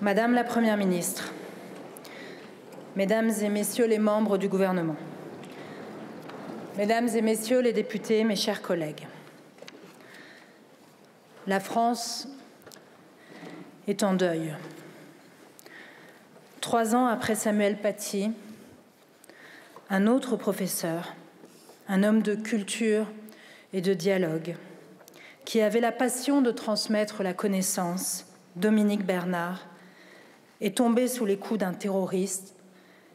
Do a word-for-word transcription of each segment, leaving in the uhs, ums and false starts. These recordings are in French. Madame la Première ministre, Mesdames et Messieurs les membres du gouvernement, Mesdames et Messieurs les députés, mes chers collègues, la France est en deuil. Trois ans après Samuel Paty, un autre professeur, un homme de culture et de dialogue, qui avait la passion de transmettre la connaissance, Dominique Bernard, est tombé sous les coups d'un terroriste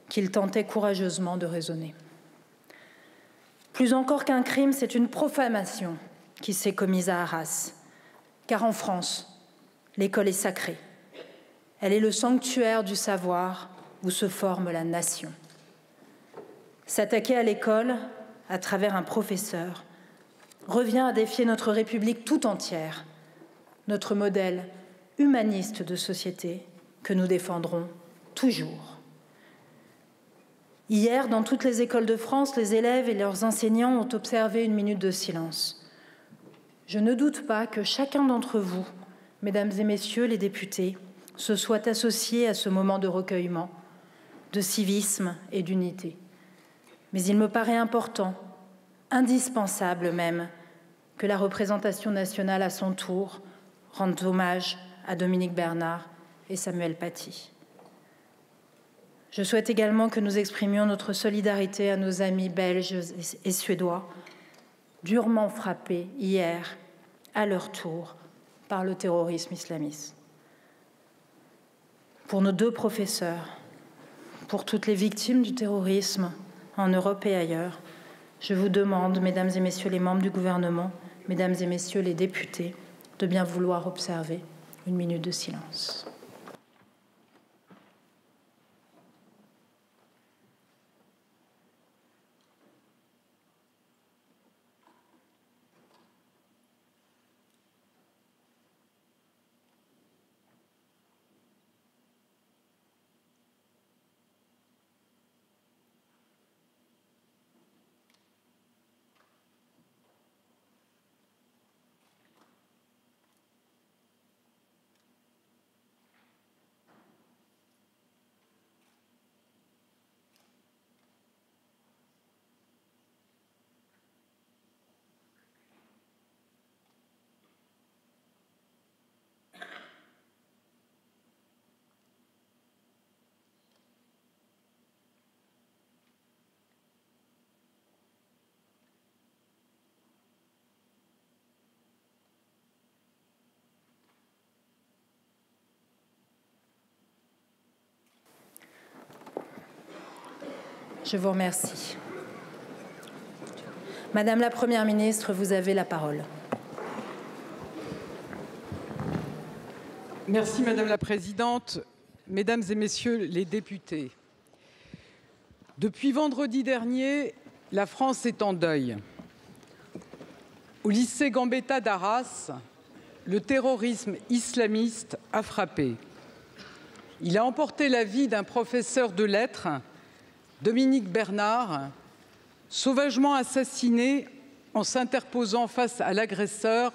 qu'il tentait courageusement de raisonner. Plus encore qu'un crime, c'est une profanation qui s'est commise à Arras, car en France, l'école est sacrée. Elle est le sanctuaire du savoir où se forme la nation. S'attaquer à l'école, à travers un professeur, revient à défier notre République tout entière, notre modèle humaniste de société que nous défendrons toujours. Hier, dans toutes les écoles de France, les élèves et leurs enseignants ont observé une minute de silence. Je ne doute pas que chacun d'entre vous, Mesdames et Messieurs les députés, se soit associé à ce moment de recueillement, de civisme et d'unité. Mais il me paraît important, indispensable même, que la représentation nationale à son tour rende hommage à Dominique Bernard et Samuel Paty. Je souhaite également que nous exprimions notre solidarité à nos amis belges et suédois, durement frappés hier, à leur tour, par le terrorisme islamiste. Pour nos deux professeurs, pour toutes les victimes du terrorisme, en Europe et ailleurs, je vous demande, Mesdames et Messieurs les membres du gouvernement, Mesdames et Messieurs les députés, de bien vouloir observer une minute de silence. Je vous remercie. Madame la Première ministre, vous avez la parole. Merci Madame la Présidente, Mesdames et Messieurs les députés. Depuis vendredi dernier, la France est en deuil. Au lycée Gambetta d'Arras, le terrorisme islamiste a frappé. Il a emporté la vie d'un professeur de lettres, Dominique Bernard, sauvagement assassiné en s'interposant face à l'agresseur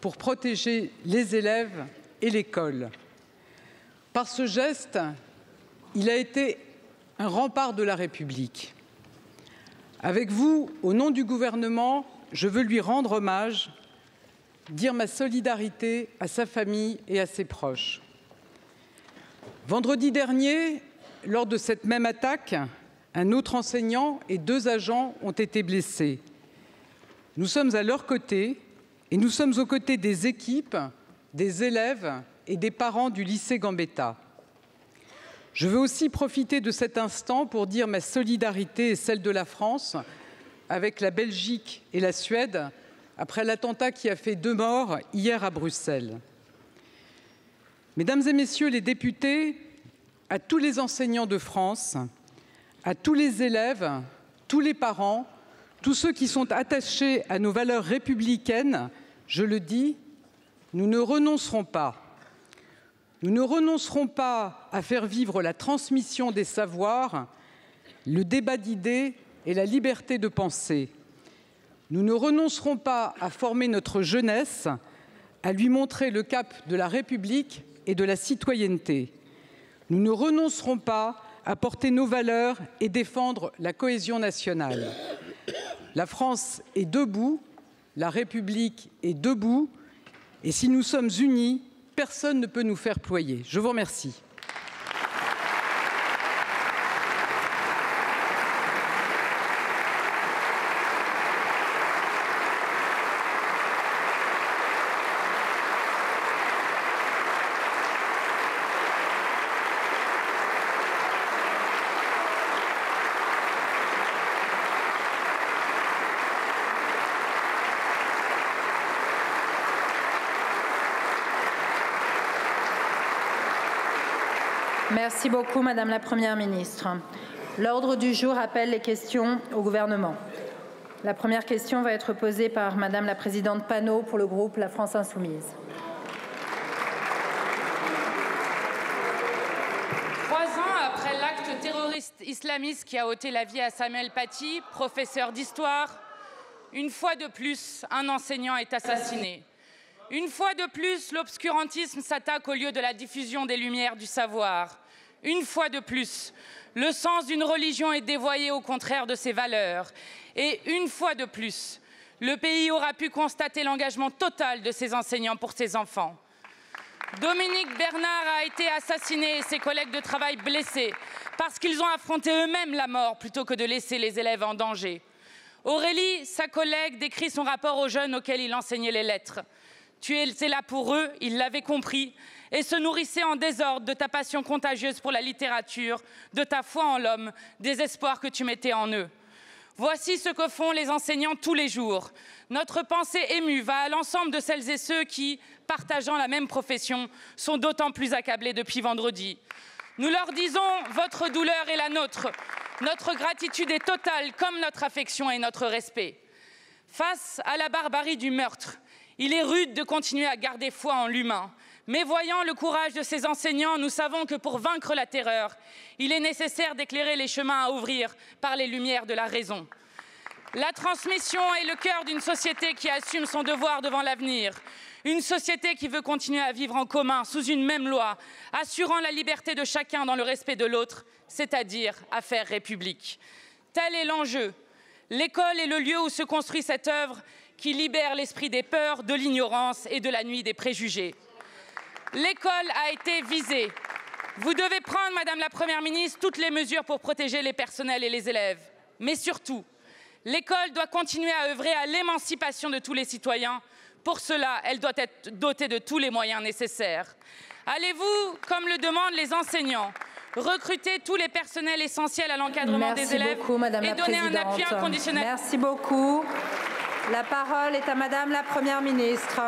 pour protéger les élèves et l'école. Par ce geste, il a été un rempart de la République. Avec vous, au nom du gouvernement, je veux lui rendre hommage, dire ma solidarité à sa famille et à ses proches. Vendredi dernier, lors de cette même attaque, un autre enseignant et deux agents ont été blessés. Nous sommes à leur côté et nous sommes aux côtés des équipes, des élèves et des parents du lycée Gambetta. Je veux aussi profiter de cet instant pour dire ma solidarité et celle de la France avec la Belgique et la Suède après l'attentat qui a fait deux morts hier à Bruxelles. Mesdames et Messieurs les députés, à tous les enseignants de France, à tous les élèves, tous les parents, tous ceux qui sont attachés à nos valeurs républicaines, je le dis, nous ne renoncerons pas. Nous ne renoncerons pas à faire vivre la transmission des savoirs, le débat d'idées et la liberté de penser. Nous ne renoncerons pas à former notre jeunesse, à lui montrer le cap de la République et de la citoyenneté. Nous ne renoncerons pas à porter nos valeurs et défendre la cohésion nationale. La France est debout, la République est debout, et si nous sommes unis, personne ne peut nous faire ployer. Je vous remercie. Merci beaucoup, Madame la Première ministre. L'ordre du jour appelle les questions au gouvernement. La première question va être posée par Madame la Présidente Panot pour le groupe La France Insoumise. Trois ans après l'acte terroriste islamiste qui a ôté la vie à Samuel Paty, professeur d'histoire, une fois de plus, un enseignant est assassiné. Une fois de plus, l'obscurantisme s'attaque au lieu de la diffusion des lumières du savoir. Une fois de plus, le sens d'une religion est dévoyé au contraire de ses valeurs. Et une fois de plus, le pays aura pu constater l'engagement total de ses enseignants pour ses enfants. Dominique Bernard a été assassiné et ses collègues de travail blessés parce qu'ils ont affronté eux-mêmes la mort plutôt que de laisser les élèves en danger. Aurélie, sa collègue, décrit son rapport aux jeunes auxquels il enseignait les lettres. Tu étais là pour eux, ils l'avaient compris, et se nourrissaient en désordre de ta passion contagieuse pour la littérature, de ta foi en l'homme, des espoirs que tu mettais en eux. Voici ce que font les enseignants tous les jours. Notre pensée émue va à l'ensemble de celles et ceux qui, partageant la même profession, sont d'autant plus accablés depuis vendredi. Nous leur disons « Votre douleur est la nôtre. Notre gratitude est totale, comme notre affection et notre respect. » Face à la barbarie du meurtre, il est rude de continuer à garder foi en l'humain. Mais voyant le courage de ces enseignants, nous savons que pour vaincre la terreur, il est nécessaire d'éclairer les chemins à ouvrir par les lumières de la raison. La transmission est le cœur d'une société qui assume son devoir devant l'avenir. Une société qui veut continuer à vivre en commun, sous une même loi, assurant la liberté de chacun dans le respect de l'autre, c'est-à-dire à faire République. Tel est l'enjeu. L'école est le lieu où se construit cette œuvre qui libère l'esprit des peurs, de l'ignorance et de la nuit des préjugés. L'école a été visée. Vous devez prendre, Madame la Première ministre, toutes les mesures pour protéger les personnels et les élèves. Mais surtout, l'école doit continuer à œuvrer à l'émancipation de tous les citoyens. Pour cela, elle doit être dotée de tous les moyens nécessaires. Allez-vous, comme le demandent les enseignants, recruter tous les personnels essentiels à l'encadrement des élèves et donner un appui inconditionnel ? Merci beaucoup. La parole est à Madame la Première ministre.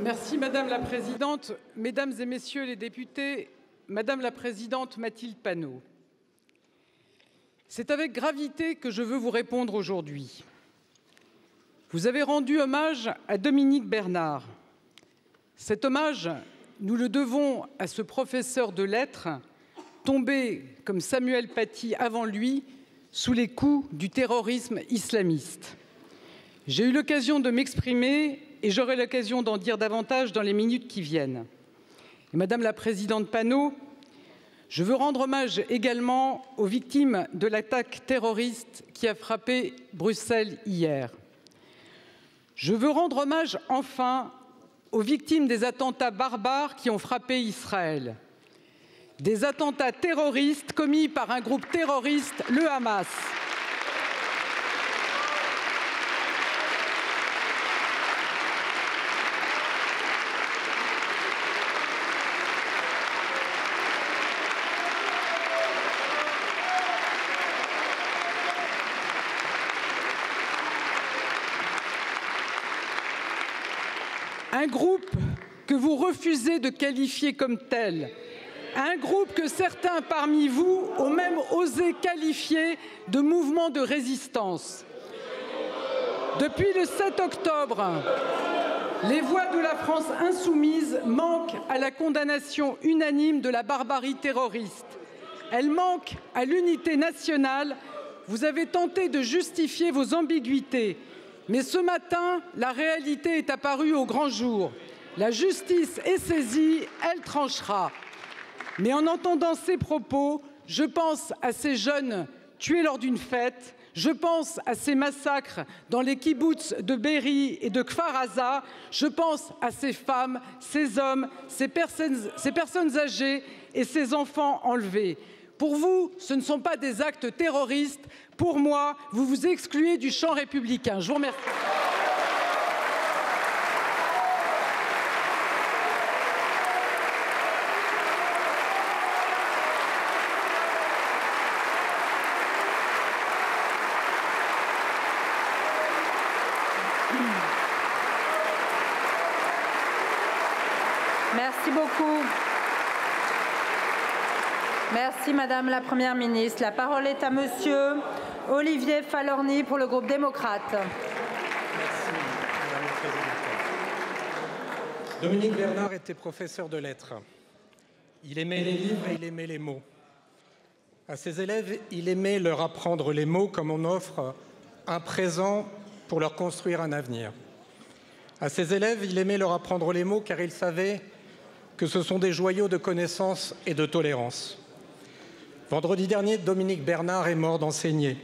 Merci Madame la Présidente, Mesdames et Messieurs les députés, Madame la Présidente Mathilde Panot. C'est avec gravité que je veux vous répondre aujourd'hui. Vous avez rendu hommage à Dominique Bernard. Cet hommage, nous le devons à ce professeur de lettres tombé, comme Samuel Paty avant lui, sous les coups du terrorisme islamiste. J'ai eu l'occasion de m'exprimer et j'aurai l'occasion d'en dire davantage dans les minutes qui viennent. Et Madame la Présidente Panot, je veux rendre hommage également aux victimes de l'attaque terroriste qui a frappé Bruxelles hier. Je veux rendre hommage enfin aux victimes des attentats barbares qui ont frappé Israël. Des attentats terroristes commis par un groupe terroriste, le Hamas. Un groupe que vous refusez de qualifier comme tel. Un groupe que certains parmi vous ont même osé qualifier de mouvement de résistance. Depuis le sept octobre, les voix de la France insoumise manquent à la condamnation unanime de la barbarie terroriste. Elles manquent à l'unité nationale. Vous avez tenté de justifier vos ambiguïtés, Mais ce matin, la réalité est apparue au grand jour. La justice est saisie, elle tranchera. Mais en entendant ces propos, je pense à ces jeunes tués lors d'une fête, je pense à ces massacres dans les kibboutz de Berry et de Kfar Aza, je pense à ces femmes, ces hommes, ces personnes, ces personnes âgées et ces enfants enlevés. Pour vous, ce ne sont pas des actes terroristes. Pour moi, vous vous excluez du champ républicain. Je vous remercie. Merci beaucoup. Merci Madame la Première Ministre. La parole est à Monsieur Olivier Falorni pour le groupe démocrate. Merci Madame la Présidente. Dominique Bernard était professeur de lettres. Il aimait les livres et il aimait les mots. À ses élèves, il aimait leur apprendre les mots comme on offre un présent pour leur construire un avenir. À ses élèves, il aimait leur apprendre les mots car il savait que ce sont des joyaux de connaissance et de tolérance. Vendredi dernier, Dominique Bernard est mort d'enseigner,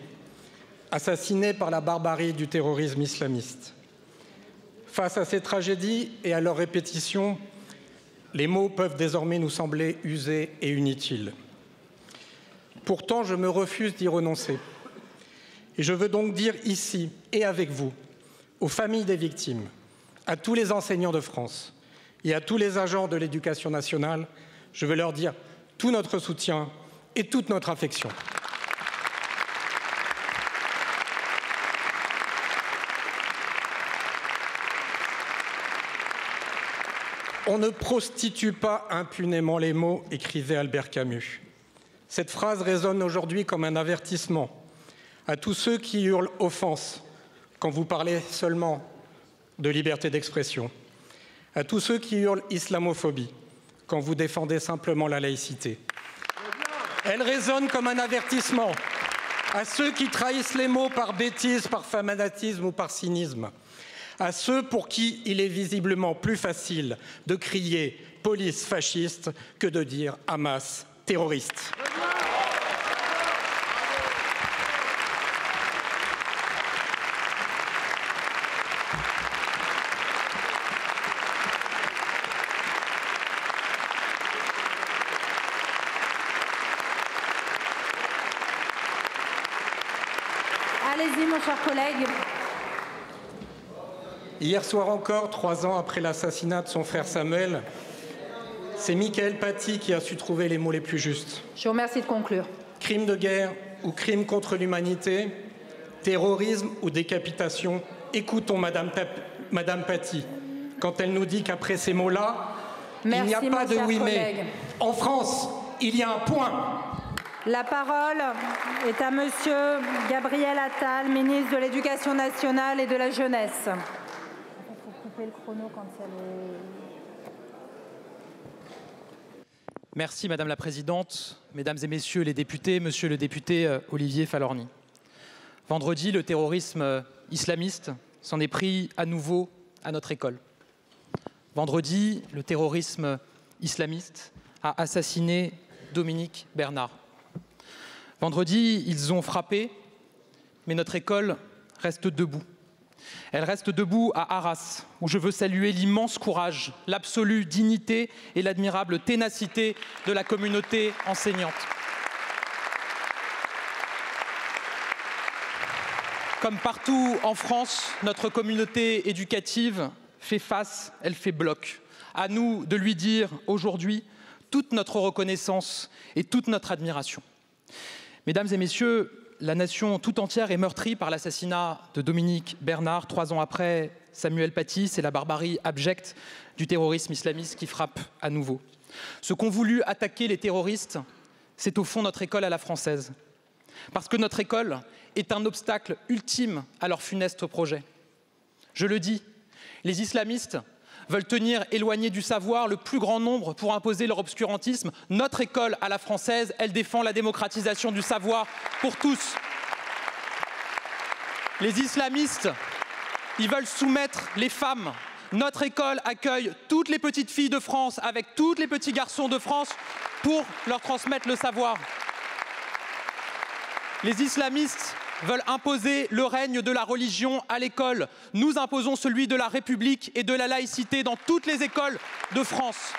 assassiné par la barbarie du terrorisme islamiste. Face à ces tragédies et à leur répétition, les mots peuvent désormais nous sembler usés et inutiles. Pourtant, je me refuse d'y renoncer. Et je veux donc dire ici et avec vous, aux familles des victimes, à tous les enseignants de France et à tous les agents de l'éducation nationale, je veux leur dire tout notre soutien et toute notre affection. On ne prostitue pas impunément les mots, écrivait Albert Camus. Cette phrase résonne aujourd'hui comme un avertissement à tous ceux qui hurlent offense quand vous parlez seulement de liberté d'expression, à tous ceux qui hurlent islamophobie quand vous défendez simplement la laïcité. Elle résonne comme un avertissement à ceux qui trahissent les mots par bêtise, par fanatisme ou par cynisme, à ceux pour qui il est visiblement plus facile de crier « police fasciste » que de dire « Hamas terroriste ». Hier soir encore, trois ans après l'assassinat de son frère Samuel, c'est Michael Paty qui a su trouver les mots les plus justes. Je vous remercie de conclure. Crime de guerre ou crime contre l'humanité, terrorisme ou décapitation, écoutons Madame, Madame Paty quand elle nous dit qu'après ces mots-là, il n'y a pas de oui mais. En France, il y a un point. La parole est à Monsieur Gabriel Attal, ministre de l'Éducation nationale et de la jeunesse. Merci Madame la Présidente, Mesdames et Messieurs les députés, Monsieur le député Olivier Falorni. Vendredi, le terrorisme islamiste s'en est pris à nouveau à notre école. Vendredi, le terrorisme islamiste a assassiné Dominique Bernard. Vendredi, ils ont frappé, mais notre école reste debout. Elle reste debout à Arras, où je veux saluer l'immense courage, l'absolue dignité et l'admirable ténacité de la communauté enseignante. Comme partout en France, notre communauté éducative fait face, elle fait bloc. À nous de lui dire aujourd'hui toute notre reconnaissance et toute notre admiration. Mesdames et messieurs, la nation tout entière est meurtrie par l'assassinat de Dominique Bernard. Trois ans après Samuel Paty, c'est la barbarie abjecte du terrorisme islamiste qui frappe à nouveau. Ce qu'ont voulu attaquer les terroristes, c'est au fond notre école à la française. Parce que notre école est un obstacle ultime à leur funeste projet. Je le dis, les islamistes veulent tenir éloigné du savoir le plus grand nombre pour imposer leur obscurantisme. Notre école à la française, elle défend la démocratisation du savoir pour tous. Les islamistes Ils veulent soumettre les femmes. Notre école accueille toutes les petites filles de France avec tous les petits garçons de France pour leur transmettre le savoir. Les islamistes veulent imposer le règne de la religion à l'école. Nous imposons celui de la République et de la laïcité dans toutes les écoles de France.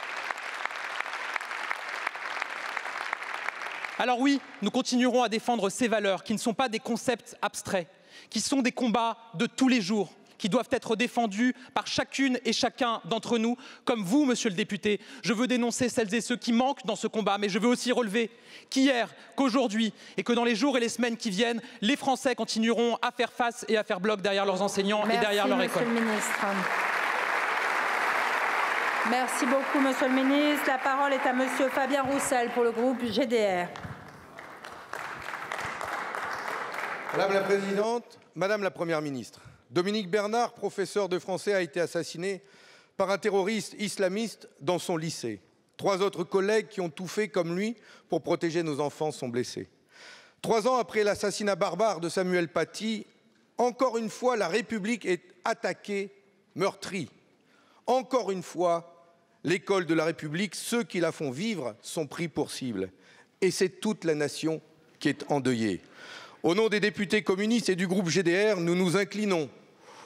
Alors oui, nous continuerons à défendre ces valeurs qui ne sont pas des concepts abstraits, qui sont des combats de tous les jours, qui doivent être défendus par chacune et chacun d'entre nous, comme vous, monsieur le député. Je veux dénoncer celles et ceux qui manquent dans ce combat, mais je veux aussi relever qu'hier, qu'aujourd'hui, et que dans les jours et les semaines qui viennent, les Français continueront à faire face et à faire bloc derrière leurs enseignants Merci, et derrière leur école. Monsieur le ministre. Merci beaucoup, monsieur le ministre. La parole est à monsieur Fabien Roussel pour le groupe G D R. Madame la présidente, madame la première ministre, Dominique Bernard, professeur de français, a été assassiné par un terroriste islamiste dans son lycée. Trois autres collègues qui ont tout fait comme lui pour protéger nos enfants sont blessés. Trois ans après l'assassinat barbare de Samuel Paty, encore une fois, la République est attaquée, meurtrie. Encore une fois, l'école de la République, ceux qui la font vivre, sont pris pour cible. Et c'est toute la nation qui est endeuillée. Au nom des députés communistes et du groupe G D R, nous nous inclinons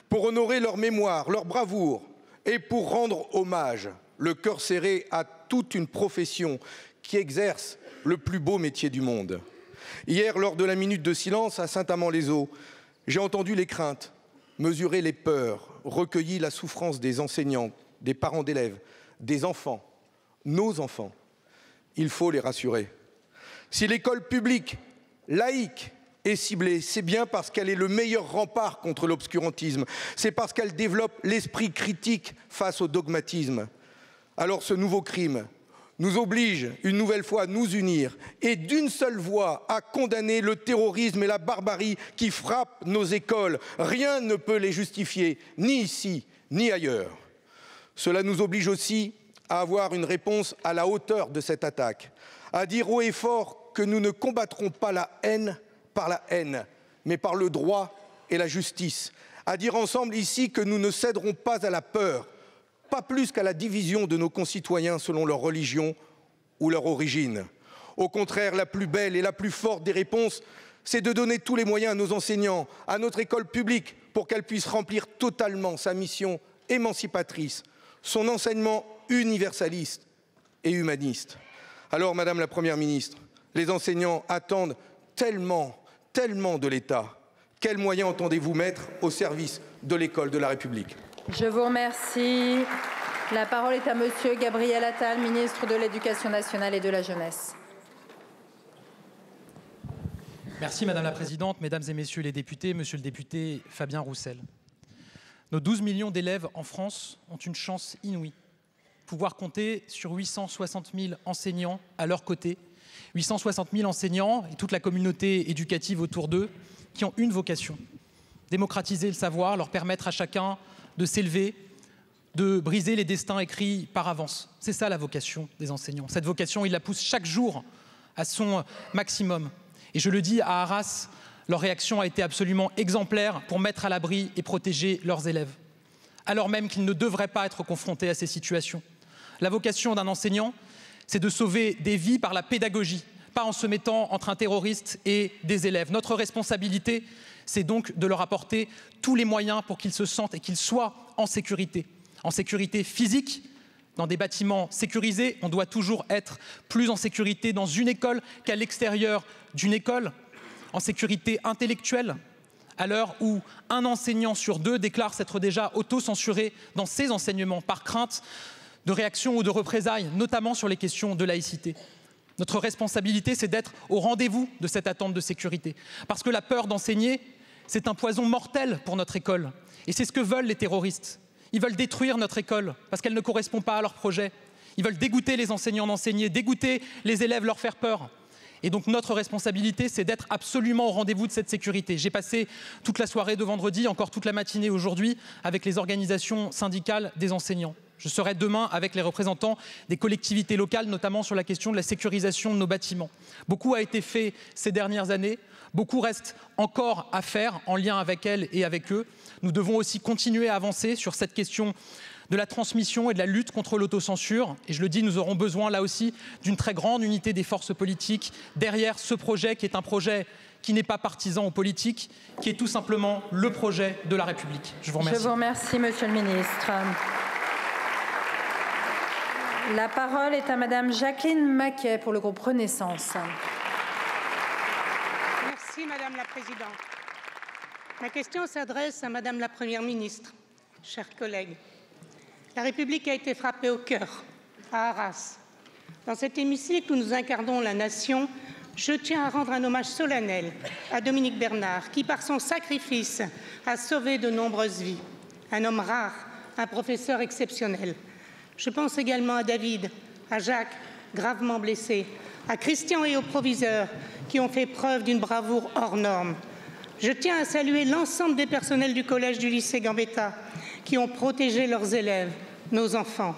pour honorer leur mémoire, leur bravoure et pour rendre hommage, le cœur serré, à toute une profession qui exerce le plus beau métier du monde. Hier, lors de la minute de silence à Saint-Amand-les-Eaux, j'ai entendu les craintes, mesuré les peurs, recueilli la souffrance des enseignants, des parents d'élèves, des enfants, nos enfants. Il faut les rassurer. Si l'école publique, laïque, est ciblée, c'est bien parce qu'elle est le meilleur rempart contre l'obscurantisme. C'est parce qu'elle développe l'esprit critique face au dogmatisme. Alors ce nouveau crime nous oblige une nouvelle fois à nous unir et d'une seule voix à condamner le terrorisme et la barbarie qui frappent nos écoles. Rien ne peut les justifier, ni ici, ni ailleurs. Cela nous oblige aussi à avoir une réponse à la hauteur de cette attaque, à dire haut et fort que nous ne combattrons pas la haine, par la haine, mais par le droit et la justice. À dire ensemble ici que nous ne céderons pas à la peur, pas plus qu'à la division de nos concitoyens selon leur religion ou leur origine. Au contraire, la plus belle et la plus forte des réponses, c'est de donner tous les moyens à nos enseignants, à notre école publique, pour qu'elle puisse remplir totalement sa mission émancipatrice, son enseignement universaliste et humaniste. Alors, madame la première ministre, les enseignants attendent tellement Tellement de l'État. Quels moyens entendez-vous mettre au service de l'école de la République? Je vous remercie. La parole est à monsieur Gabriel Attal, ministre de l'Éducation nationale et de la Jeunesse. Merci madame la présidente, mesdames et messieurs les députés, monsieur le député Fabien Roussel. Nos douze millions d'élèves en France ont une chance inouïe. Pouvoir compter sur huit cent soixante mille enseignants à leur côté, huit cent soixante mille enseignants et toute la communauté éducative autour d'eux qui ont une vocation, démocratiser le savoir, leur permettre à chacun de s'élever, de briser les destins écrits par avance. C'est ça la vocation des enseignants. Cette vocation, ils la poussent chaque jour à son maximum. Et je le dis à Arras, leur réaction a été absolument exemplaire pour mettre à l'abri et protéger leurs élèves, alors même qu'ils ne devraient pas être confrontés à ces situations. La vocation d'un enseignant, c'est de sauver des vies par la pédagogie, pas en se mettant entre un terroriste et des élèves. Notre responsabilité, c'est donc de leur apporter tous les moyens pour qu'ils se sentent et qu'ils soient en sécurité. En sécurité physique, dans des bâtiments sécurisés, on doit toujours être plus en sécurité dans une école qu'à l'extérieur d'une école. En sécurité intellectuelle, à l'heure où un enseignant sur deux déclare s'être déjà auto-censuré dans ses enseignements par crainte de réaction ou de représailles, notamment sur les questions de laïcité. Notre responsabilité, c'est d'être au rendez-vous de cette attente de sécurité. Parce que la peur d'enseigner, c'est un poison mortel pour notre école. Et c'est ce que veulent les terroristes. Ils veulent détruire notre école, parce qu'elle ne correspond pas à leur projet. Ils veulent dégoûter les enseignants d'enseigner, dégoûter les élèves, leur faire peur. Et donc notre responsabilité, c'est d'être absolument au rendez-vous de cette sécurité. J'ai passé toute la soirée de vendredi, encore toute la matinée aujourd'hui, avec les organisations syndicales des enseignants. Je serai demain avec les représentants des collectivités locales, notamment sur la question de la sécurisation de nos bâtiments. Beaucoup a été fait ces dernières années. Beaucoup reste encore à faire en lien avec elles et avec eux. Nous devons aussi continuer à avancer sur cette question de la transmission et de la lutte contre l'autocensure. Et je le dis, nous aurons besoin là aussi d'une très grande unité des forces politiques derrière ce projet qui est un projet qui n'est pas partisan ou politique, qui est tout simplement le projet de la République. Je vous remercie. Je vous remercie, Monsieur le Ministre. La parole est à Madame Jacqueline Maquet pour le groupe Renaissance. Merci, Madame la Présidente. Ma question s'adresse à Madame la Première Ministre, chers collègues. La République a été frappée au cœur, à Arras. Dans cet hémicycle où nous incarnons la nation, je tiens à rendre un hommage solennel à Dominique Bernard, qui, par son sacrifice, a sauvé de nombreuses vies. Un homme rare, un professeur exceptionnel. Je pense également à David, à Jacques, gravement blessé, à Christian et aux proviseurs, qui ont fait preuve d'une bravoure hors norme. Je tiens à saluer l'ensemble des personnels du collège du lycée Gambetta, qui ont protégé leurs élèves, nos enfants.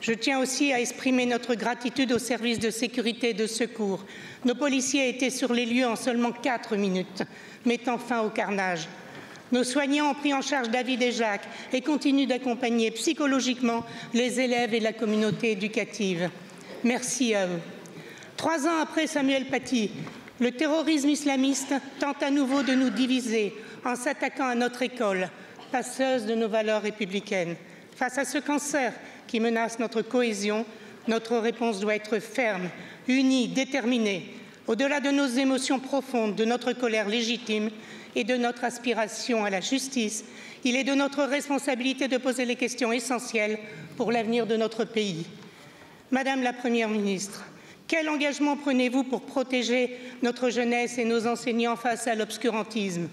Je tiens aussi à exprimer notre gratitude aux services de sécurité et de secours. Nos policiers étaient sur les lieux en seulement quatre minutes, mettant fin au carnage. Nos soignants ont pris en charge David et Jacques et continuent d'accompagner psychologiquement les élèves et la communauté éducative. Merci à eux. Trois ans après Samuel Paty, le terrorisme islamiste tente à nouveau de nous diviser en s'attaquant à notre école, passeuse de nos valeurs républicaines. Face à ce cancer qui menace notre cohésion, notre réponse doit être ferme, unie, déterminée, au-delà de nos émotions profondes, de notre colère légitime et de notre aspiration à la justice. Il est de notre responsabilité de poser les questions essentielles pour l'avenir de notre pays. Madame la Première ministre, quel engagement prenez-vous pour protéger notre jeunesse et nos enseignants face à l'obscurantisme?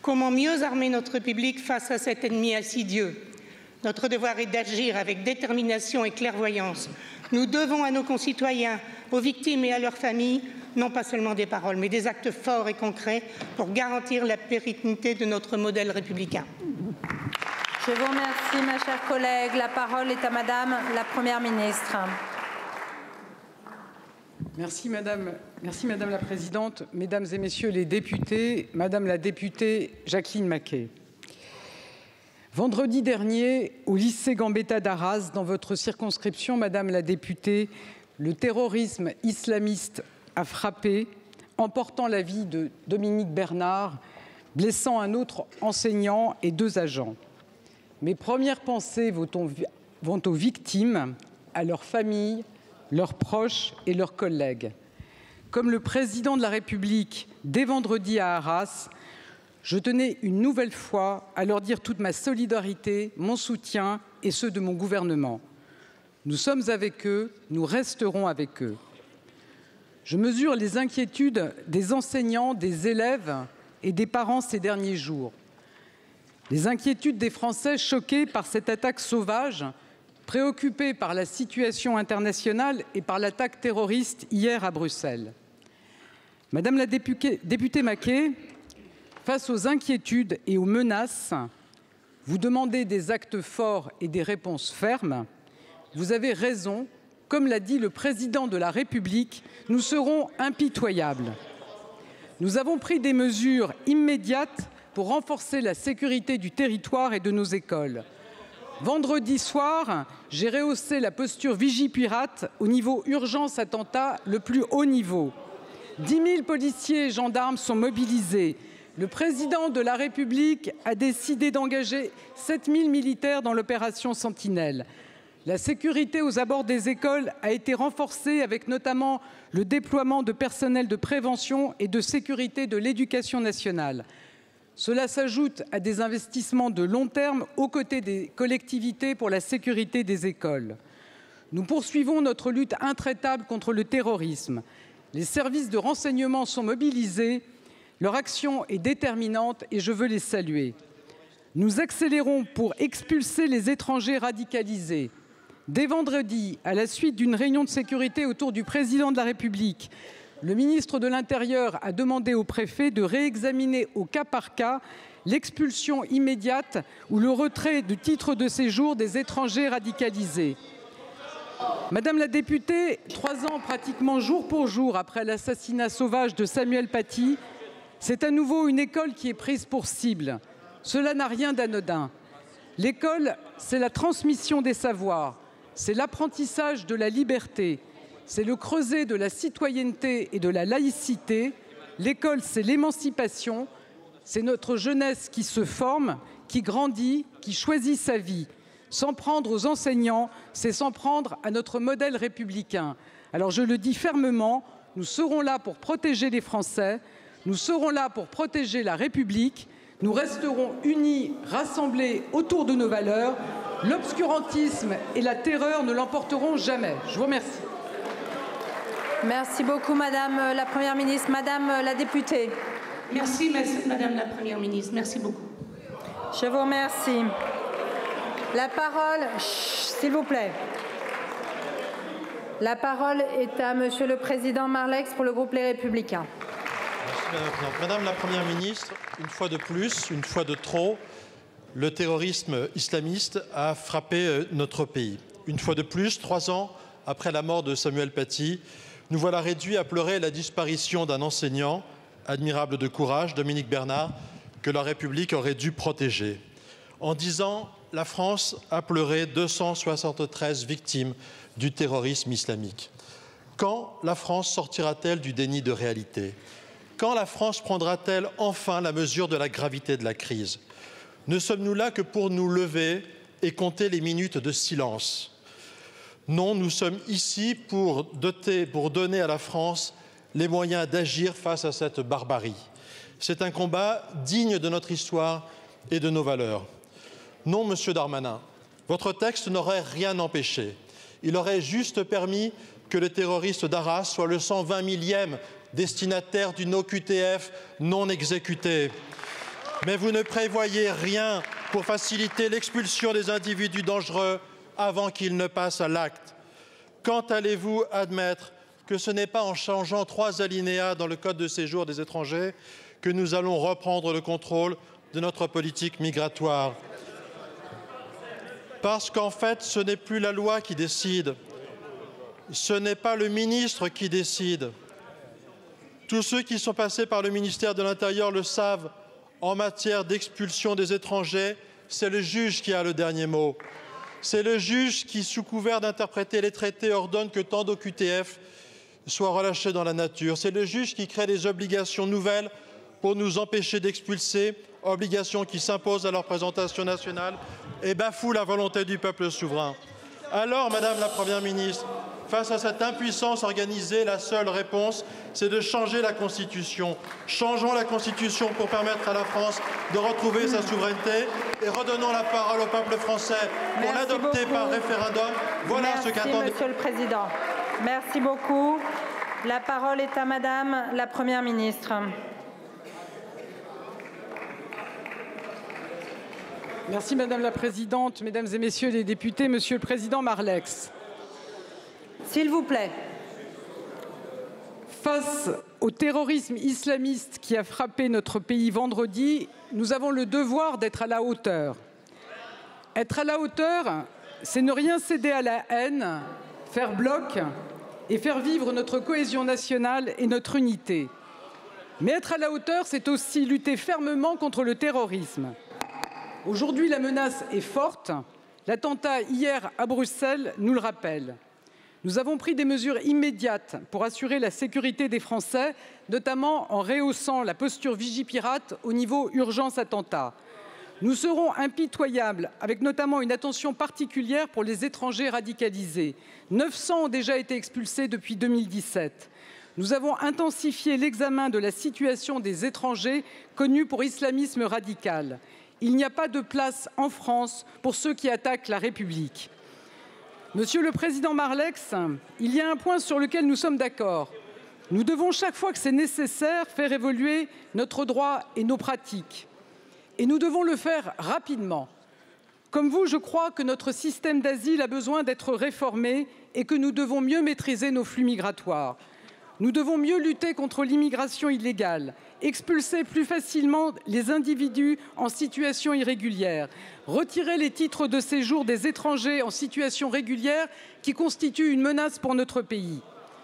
Comment mieux armer notre République face à cet ennemi insidieux? Notre devoir est d'agir avec détermination et clairvoyance. Nous devons à nos concitoyens, aux victimes et à leurs familles, non pas seulement des paroles, mais des actes forts et concrets pour garantir la pérennité de notre modèle républicain. Je vous remercie, ma chère collègue. La parole est à Madame la Première ministre. Merci madame. Merci madame la Présidente, Mesdames et Messieurs les députés, Madame la députée Jacqueline Maquet. Vendredi dernier, au lycée Gambetta d'Arras, dans votre circonscription, Madame la députée, le terrorisme islamiste a frappé, emportant la vie de Dominique Bernard, blessant un autre enseignant et deux agents. Mes premières pensées vont aux victimes, à leurs familles, leurs proches et leurs collègues. Comme le président de la République, dès vendredi à Arras, je tenais une nouvelle fois à leur dire toute ma solidarité, mon soutien et ceux de mon gouvernement. Nous sommes avec eux, nous resterons avec eux. Je mesure les inquiétudes des enseignants, des élèves et des parents ces derniers jours. Les inquiétudes des Français choqués par cette attaque sauvage, préoccupés par la situation internationale et par l'attaque terroriste hier à Bruxelles. Madame la députée, députée Maquet, face aux inquiétudes et aux menaces, vous demandez des actes forts et des réponses fermes. Vous avez raison, comme l'a dit le président de la République, nous serons impitoyables. Nous avons pris des mesures immédiates pour renforcer la sécurité du territoire et de nos écoles. Vendredi soir, j'ai rehaussé la posture Vigipirate au niveau urgence attentat, le plus haut niveau. dix mille policiers et gendarmes sont mobilisés. Le président de la République a décidé d'engager sept mille militaires dans l'opération Sentinelle. La sécurité aux abords des écoles a été renforcée avec notamment le déploiement de personnel de prévention et de sécurité de l'éducation nationale. Cela s'ajoute à des investissements de long terme aux côtés des collectivités pour la sécurité des écoles. Nous poursuivons notre lutte intraitable contre le terrorisme. Les services de renseignement sont mobilisés, leur action est déterminante et je veux les saluer. Nous accélérons pour expulser les étrangers radicalisés. Dès vendredi, à la suite d'une réunion de sécurité autour du président de la République, le ministre de l'Intérieur a demandé au préfet de réexaminer au cas par cas l'expulsion immédiate ou le retrait du titre de séjour des étrangers radicalisés. Madame la députée, trois ans pratiquement jour pour jour après l'assassinat sauvage de Samuel Paty, c'est à nouveau une école qui est prise pour cible. Cela n'a rien d'anodin. L'école, c'est la transmission des savoirs, c'est l'apprentissage de la liberté, c'est le creuset de la citoyenneté et de la laïcité. L'école, c'est l'émancipation, c'est notre jeunesse qui se forme, qui grandit, qui choisit sa vie. S'en prendre aux enseignants, c'est s'en prendre à notre modèle républicain. Alors je le dis fermement, nous serons là pour protéger les Français, nous serons là pour protéger la République, nous resterons unis, rassemblés autour de nos valeurs. L'obscurantisme et la terreur ne l'emporteront jamais. Je vous remercie. Merci beaucoup, Madame la Première ministre. Madame la députée. Merci, Madame la Première ministre. Merci beaucoup. Je vous remercie. La parole, s'il vous plaît. La parole est à Monsieur le Président Marleix pour le groupe Les Républicains. Merci, Madame la Première ministre, une fois de plus, une fois de trop, le terrorisme islamiste a frappé notre pays. Une fois de plus, trois ans après la mort de Samuel Paty, nous voilà réduits à pleurer la disparition d'un enseignant, admirable de courage, Dominique Bernard, que la République aurait dû protéger. En dix ans, la France a pleuré deux cent soixante-treize victimes du terrorisme islamique. Quand la France sortira-t-elle du déni de réalité? Quand la France prendra-t-elle enfin la mesure de la gravité de la crise? Ne sommes-nous là que pour nous lever et compter les minutes de silence? Non, nous sommes ici pour doter, pour donner à la France les moyens d'agir face à cette barbarie. C'est un combat digne de notre histoire et de nos valeurs. Non, Monsieur Darmanin, votre texte n'aurait rien empêché. Il aurait juste permis que le terroriste d'Arras soit le cent vingt millième destinataire d'une O Q T F non exécutée. Mais vous ne prévoyez rien pour faciliter l'expulsion des individus dangereux avant qu'ils ne passent à l'acte. Quand allez-vous admettre que ce n'est pas en changeant trois alinéas dans le Code de séjour des étrangers que nous allons reprendre le contrôle de notre politique migratoire ? Parce qu'en fait, ce n'est plus la loi qui décide, ce n'est pas le ministre qui décide. Tous ceux qui sont passés par le ministère de l'Intérieur le savent, en matière d'expulsion des étrangers, c'est le juge qui a le dernier mot. C'est le juge qui, sous couvert d'interpréter les traités, ordonne que tant d'O Q T F soient relâchés dans la nature. C'est le juge qui crée des obligations nouvelles pour nous empêcher d'expulser, obligations qui s'imposent à leur présentation nationale et bafouent la volonté du peuple souverain. Alors, Madame la Première ministre, face à cette impuissance organisée, la seule réponse, c'est de changer la Constitution. Changeons la Constitution pour permettre à la France de retrouver sa souveraineté et redonnons la parole au peuple français pour l'adopter par référendum. Voilà ce qu'attendent... Merci, Monsieur le Président. Merci beaucoup. La parole est à Madame la Première ministre. Merci Madame la Présidente, Mesdames et Messieurs les députés, Monsieur le Président Marleix. S'il vous plaît. Face au terrorisme islamiste qui a frappé notre pays vendredi, nous avons le devoir d'être à la hauteur. Être à la hauteur, c'est ne rien céder à la haine, faire bloc et faire vivre notre cohésion nationale et notre unité. Mais être à la hauteur, c'est aussi lutter fermement contre le terrorisme. Aujourd'hui, la menace est forte. L'attentat hier à Bruxelles nous le rappelle. Nous avons pris des mesures immédiates pour assurer la sécurité des Français, notamment en rehaussant la posture Vigipirate au niveau urgence attentat. Nous serons impitoyables, avec notamment une attention particulière pour les étrangers radicalisés. neuf cents ont déjà été expulsés depuis deux mille dix-sept. Nous avons intensifié l'examen de la situation des étrangers connus pour islamisme radical. Il n'y a pas de place en France pour ceux qui attaquent la République. Monsieur le Président Marleix, il y a un point sur lequel nous sommes d'accord. Nous devons, chaque fois que c'est nécessaire, faire évoluer notre droit et nos pratiques. Et nous devons le faire rapidement. Comme vous, je crois que notre système d'asile a besoin d'être réformé et que nous devons mieux maîtriser nos flux migratoires. Nous devons mieux lutter contre l'immigration illégale, expulser plus facilement les individus en situation irrégulière, retirer les titres de séjour des étrangers en situation régulière qui constituent une menace pour notre pays.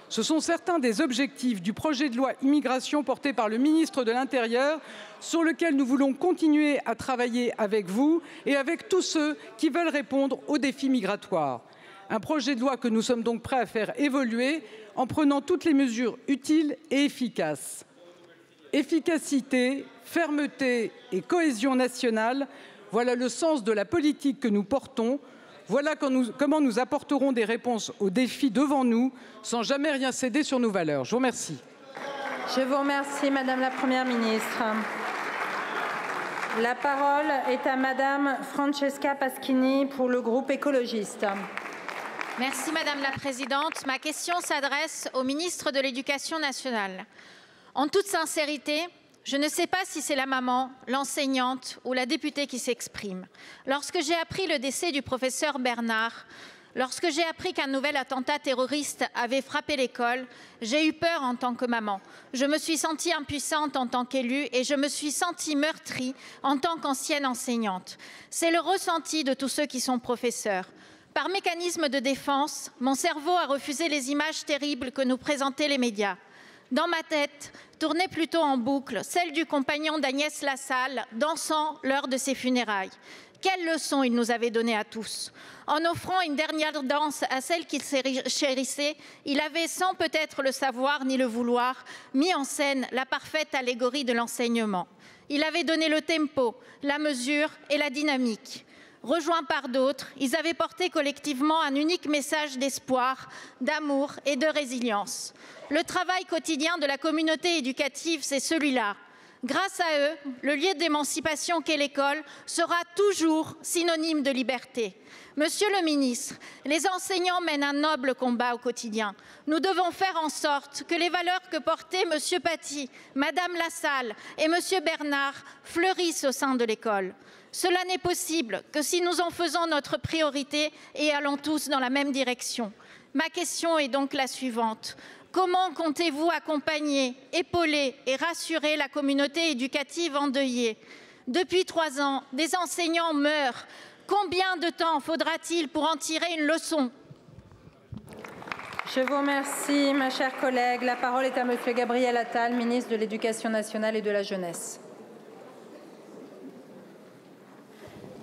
Ce sont certains des objectifs du projet de loi immigration porté par le ministre de l'Intérieur, sur lequel nous voulons continuer à travailler avec vous et avec tous ceux qui veulent répondre aux défis migratoires. Un projet de loi que nous sommes donc prêts à faire évoluer en prenant toutes les mesures utiles et efficaces. Efficacité, fermeté et cohésion nationale, voilà le sens de la politique que nous portons. Voilà comment nous apporterons des réponses aux défis devant nous, sans jamais rien céder sur nos valeurs. Je vous remercie. Je vous remercie, Madame la Première ministre. La parole est à Madame Francesca Pasquini pour le groupe écologiste. Merci, Madame la Présidente. Ma question s'adresse au ministre de l'Éducation nationale. En toute sincérité, je ne sais pas si c'est la maman, l'enseignante ou la députée qui s'exprime. Lorsque j'ai appris le décès du professeur Bernard, lorsque j'ai appris qu'un nouvel attentat terroriste avait frappé l'école, j'ai eu peur en tant que maman. Je me suis sentie impuissante en tant qu'élue et je me suis sentie meurtrie en tant qu'ancienne enseignante. C'est le ressenti de tous ceux qui sont professeurs. Par mécanisme de défense, mon cerveau a refusé les images terribles que nous présentaient les médias. Dans ma tête, tournait plutôt en boucle celle du compagnon d'Agnès Lassalle dansant l'heure de ses funérailles. Quelle leçon il nous avait donnée à tous. En offrant une dernière danse à celle qu'il chérissait, il avait, sans peut-être le savoir ni le vouloir, mis en scène la parfaite allégorie de l'enseignement. Il avait donné le tempo, la mesure et la dynamique. Rejoints par d'autres, ils avaient porté collectivement un unique message d'espoir, d'amour et de résilience. Le travail quotidien de la communauté éducative, c'est celui-là. Grâce à eux, le lieu d'émancipation qu'est l'école sera toujours synonyme de liberté. Monsieur le ministre, les enseignants mènent un noble combat au quotidien. Nous devons faire en sorte que les valeurs que portaient Monsieur Paty, Madame Lassalle et Monsieur Bernard fleurissent au sein de l'école. Cela n'est possible que si nous en faisons notre priorité et allons tous dans la même direction. Ma question est donc la suivante. Comment comptez-vous accompagner, épauler et rassurer la communauté éducative endeuillée? Depuis trois ans, des enseignants meurent. Combien de temps faudra-t-il pour en tirer une leçon? Je vous remercie, ma chère collègue. La parole est à Monsieur Gabriel Attal, ministre de l'Éducation nationale et de la Jeunesse.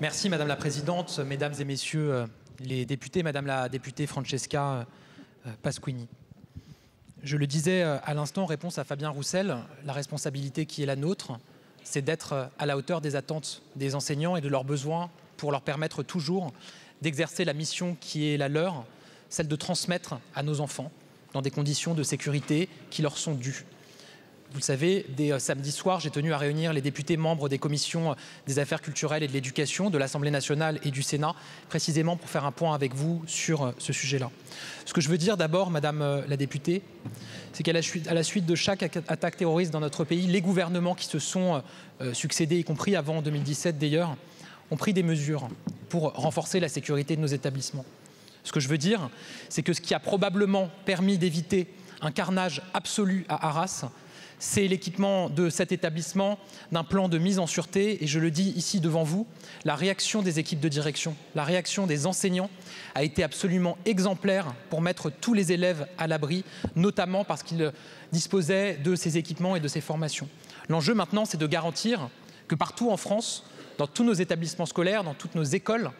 Merci Madame la Présidente, Mesdames et Messieurs les députés, Madame la députée Francesca Pasquini. Je le disais à l'instant en réponse à Fabien Roussel, la responsabilité qui est la nôtre, c'est d'être à la hauteur des attentes des enseignants et de leurs besoins pour leur permettre toujours d'exercer la mission qui est la leur, celle de transmettre à nos enfants dans des conditions de sécurité qui leur sont dues. Vous le savez, dès samedi soir, j'ai tenu à réunir les députés membres des commissions des affaires culturelles et de l'éducation, de l'Assemblée nationale et du Sénat, précisément pour faire un point avec vous sur ce sujet-là. Ce que je veux dire d'abord, Madame la députée, c'est qu'à la suite de chaque attaque terroriste dans notre pays, les gouvernements qui se sont succédés, y compris avant deux mille dix-sept d'ailleurs, ont pris des mesures pour renforcer la sécurité de nos établissements. Ce que je veux dire, c'est que ce qui a probablement permis d'éviter un carnage absolu à Arras, c'est l'équipement de cet établissement d'un plan de mise en sûreté, et je le dis ici devant vous, la réaction des équipes de direction, la réaction des enseignants a été absolument exemplaire pour mettre tous les élèves à l'abri, notamment parce qu'ils disposaient de ces équipements et de ces formations. L'enjeu maintenant, c'est de garantir que partout en France, dans tous nos établissements scolaires, dans toutes nos écoles,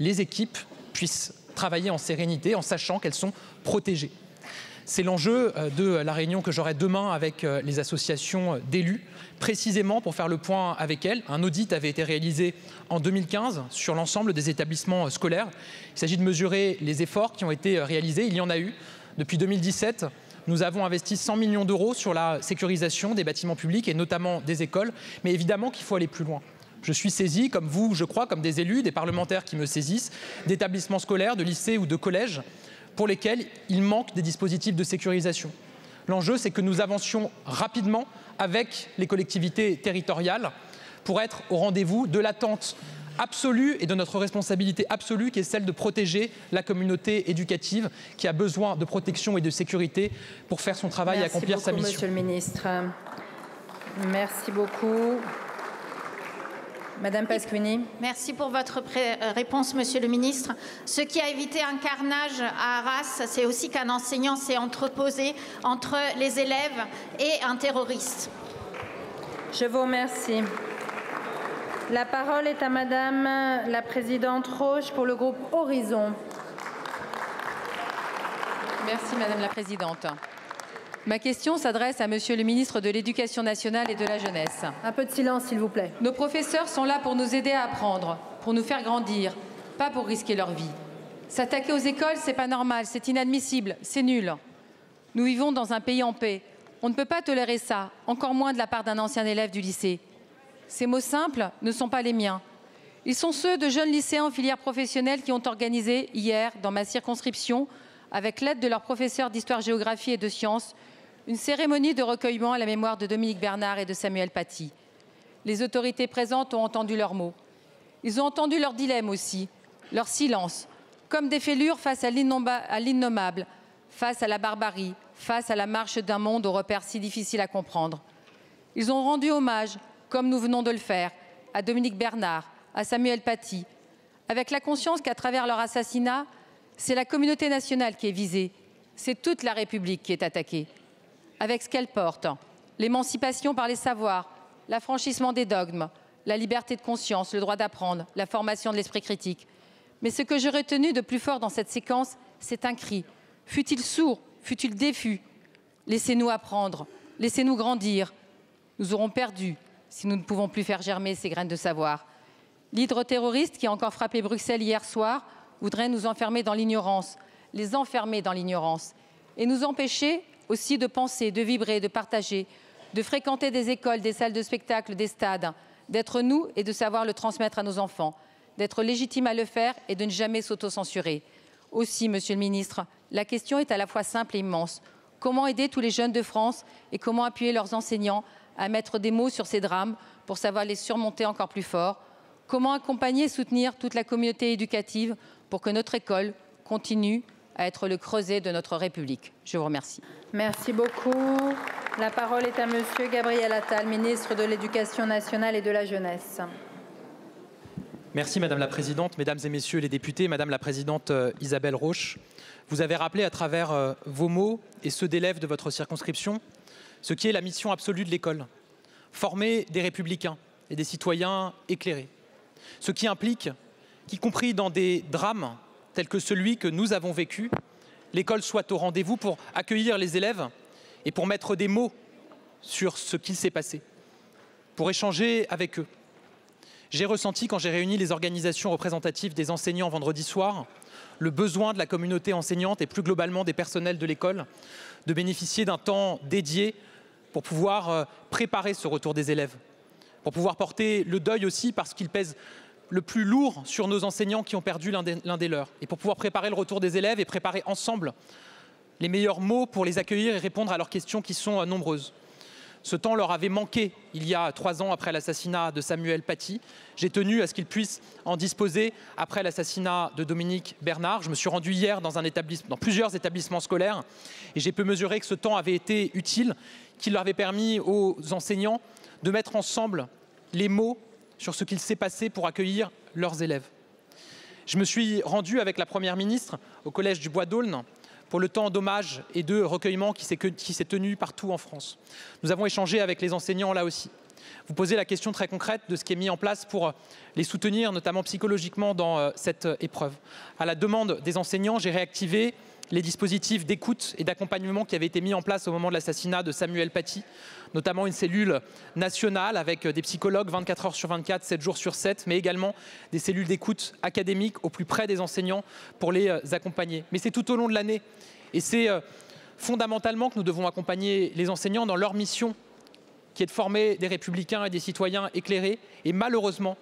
les équipes puissent travailler en sérénité, en sachant qu'elles sont protégées. C'est l'enjeu de la réunion que j'aurai demain avec les associations d'élus, précisément pour faire le point avec elles. Un audit avait été réalisé en deux mille quinze sur l'ensemble des établissements scolaires. Il s'agit de mesurer les efforts qui ont été réalisés. Il y en a eu. Depuis deux mille dix-sept, nous avons investi cent millions d'euros sur la sécurisation des bâtiments publics et notamment des écoles. Mais évidemment qu'il faut aller plus loin. Je suis saisi, comme vous, je crois, comme des élus, des parlementaires qui me saisissent, d'établissements scolaires, de lycées ou de collèges, pour lesquels il manque des dispositifs de sécurisation. L'enjeu, c'est que nous avancions rapidement avec les collectivités territoriales pour être au rendez-vous de l'attente absolue et de notre responsabilité absolue qui est celle de protéger la communauté éducative qui a besoin de protection et de sécurité pour faire son travail Merci et accomplir beaucoup, sa mission. Monsieur le ministre. Merci beaucoup. Madame Pasquini. Merci pour votre réponse, Monsieur le ministre. Ce qui a évité un carnage à Arras, c'est aussi qu'un enseignant s'est entreposé entre les élèves et un terroriste. Je vous remercie. La parole est à Madame la Présidente Roche pour le groupe Horizon. Merci, Madame la Présidente. Ma question s'adresse à Monsieur le ministre de l'Éducation nationale et de la jeunesse. Un peu de silence, s'il vous plaît. Nos professeurs sont là pour nous aider à apprendre, pour nous faire grandir, pas pour risquer leur vie. S'attaquer aux écoles, c'est pas normal, c'est inadmissible, c'est nul. Nous vivons dans un pays en paix. On ne peut pas tolérer ça, encore moins de la part d'un ancien élève du lycée. Ces mots simples ne sont pas les miens. Ils sont ceux de jeunes lycéens en filière professionnelle qui ont organisé hier, dans ma circonscription, avec l'aide de leurs professeurs d'histoire-géographie et de sciences, une cérémonie de recueillement à la mémoire de Dominique Bernard et de Samuel Paty. Les autorités présentes ont entendu leurs mots. Ils ont entendu leur dilemme aussi, leur silence, comme des fêlures face à l'innommable, face à la barbarie, face à la marche d'un monde aux repères si difficiles à comprendre. Ils ont rendu hommage, comme nous venons de le faire, à Dominique Bernard, à Samuel Paty, avec la conscience qu'à travers leur assassinat, c'est la communauté nationale qui est visée, c'est toute la République qui est attaquée. Avec ce qu'elle porte, l'émancipation par les savoirs, l'affranchissement des dogmes, la liberté de conscience, le droit d'apprendre, la formation de l'esprit critique. Mais ce que j'ai retenu de plus fort dans cette séquence, c'est un cri. Fut-il sourd, fut-il défus? Laissez-nous apprendre, laissez-nous grandir. Nous aurons perdu si nous ne pouvons plus faire germer ces graines de savoir. L'hydre terroriste qui a encore frappé Bruxelles hier soir voudrait nous enfermer dans l'ignorance, les enfermer dans l'ignorance et nous empêcher aussi de penser, de vibrer, de partager, de fréquenter des écoles, des salles de spectacle, des stades, d'être nous et de savoir le transmettre à nos enfants, d'être légitimes à le faire et de ne jamais s'autocensurer. Aussi, Monsieur le ministre, la question est à la fois simple et immense. Comment aider tous les jeunes de France et comment appuyer leurs enseignants à mettre des mots sur ces drames pour savoir les surmonter encore plus fort? Comment accompagner et soutenir toute la communauté éducative pour que notre école continue à être le creuset de notre République? Je vous remercie. Merci beaucoup. La parole est à Monsieur Gabriel Attal, ministre de l'Éducation nationale et de la jeunesse. Merci Madame la Présidente, Mesdames et Messieurs les députés, Madame la Présidente Isabelle Roche. Vous avez rappelé à travers vos mots et ceux d'élèves de votre circonscription ce qui est la mission absolue de l'école, former des républicains et des citoyens éclairés. Ce qui implique qu'y compris dans des drames tel que celui que nous avons vécu, l'école soit au rendez-vous pour accueillir les élèves et pour mettre des mots sur ce qu'il s'est passé, pour échanger avec eux. J'ai ressenti, quand j'ai réuni les organisations représentatives des enseignants vendredi soir, le besoin de la communauté enseignante et plus globalement des personnels de l'école de bénéficier d'un temps dédié pour pouvoir préparer ce retour des élèves, pour pouvoir porter le deuil aussi parce qu'il pèse le plus lourd sur nos enseignants qui ont perdu l'un des, l'un des leurs. Et pour pouvoir préparer le retour des élèves et préparer ensemble les meilleurs mots pour les accueillir et répondre à leurs questions qui sont nombreuses. Ce temps leur avait manqué il y a trois ans après l'assassinat de Samuel Paty. J'ai tenu à ce qu'ils puissent en disposer après l'assassinat de Dominique Bernard. Je me suis rendu hier dans, un établissement, dans plusieurs établissements scolaires et j'ai pu mesurer que ce temps avait été utile, qu'il leur avait permis aux enseignants de mettre ensemble les mots sur ce qu'il s'est passé pour accueillir leurs élèves. Je me suis rendu avec la Première ministre au collège du Bois d'Aulne pour le temps d'hommage et de recueillement qui s'est tenu partout en France. Nous avons échangé avec les enseignants là aussi. Vous posez la question très concrète de ce qui est mis en place pour les soutenir, notamment psychologiquement, dans cette épreuve. À la demande des enseignants, j'ai réactivé les dispositifs d'écoute et d'accompagnement qui avaient été mis en place au moment de l'assassinat de Samuel Paty, notamment une cellule nationale avec des psychologues vingt-quatre heures sur vingt-quatre, sept jours sur sept, mais également des cellules d'écoute académiques au plus près des enseignants pour les accompagner. Mais c'est tout au long de l'année et c'est fondamentalement que nous devons accompagner les enseignants dans leur mission qui est de former des républicains et des citoyens éclairés. Et malheureusement,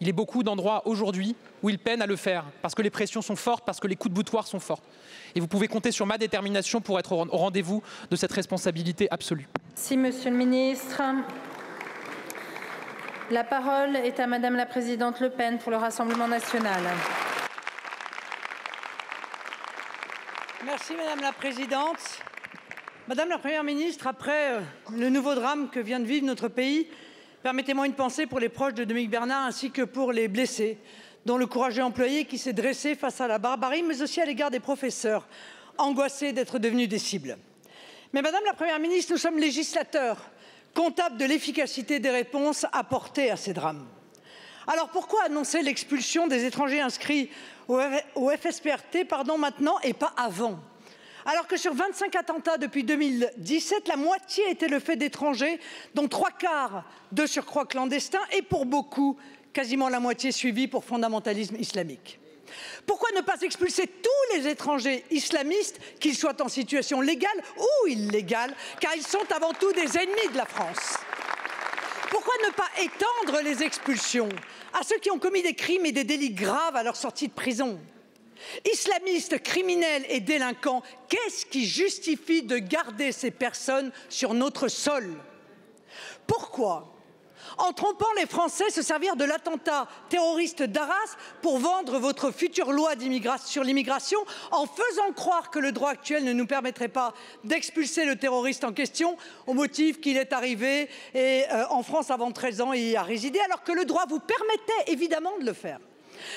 il y a beaucoup d'endroits aujourd'hui où ils peinent à le faire, parce que les pressions sont fortes, parce que les coups de boutoir sont forts. Et vous pouvez compter sur ma détermination pour être au rendez-vous de cette responsabilité absolue. Merci, Monsieur le Ministre. La parole est à Madame la Présidente Le Pen pour le Rassemblement national. Merci Madame la Présidente. Madame la Première ministre, après le nouveau drame que vient de vivre notre pays, permettez-moi une pensée pour les proches de Dominique Bernard ainsi que pour les blessés, dont le courageux employé qui s'est dressé face à la barbarie, mais aussi à l'égard des professeurs, angoissés d'être devenus des cibles. Mais Madame la Première ministre, nous sommes législateurs, comptables de l'efficacité des réponses apportées à ces drames. Alors pourquoi annoncer l'expulsion des étrangers inscrits au F S P R T pardon, maintenant et pas avant ? Alors que sur vingt-cinq attentats depuis deux mille dix-sept, la moitié était le fait d'étrangers, dont trois quarts de surcroît clandestins et pour beaucoup, quasiment la moitié suivie pour fondamentalisme islamique. Pourquoi ne pas expulser tous les étrangers islamistes, qu'ils soient en situation légale ou illégale, car ils sont avant tout des ennemis de la France ? Pourquoi ne pas étendre les expulsions à ceux qui ont commis des crimes et des délits graves à leur sortie de prison ? Islamistes, criminels et délinquants, qu'est-ce qui justifie de garder ces personnes sur notre sol? Pourquoi, en trompant les Français, se servir de l'attentat terroriste d'Arras pour vendre votre future loi sur l'immigration en faisant croire que le droit actuel ne nous permettrait pas d'expulser le terroriste en question au motif qu'il est arrivé et, euh, en France avant treize ans et y a résidé, alors que le droit vous permettait évidemment de le faire?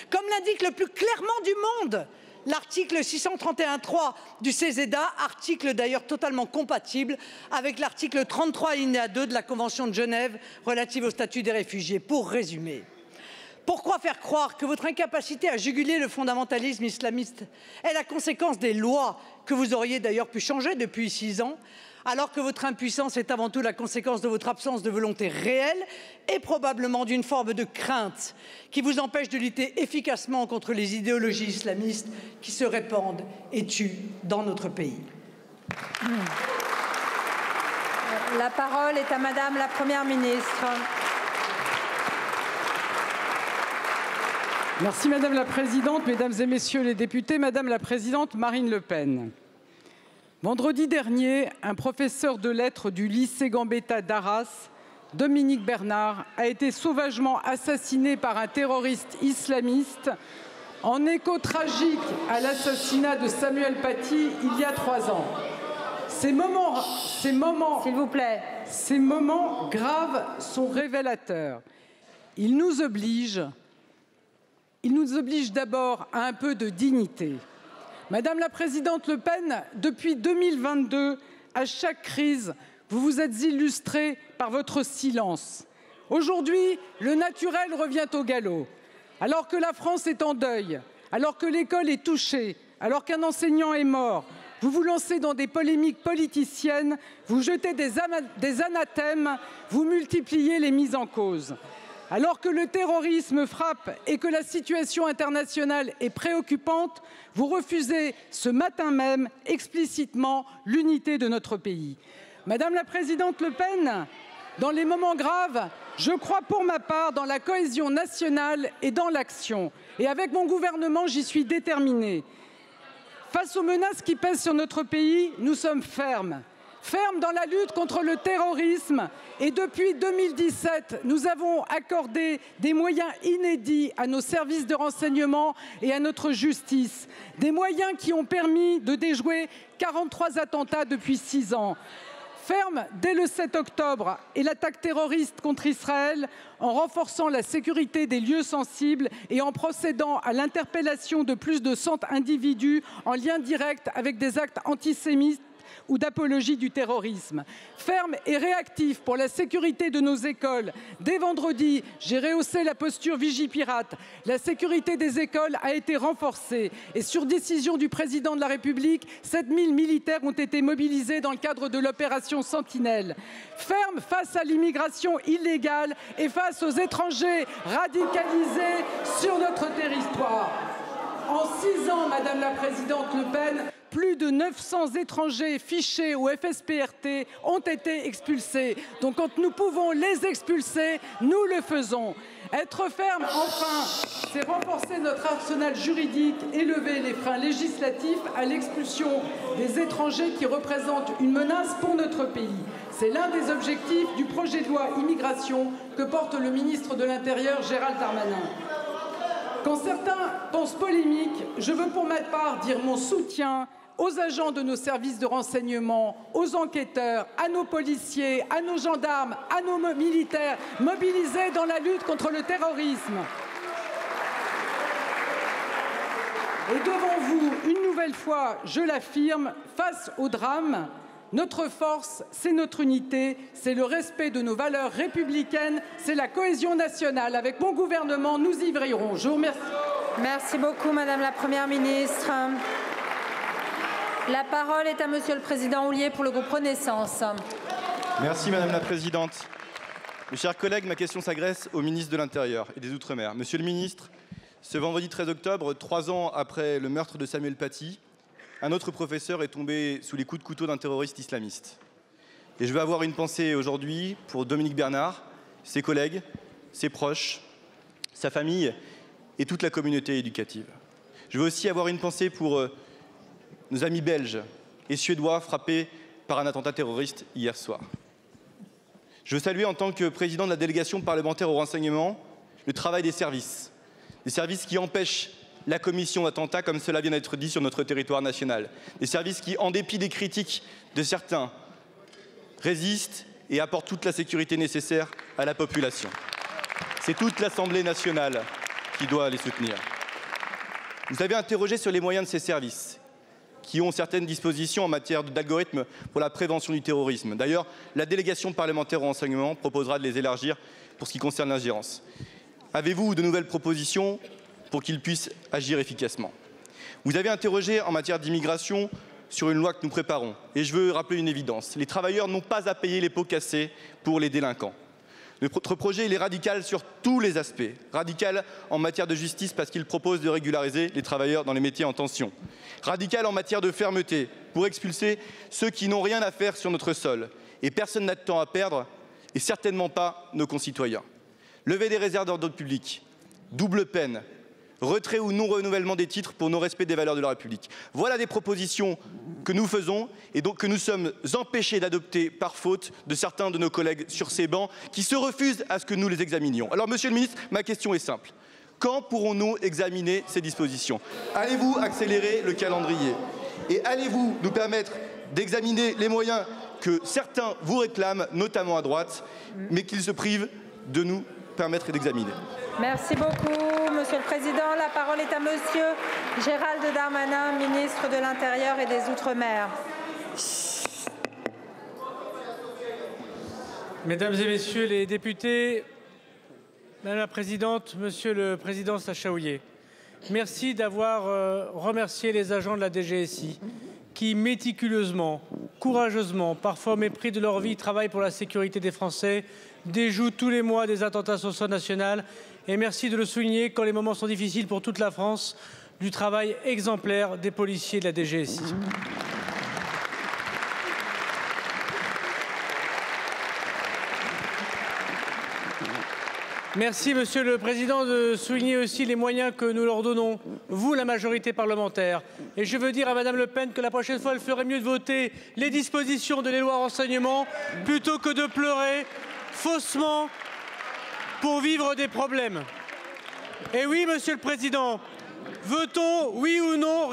Comme l'indique le plus clairement du monde l'article six cent trente et un point trois du C E S E D A, article d'ailleurs totalement compatible avec l'article trente-trois alinéa deux de la Convention de Genève relative au statut des réfugiés. Pour résumer, pourquoi faire croire que votre incapacité à juguler le fondamentalisme islamiste est la conséquence des lois que vous auriez d'ailleurs pu changer depuis six ans ? Alors que votre impuissance est avant tout la conséquence de votre absence de volonté réelle et probablement d'une forme de crainte qui vous empêche de lutter efficacement contre les idéologies islamistes qui se répandent et tuent dans notre pays. La parole est à Madame la Première ministre. Merci Madame la Présidente, Mesdames et Messieurs les députés, Madame la Présidente Marine Le Pen. Vendredi dernier, un professeur de lettres du lycée Gambetta d'Arras, Dominique Bernard, a été sauvagement assassiné par un terroriste islamiste en écho tragique à l'assassinat de Samuel Paty il y a trois ans. Ces moments, ces moments, s'il vous plaît. Ces moments graves sont révélateurs. Ils nous obligent, ils nous obligent d'abord à un peu de dignité. Madame la Présidente Le Pen, depuis deux mille vingt-deux, à chaque crise, vous vous êtes illustrée par votre silence. Aujourd'hui, le naturel revient au galop. Alors que la France est en deuil, alors que l'école est touchée, alors qu'un enseignant est mort, vous vous lancez dans des polémiques politiciennes, vous jetez des, des anathèmes, vous multipliez les mises en cause. Alors que le terrorisme frappe et que la situation internationale est préoccupante, vous refusez ce matin même explicitement l'unité de notre pays. Madame la Présidente Le Pen, dans les moments graves, je crois pour ma part dans la cohésion nationale et dans l'action. Et avec mon gouvernement, j'y suis déterminée. Face aux menaces qui pèsent sur notre pays, nous sommes fermes. Ferme dans la lutte contre le terrorisme et depuis deux mille dix-sept, nous avons accordé des moyens inédits à nos services de renseignement et à notre justice. Des moyens qui ont permis de déjouer quarante-trois attentats depuis six ans. Ferme dès le sept octobre et l'attaque terroriste contre Israël en renforçant la sécurité des lieux sensibles et en procédant à l'interpellation de plus de cent individus en lien direct avec des actes antisémites ou d'apologie du terrorisme. Ferme et réactif pour la sécurité de nos écoles. Dès vendredi, j'ai rehaussé la posture Vigipirate. La sécurité des écoles a été renforcée. Et sur décision du président de la République, sept mille militaires ont été mobilisés dans le cadre de l'opération Sentinelle. Ferme face à l'immigration illégale et face aux étrangers radicalisés sur notre territoire. En six ans, Madame la Présidente Le Pen, plus de neuf cents étrangers fichés au F S P R T ont été expulsés. Donc quand nous pouvons les expulser, nous le faisons. Être ferme, enfin, c'est renforcer notre arsenal juridique, élever les freins législatifs à l'expulsion des étrangers qui représentent une menace pour notre pays. C'est l'un des objectifs du projet de loi immigration que porte le ministre de l'Intérieur, Gérald Darmanin. Quand certains pensent polémique, je veux pour ma part dire mon soutien aux agents de nos services de renseignement, aux enquêteurs, à nos policiers, à nos gendarmes, à nos militaires mobilisés dans la lutte contre le terrorisme. Et devant vous, une nouvelle fois, je l'affirme, face au drame, notre force, c'est notre unité, c'est le respect de nos valeurs républicaines, c'est la cohésion nationale. Avec mon gouvernement, nous y veillerons. Je vous remercie. Merci beaucoup, Madame la Première ministre. La parole est à Monsieur le Président Houllier pour le groupe Renaissance. Merci Madame la Présidente. Mes chers collègues, ma question s'adresse au ministre de l'Intérieur et des Outre-mer. Monsieur le ministre, ce vendredi treize octobre, trois ans après le meurtre de Samuel Paty, un autre professeur est tombé sous les coups de couteau d'un terroriste islamiste. Et je veux avoir une pensée aujourd'hui pour Dominique Bernard, ses collègues, ses proches, sa famille et toute la communauté éducative. Je veux aussi avoir une pensée pour nos amis belges et suédois frappés par un attentat terroriste hier soir. Je veux saluer en tant que président de la délégation parlementaire au renseignement le travail des services, des services qui empêchent la commission d'attentats comme cela vient d'être dit sur notre territoire national, des services qui, en dépit des critiques de certains, résistent et apportent toute la sécurité nécessaire à la population. C'est toute l'Assemblée nationale qui doit les soutenir. Vous avez interrogé sur les moyens de ces services, qui ont certaines dispositions en matière d'algorithmes pour la prévention du terrorisme. D'ailleurs, la délégation parlementaire au renseignement proposera de les élargir pour ce qui concerne l'ingérence. Avez-vous de nouvelles propositions pour qu'ils puissent agir efficacement? Vous avez interrogé en matière d'immigration sur une loi que nous préparons. Et je veux rappeler une évidence. Les travailleurs n'ont pas à payer les pots cassés pour les délinquants. Notre projet il est radical sur tous les aspects. Radical en matière de justice parce qu'il propose de régulariser les travailleurs dans les métiers en tension. Radical en matière de fermeté pour expulser ceux qui n'ont rien à faire sur notre sol. Et personne n'a de temps à perdre, et certainement pas nos concitoyens. Levée des réserves d'ordre public, double peine, retrait ou non-renouvellement des titres pour non-respect des valeurs de la République. Voilà des propositions que nous faisons et donc que nous sommes empêchés d'adopter par faute de certains de nos collègues sur ces bancs qui se refusent à ce que nous les examinions. Alors, Monsieur le Ministre, ma question est simple. Quand pourrons-nous examiner ces dispositions? Allez-vous accélérer le calendrier? Et allez-vous nous permettre d'examiner les moyens que certains vous réclament, notamment à droite, mais qu'ils se privent de nous permettre d'examiner? Merci beaucoup, Monsieur le Président. La parole est à Monsieur Gérald Darmanin, ministre de l'Intérieur et des Outre-mer. Mesdames et Messieurs les députés, Madame la Présidente, Monsieur le Président Sachaouillet, merci d'avoir euh, remercié les agents de la D G S I qui, méticuleusement, courageusement, parfois au mépris de leur vie, travaillent pour la sécurité des Français, déjouent tous les mois des attentats sur le sol national. Et merci de le souligner quand les moments sont difficiles pour toute la France, du travail exemplaire des policiers de la D G S I. Merci, Monsieur le Président, de souligner aussi les moyens que nous leur donnons, vous, la majorité parlementaire. Et je veux dire à Madame Le Pen que la prochaine fois, elle ferait mieux de voter les dispositions de la loi renseignement plutôt que de pleurer faussement pour vivre des problèmes. Et oui, Monsieur le Président, veut-on, oui ou non,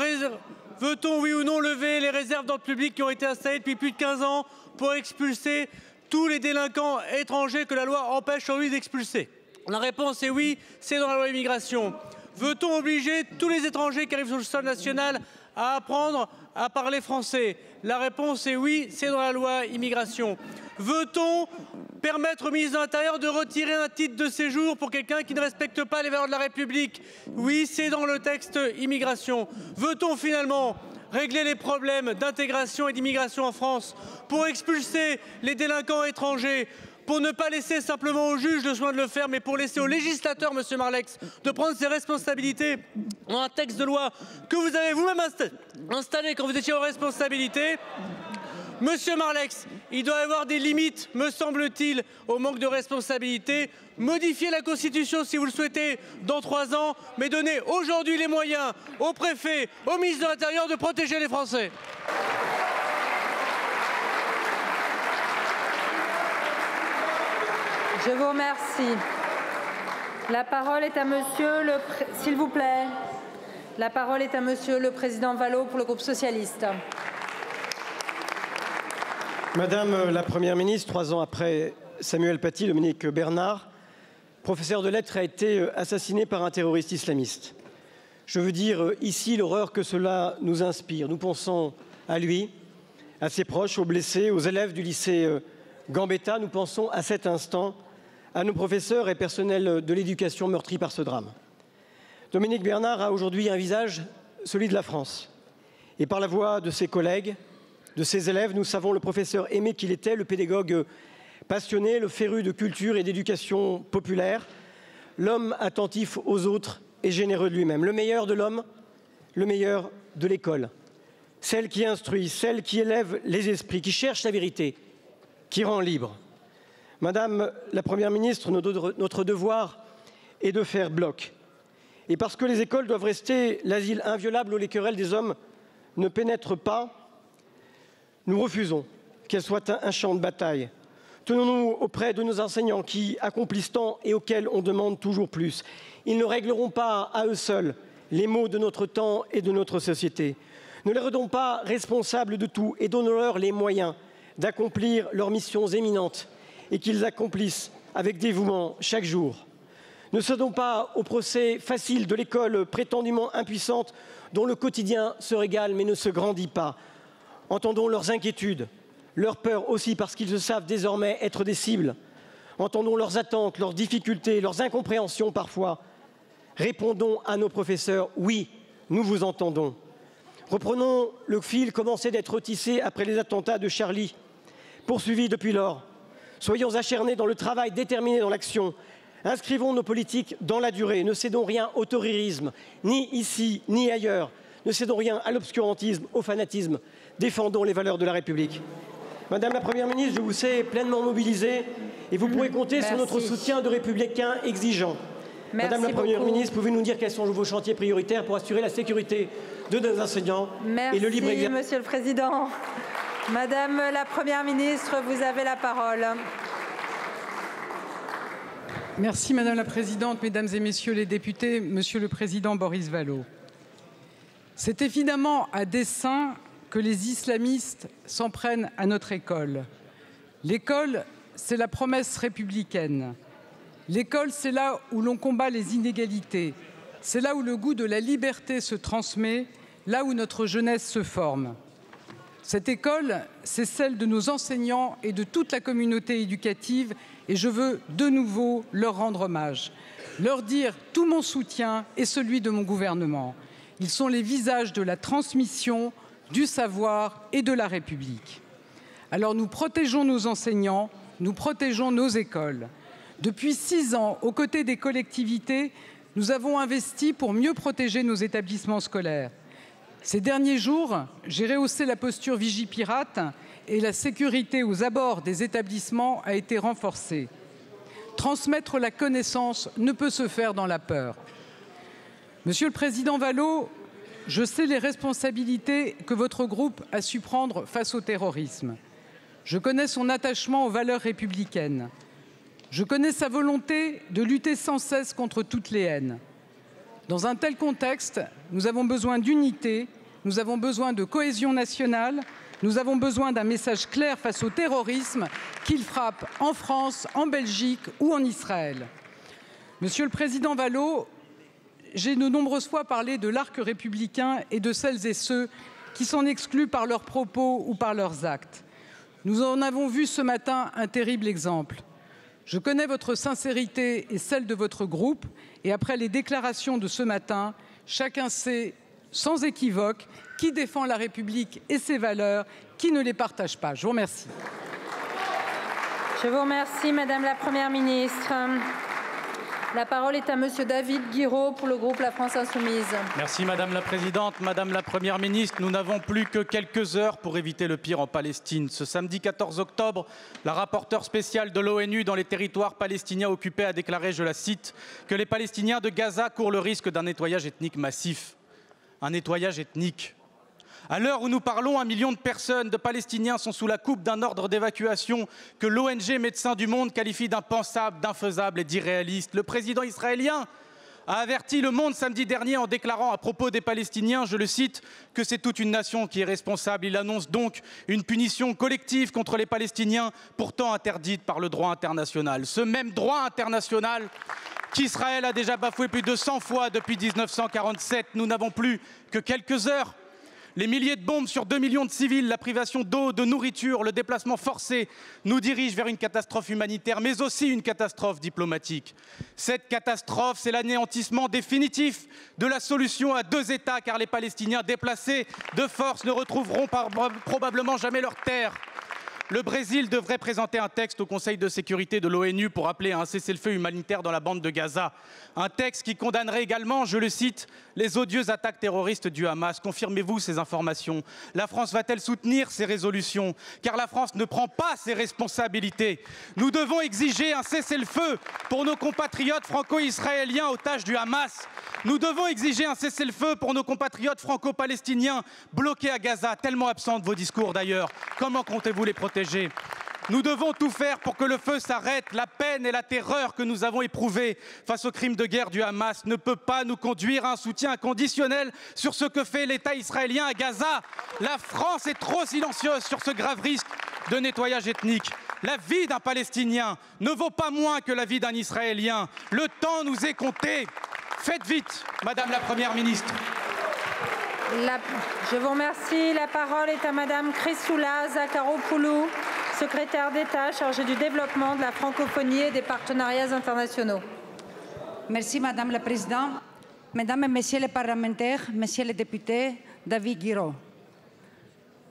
veut-on, oui ou non, lever les réserves d'ordre public qui ont été installées depuis plus de quinze ans pour expulser tous les délinquants étrangers que la loi empêche aujourd'hui d'expulser? La réponse est oui, c'est dans la loi immigration. Veut-on obliger tous les étrangers qui arrivent sur le sol national à apprendre à parler français? La réponse est oui, c'est dans la loi immigration. Veut-on permettre au ministre de l'Intérieur de retirer un titre de séjour pour quelqu'un qui ne respecte pas les valeurs de la République? Oui, c'est dans le texte immigration. Veut-on finalement régler les problèmes d'intégration et d'immigration en France pour expulser les délinquants étrangers, pour ne pas laisser simplement aux juges le soin de le faire, mais pour laisser au législateur, Monsieur Marleix, de prendre ses responsabilités dans un texte de loi que vous avez vous-même insta- installé quand vous étiez aux responsabilités? Monsieur Marleix, il doit y avoir des limites, me semble-t-il, au manque de responsabilité. Modifiez la Constitution si vous le souhaitez dans trois ans, mais donnez aujourd'hui les moyens aux préfets, au ministre de l'Intérieur de protéger les Français. Je vous remercie. La parole est à Monsieur le... S'il vous plaît. La parole est à Monsieur le Président Vallaud pour le groupe socialiste. Madame la Première ministre, trois ans après Samuel Paty, Dominique Bernard, professeur de lettres, a été assassiné par un terroriste islamiste. Je veux dire ici l'horreur que cela nous inspire. Nous pensons à lui, à ses proches, aux blessés, aux élèves du lycée Gambetta. Nous pensons à cet instant à nos professeurs et personnels de l'éducation meurtris par ce drame. Dominique Bernard a aujourd'hui un visage, celui de la France. Et par la voix de ses collègues, de ses élèves, nous savons le professeur aimé qu'il était, le pédagogue passionné, le féru de culture et d'éducation populaire, l'homme attentif aux autres et généreux de lui-même, le meilleur de l'homme, le meilleur de l'école, celle qui instruit, celle qui élève les esprits, qui cherche la vérité, qui rend libre. Madame la Première ministre, notre devoir est de faire bloc. Et parce que les écoles doivent rester l'asile inviolable où les querelles des hommes ne pénètrent pas, nous refusons qu'elles soient un champ de bataille. Tenons-nous auprès de nos enseignants qui accomplissent tant et auxquels on demande toujours plus. Ils ne régleront pas à eux seuls les maux de notre temps et de notre société. Ne les rendons pas responsables de tout et donnons-leur les moyens d'accomplir leurs missions éminentes et qu'ils accomplissent avec dévouement chaque jour. Ne cédons pas au procès facile de l'école prétendument impuissante dont le quotidien se régale mais ne se grandit pas. Entendons leurs inquiétudes, leurs peurs aussi parce qu'ils se savent désormais être des cibles. Entendons leurs attentes, leurs difficultés, leurs incompréhensions parfois. Répondons à nos professeurs, oui, nous vous entendons. Reprenons le fil commencé d'être tissé après les attentats de Charlie, poursuivis depuis lors. Soyons acharnés dans le travail, déterminés dans l'action. Inscrivons nos politiques dans la durée, ne cédons rien au terrorisme, ni ici, ni ailleurs. Ne cédons rien à l'obscurantisme, au fanatisme. Défendons les valeurs de la République. Madame la Première ministre, je vous sais pleinement mobilisée et vous pourrez compter Merci. sur notre soutien de républicains exigeants. Merci Madame la Première beaucoup. ministre, pouvez-vous nous dire quels sont vos chantiers prioritaires pour assurer la sécurité de nos enseignants Merci, et le libre exercice ? Merci, Monsieur le Président. Madame la Première ministre, vous avez la parole. Merci Madame la Présidente, Mesdames et Messieurs les députés, Monsieur le Président Boris Vallaud. C'est évidemment à dessein que les islamistes s'en prennent à notre école. L'école, c'est la promesse républicaine. L'école, c'est là où l'on combat les inégalités. C'est là où le goût de la liberté se transmet, là où notre jeunesse se forme. Cette école, c'est celle de nos enseignants et de toute la communauté éducative et je veux de nouveau leur rendre hommage, leur dire tout mon soutien et celui de mon gouvernement. Ils sont les visages de la transmission, du savoir et de la République. Alors nous protégeons nos enseignants, nous protégeons nos écoles. Depuis six ans, aux côtés des collectivités, nous avons investi pour mieux protéger nos établissements scolaires. Ces derniers jours, j'ai rehaussé la posture Vigipirate et la sécurité aux abords des établissements a été renforcée. Transmettre la connaissance ne peut se faire dans la peur. Monsieur le Président Vallaud, je sais les responsabilités que votre groupe a su prendre face au terrorisme. Je connais son attachement aux valeurs républicaines. Je connais sa volonté de lutter sans cesse contre toutes les haines. Dans un tel contexte, nous avons besoin d'unité, nous avons besoin de cohésion nationale, nous avons besoin d'un message clair face au terrorisme qu'il frappe en France, en Belgique ou en Israël. Monsieur le Président Vallaud, j'ai de nombreuses fois parlé de l'arc républicain et de celles et ceux qui s'en excluent par leurs propos ou par leurs actes. Nous en avons vu ce matin un terrible exemple. Je connais votre sincérité et celle de votre groupe et après les déclarations de ce matin, chacun sait sans équivoque qui défend la République et ses valeurs, qui ne les partage pas. Je vous remercie. Je vous remercie Madame la Première ministre. La parole est à Monsieur David Guiraud pour le groupe La France Insoumise. Merci Madame la Présidente. Madame la Première Ministre, nous n'avons plus que quelques heures pour éviter le pire en Palestine. Ce samedi quatorze octobre, la rapporteure spéciale de l'ONU dans les territoires palestiniens occupés a déclaré, je la cite, que les Palestiniens de Gaza courent le risque d'un nettoyage ethnique massif. Un nettoyage ethnique. À l'heure où nous parlons, un million de personnes, de Palestiniens, sont sous la coupe d'un ordre d'évacuation que l'O N G Médecins du Monde qualifie d'impensable, d'infaisable et d'irréaliste. Le président israélien a averti le Monde samedi dernier en déclarant à propos des Palestiniens, je le cite, que c'est toute une nation qui est responsable. Il annonce donc une punition collective contre les Palestiniens, pourtant interdite par le droit international. Ce même droit international qu'Israël a déjà bafoué plus de cent fois depuis mille neuf cent quarante-sept. Nous n'avons plus que quelques heures. Les milliers de bombes sur deux millions de civils, la privation d'eau, de nourriture, le déplacement forcé nous dirigent vers une catastrophe humanitaire, mais aussi une catastrophe diplomatique. Cette catastrophe, c'est l'anéantissement définitif de la solution à deux États, car les Palestiniens déplacés de force ne retrouveront probablement jamais leur terre. Le Brésil devrait présenter un texte au Conseil de sécurité de l'ONU pour appeler à un cessez-le-feu humanitaire dans la bande de Gaza. Un texte qui condamnerait également, je le cite, les odieuses attaques terroristes du Hamas. Confirmez-vous ces informations? La France va-t-elle soutenir ces résolutions? Car la France ne prend pas ses responsabilités. Nous devons exiger un cessez-le-feu pour nos compatriotes franco-israéliens otages du Hamas. Nous devons exiger un cessez-le-feu pour nos compatriotes franco-palestiniens bloqués à Gaza, tellement absents de vos discours d'ailleurs. Comment comptez-vous les protéger? Nous devons tout faire pour que le feu s'arrête. La peine et la terreur que nous avons éprouvées face aux crimes de guerre du Hamas ne peut pas nous conduire à un soutien inconditionnel sur ce que fait l'État israélien à Gaza. La France est trop silencieuse sur ce grave risque de nettoyage ethnique. La vie d'un Palestinien ne vaut pas moins que la vie d'un Israélien. Le temps nous est compté. Faites vite, Madame la Première Ministre. La... Je vous remercie. La parole est à Madame Chrysoula Zacharopoulou, secrétaire d'État chargée du développement de la francophonie et des partenariats internationaux. Merci Madame la Présidente. Mesdames et Messieurs les parlementaires, Messieurs les députés, David Guiraud.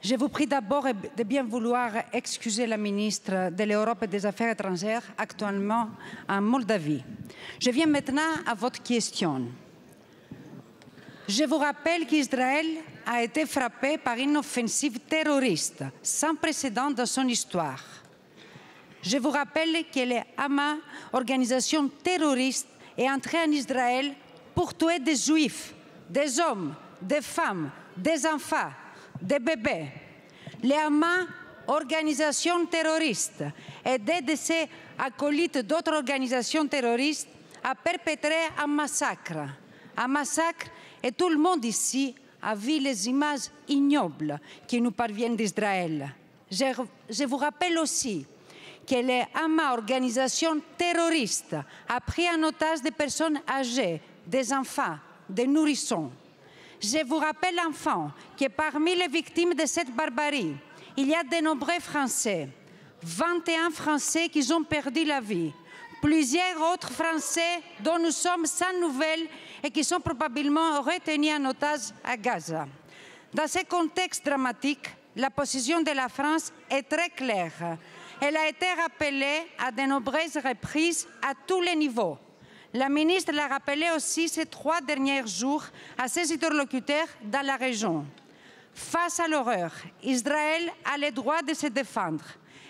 Je vous prie d'abord de bien vouloir excuser la ministre de l'Europe et des Affaires étrangères, actuellement en Moldavie. Je viens maintenant à votre question. Je vous rappelle qu'Israël a été frappé par une offensive terroriste sans précédent dans son histoire. Je vous rappelle que le Hamas, organisation terroriste, est entrée en Israël pour tuer des juifs, des hommes, des femmes, des enfants, des bébés. Le Hamas, organisation terroriste, aidé de ses acolytes d'autres organisations terroristes, a perpétré un massacre. Un massacre. Et tout le monde ici a vu les images ignobles qui nous parviennent d'Israël. Je, je vous rappelle aussi que le Hamas, organisation terroriste, a pris en otage des personnes âgées, des enfants, des nourrissons. Je vous rappelle enfin que parmi les victimes de cette barbarie, il y a de nombreux Français, vingt et un Français qui ont perdu la vie. Plusieurs autres Français dont nous sommes sans nouvelles et qui sont probablement retenus en otage à Gaza. Dans ce contexte dramatique, la position de la France est très claire. Elle a été rappelée à de nombreuses reprises à tous les niveaux. La ministre l'a rappelée aussi ces trois derniers jours à ses interlocuteurs dans la région. Face à l'horreur, Israël a le droit de se défendre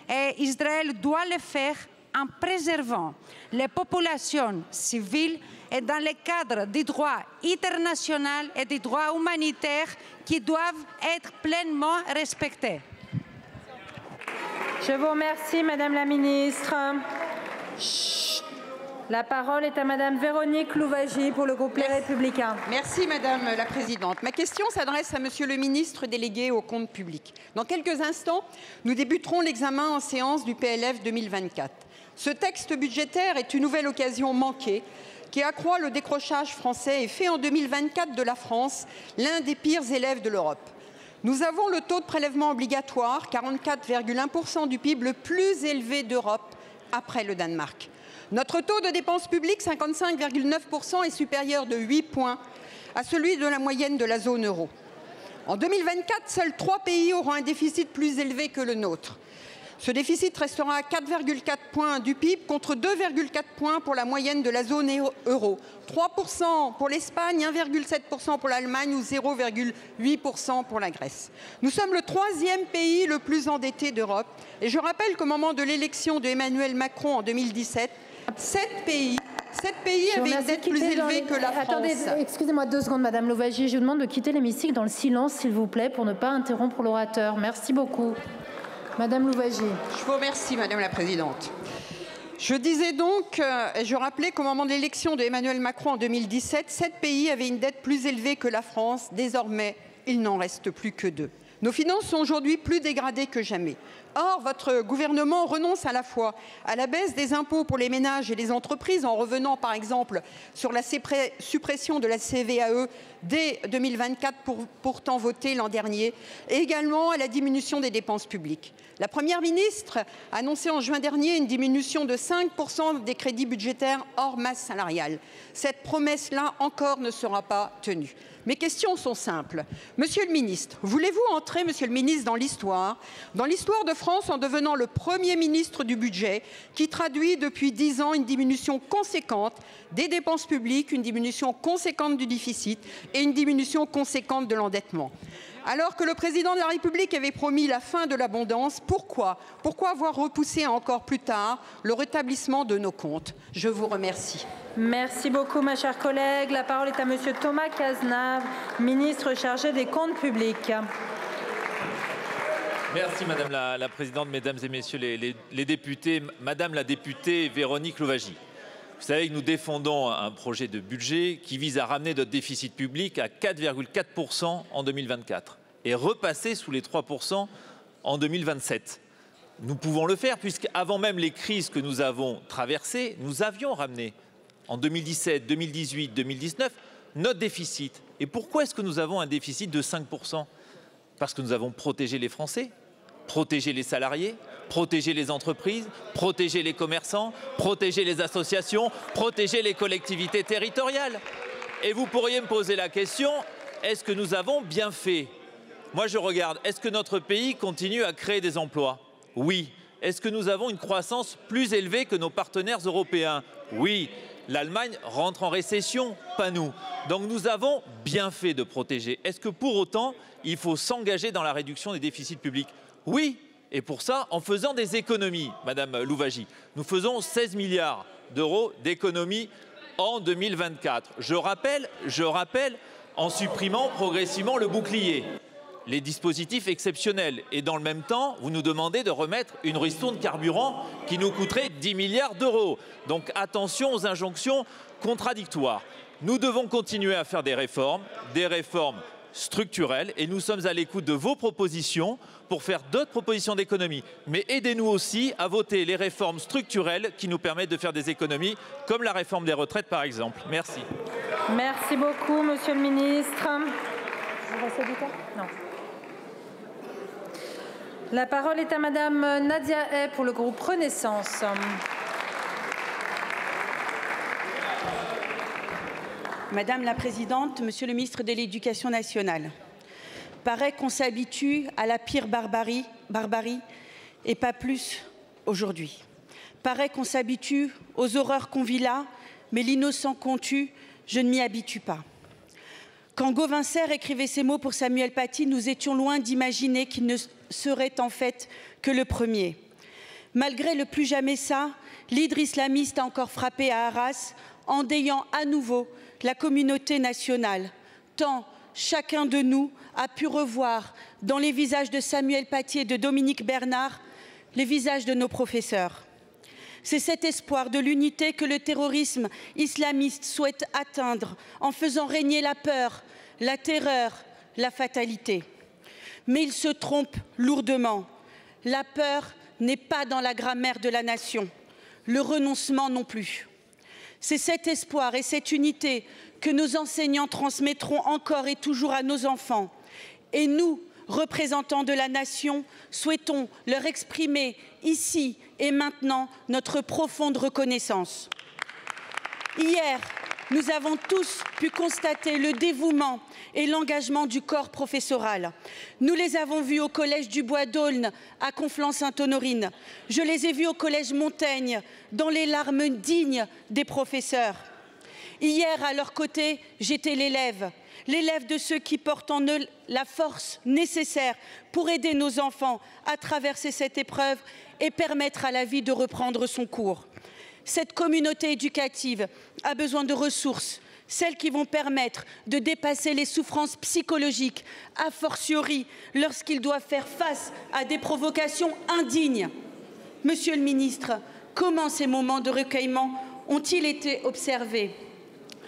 et Israël doit le faire en préservant les populations civiles et dans le cadre du droit international et du droit humanitaire qui doivent être pleinement respectés. Je vous remercie, Madame la Ministre. Chut. La parole est à Madame Véronique Louvagie pour le groupe Les Républicains. Merci Madame la Présidente. Ma question s'adresse à Monsieur le Ministre délégué aux comptes publics. Dans quelques instants, nous débuterons l'examen en séance du P L F deux mille vingt-quatre. Ce texte budgétaire est une nouvelle occasion manquée qui accroît le décrochage français et fait en deux mille vingt-quatre de la France l'un des pires élèves de l'Europe. Nous avons le taux de prélèvement obligatoire, quarante-quatre virgule un pour cent du P I B, le plus élevé d'Europe après le Danemark. Notre taux de dépenses publiques, cinquante-cinq virgule neuf pour cent, est supérieur de huit points à celui de la moyenne de la zone euro. En deux mille vingt-quatre, seuls trois pays auront un déficit plus élevé que le nôtre. Ce déficit restera à quatre virgule quatre points du P I B contre deux virgule quatre points pour la moyenne de la zone euro, trois pour cent pour l'Espagne, un virgule sept pour cent pour l'Allemagne ou zéro virgule huit pour cent pour la Grèce. Nous sommes le troisième pays le plus endetté d'Europe et je rappelle qu'au moment de l'élection de Emmanuel Macron en deux mille dix-sept, sept pays... Sept pays avaient une dette plus élevée que la France. Attendez, excusez-moi deux secondes, Madame Louvagie. Je vous demande de quitter l'hémicycle dans le silence, s'il vous plaît, pour ne pas interrompre l'orateur. Merci beaucoup. Madame Louvagie. Je vous remercie, Madame la Présidente. Je disais donc, euh, je rappelais qu'au moment de l'élection de Emmanuel Macron en deux mille dix-sept, sept pays avaient une dette plus élevée que la France. Désormais, il n'en reste plus que deux. Nos finances sont aujourd'hui plus dégradées que jamais. Or, votre gouvernement renonce à la fois à la baisse des impôts pour les ménages et les entreprises, en revenant par exemple sur la suppression de la C V A E dès deux mille vingt-quatre, pour, pourtant votée l'an dernier, et également à la diminution des dépenses publiques. La Première ministre a annoncé en juin dernier une diminution de cinq pour cent des crédits budgétaires hors masse salariale. Cette promesse-là encore ne sera pas tenue. Mes questions sont simples. Monsieur le ministre, voulez-vous entrer, monsieur le ministre, dans l'histoire, dans l'histoire de France en devenant le Premier ministre du budget, qui traduit depuis dix ans une diminution conséquente des dépenses publiques, une diminution conséquente du déficit et une diminution conséquente de l'endettement. Alors que le président de la République avait promis la fin de l'abondance, pourquoi, pourquoi avoir repoussé encore plus tard le rétablissement de nos comptes? Je vous remercie. Merci beaucoup, ma chère collègue. La parole est à monsieur Thomas Cazenave, ministre chargé des comptes publics. Merci Madame la, la Présidente, Mesdames et Messieurs les, les, les députés. Madame la députée Véronique Louvagie, vous savez que nous défendons un projet de budget qui vise à ramener notre déficit public à quatre virgule quatre pour cent en deux mille vingt-quatre et repasser sous les trois pour cent en deux mille vingt-sept. Nous pouvons le faire puisqu'avant même les crises que nous avons traversées, nous avions ramené en deux mille dix-sept, deux mille dix-huit, deux mille dix-neuf notre déficit. Et pourquoi est-ce que nous avons un déficit de cinq pour cent ? Parce que nous avons protégé les Français, protégé les salariés, protégé les entreprises, protégé les commerçants, protégé les associations, protégé les collectivités territoriales. Et vous pourriez me poser la question, est-ce que nous avons bien fait? Moi je regarde, est-ce que notre pays continue à créer des emplois? Oui. Est-ce que nous avons une croissance plus élevée que nos partenaires européens? Oui. L'Allemagne rentre en récession, pas nous. Donc nous avons bien fait de protéger. Est-ce que pour autant, il faut s'engager dans la réduction des déficits publics? Oui, et pour ça, en faisant des économies, Madame Louvagie. Nous faisons seize milliards d'euros d'économies en deux mille vingt-quatre. Je rappelle, je rappelle, en supprimant progressivement le bouclier, les dispositifs exceptionnels. Et dans le même temps, vous nous demandez de remettre une ristourne carburant qui nous coûterait dix milliards d'euros. Donc attention aux injonctions contradictoires. Nous devons continuer à faire des réformes, des réformes structurelles, et nous sommes à l'écoute de vos propositions pour faire d'autres propositions d'économie. Mais aidez-nous aussi à voter les réformes structurelles qui nous permettent de faire des économies, comme la réforme des retraites par exemple. Merci. Merci beaucoup, monsieur le ministre. Vous restez du temps ? Non. La parole est à Madame Nadia Hay pour le groupe Renaissance. Madame la Présidente, Monsieur le Ministre de l'Éducation nationale, paraît qu'on s'habitue à la pire barbarie, barbarie et pas plus aujourd'hui. Paraît qu'on s'habitue aux horreurs qu'on vit là, mais l'innocent qu'on tue, je ne m'y habitue pas. Quand Gauvin Serre écrivait ces mots pour Samuel Paty, nous étions loin d'imaginer qu'il ne serait en fait que le premier. Malgré le plus jamais ça, l'hydre islamiste a encore frappé à Arras, endeuillant à nouveau la communauté nationale. Tant chacun de nous a pu revoir dans les visages de Samuel Paty et de Dominique Bernard les visages de nos professeurs. C'est cet espoir de l'unité que le terrorisme islamiste souhaite atteindre en faisant régner la peur, la terreur, la fatalité. Mais il se trompe lourdement. La peur n'est pas dans la grammaire de la nation, le renoncement non plus. C'est cet espoir et cette unité que nos enseignants transmettront encore et toujours à nos enfants. Et nous, représentants de la nation, souhaitons leur exprimer ici et maintenant notre profonde reconnaissance. Hier, nous avons tous pu constater le dévouement et l'engagement du corps professoral. Nous les avons vus au collège du Bois-d'Aulne à Conflans-Sainte-Honorine. Je les ai vus au collège Montaigne dans les larmes dignes des professeurs. Hier, à leur côté, j'étais l'élève, l'élève de ceux qui portent en eux la force nécessaire pour aider nos enfants à traverser cette épreuve et permettre à la vie de reprendre son cours. Cette communauté éducative a besoin de ressources, celles qui vont permettre de dépasser les souffrances psychologiques, a fortiori lorsqu'ils doivent faire face à des provocations indignes. Monsieur le ministre, comment ces moments de recueillement ont-ils été observés ?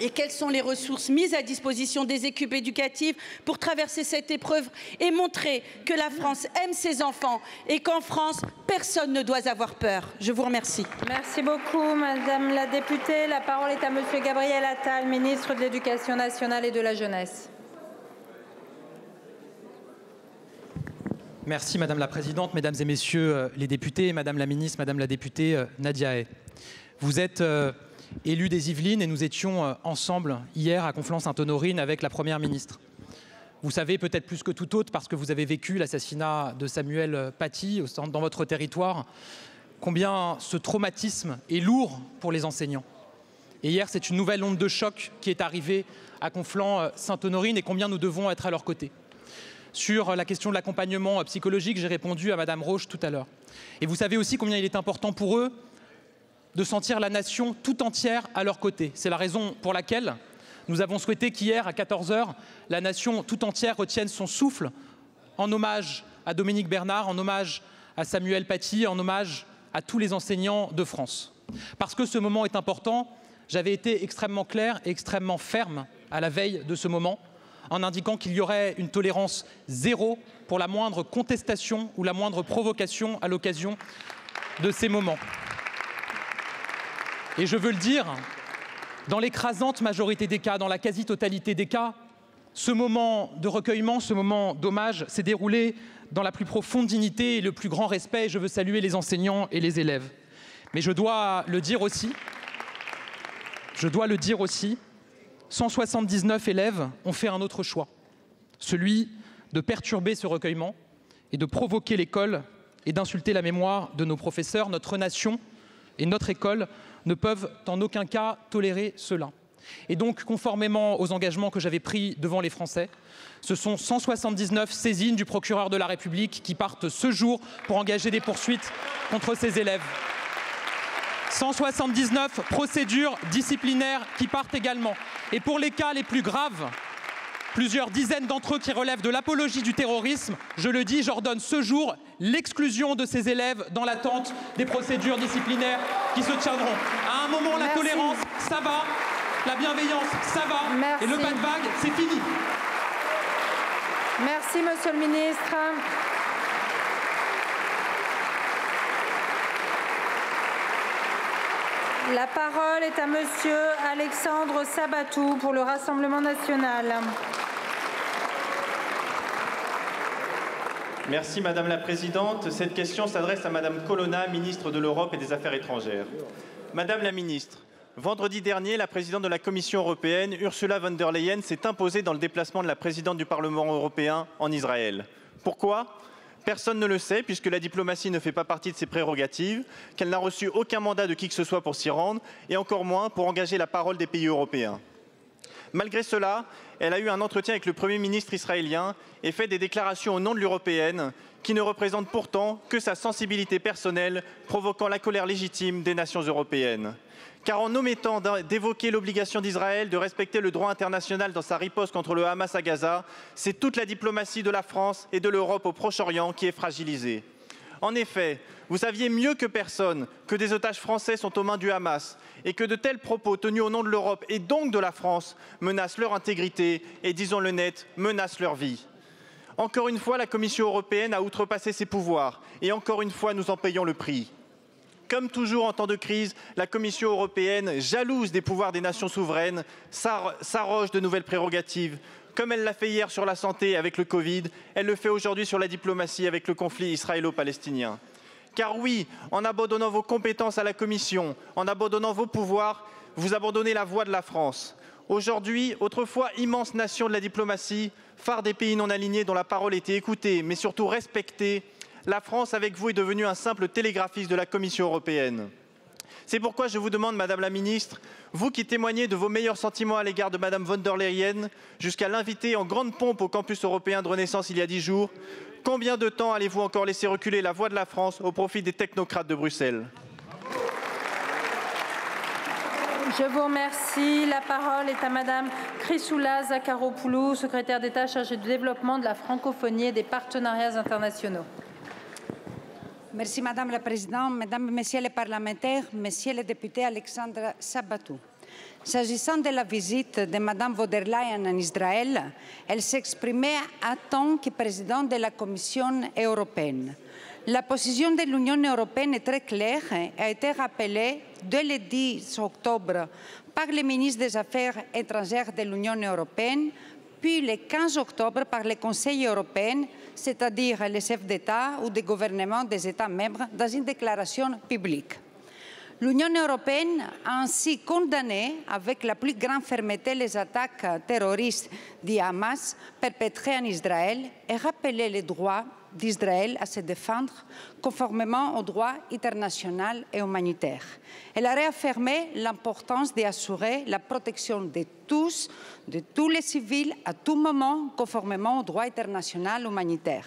Et quelles sont les ressources mises à disposition des équipes éducatives pour traverser cette épreuve et montrer que la France aime ses enfants et qu'en France, personne ne doit avoir peur. Je vous remercie. Merci beaucoup, Madame la députée. La parole est à Monsieur Gabriel Attal, ministre de l'Éducation nationale et de la jeunesse. Merci, Madame la Présidente, Mesdames et Messieurs les députés, Madame la Ministre, Madame la députée Nadia Hay. Vous êtes... Euh, élu des Yvelines, et nous étions ensemble hier à Conflans-Sainte-Honorine avec la Première ministre. Vous savez peut-être plus que tout autre, parce que vous avez vécu l'assassinat de Samuel Paty dans votre territoire, combien ce traumatisme est lourd pour les enseignants. Et hier, c'est une nouvelle onde de choc qui est arrivée à Conflans-Sainte-Honorine et combien nous devons être à leur côté. Sur la question de l'accompagnement psychologique, j'ai répondu à Madame Roche tout à l'heure. Et vous savez aussi combien il est important pour eux de sentir la nation tout entière à leur côté. C'est la raison pour laquelle nous avons souhaité qu'hier, à quatorze heures, la nation tout entière retienne son souffle en hommage à Dominique Bernard, en hommage à Samuel Paty, en hommage à tous les enseignants de France. Parce que ce moment est important, j'avais été extrêmement clair et extrêmement ferme à la veille de ce moment, en indiquant qu'il y aurait une tolérance zéro pour la moindre contestation ou la moindre provocation à l'occasion de ces moments. Et je veux le dire, dans l'écrasante majorité des cas, dans la quasi-totalité des cas, ce moment de recueillement, ce moment d'hommage s'est déroulé dans la plus profonde dignité et le plus grand respect. Je veux saluer les enseignants et les élèves. Mais je dois le dire aussi, je dois le dire aussi, cent soixante-dix-neuf élèves ont fait un autre choix, celui de perturber ce recueillement et de provoquer l'école et d'insulter la mémoire de nos professeurs, notre nation et notre école ne peuvent en aucun cas tolérer cela. Et donc, conformément aux engagements que j'avais pris devant les Français, ce sont cent soixante-dix-neuf saisines du procureur de la République qui partent ce jour pour engager des poursuites contre ces élèves. cent soixante-dix-neuf procédures disciplinaires qui partent également. Et pour les cas les plus graves, plusieurs dizaines d'entre eux qui relèvent de l'apologie du terrorisme, je le dis, j'ordonne ce jour l'exclusion de ces élèves dans l'attente des procédures disciplinaires qui se tiendront. À un moment, la Merci. Tolérance, ça va, la bienveillance, ça va, Merci. Et le pas de vague, c'est fini. Merci, Monsieur le Ministre. La parole est à Monsieur Alexandre Sabatou pour le Rassemblement national. Merci Madame la Présidente. Cette question s'adresse à Madame Colonna, ministre de l'Europe et des Affaires étrangères. Madame la Ministre, vendredi dernier, la présidente de la Commission européenne, Ursula von der Leyen, s'est imposée dans le déplacement de la présidente du Parlement européen en Israël. Pourquoi ? Personne ne le sait, puisque la diplomatie ne fait pas partie de ses prérogatives, qu'elle n'a reçu aucun mandat de qui que ce soit pour s'y rendre, et encore moins pour engager la parole des pays européens. Malgré cela, elle a eu un entretien avec le Premier ministre israélien et fait des déclarations au nom de l'Européenne, qui ne représente pourtant que sa sensibilité personnelle, provoquant la colère légitime des nations européennes. Car en omettant d'évoquer l'obligation d'Israël de respecter le droit international dans sa riposte contre le Hamas à Gaza, c'est toute la diplomatie de la France et de l'Europe au Proche-Orient qui est fragilisée. En effet, vous saviez mieux que personne que des otages français sont aux mains du Hamas et que de tels propos tenus au nom de l'Europe et donc de la France menacent leur intégrité et, disons-le net, menacent leur vie. Encore une fois, la Commission européenne a outrepassé ses pouvoirs et encore une fois, nous en payons le prix. Comme toujours en temps de crise, la Commission européenne, jalouse des pouvoirs des nations souveraines, s'arroge de nouvelles prérogatives. Comme elle l'a fait hier sur la santé avec le Covid, elle le fait aujourd'hui sur la diplomatie avec le conflit israélo-palestinien. Car oui, en abandonnant vos compétences à la Commission, en abandonnant vos pouvoirs, vous abandonnez la voie de la France. Aujourd'hui, autrefois immense nation de la diplomatie, phare des pays non alignés dont la parole était écoutée, mais surtout respectée, la France, avec vous, est devenue un simple télégraphiste de la Commission européenne. C'est pourquoi je vous demande, Madame la Ministre, vous qui témoignez de vos meilleurs sentiments à l'égard de Madame von der Leyen, jusqu'à l'inviter en grande pompe au campus européen de Renaissance il y a dix jours, combien de temps allez-vous encore laisser reculer la voix de la France au profit des technocrates de Bruxelles ? Je vous remercie. La parole est à Madame Chrysoula Zacharopoulou, secrétaire d'État chargée du développement de la francophonie et des partenariats internationaux. Merci Madame la Présidente, Mesdames, Messieurs les parlementaires, Messieurs les députés Alexandre Sabatou. S'agissant de la visite de Madame von der Leyen en Israël, elle s'exprimait en tant que présidente de la Commission européenne. La position de l'Union européenne est très claire et a été rappelée dès le dix octobre par le ministre des Affaires étrangères de l'Union européenne, puis le quinze octobre par le Conseil européen, c'est-à-dire les chefs d'État ou de gouvernement des États membres, dans une déclaration publique. L'Union européenne a ainsi condamné avec la plus grande fermeté les attaques terroristes du Hamas perpétrées en Israël et rappelé les droits d'Israël à se défendre conformément au droit international et humanitaire. Elle a réaffirmé l'importance d'assurer la protection de tous, de tous les civils, à tout moment, conformément au droit international humanitaire.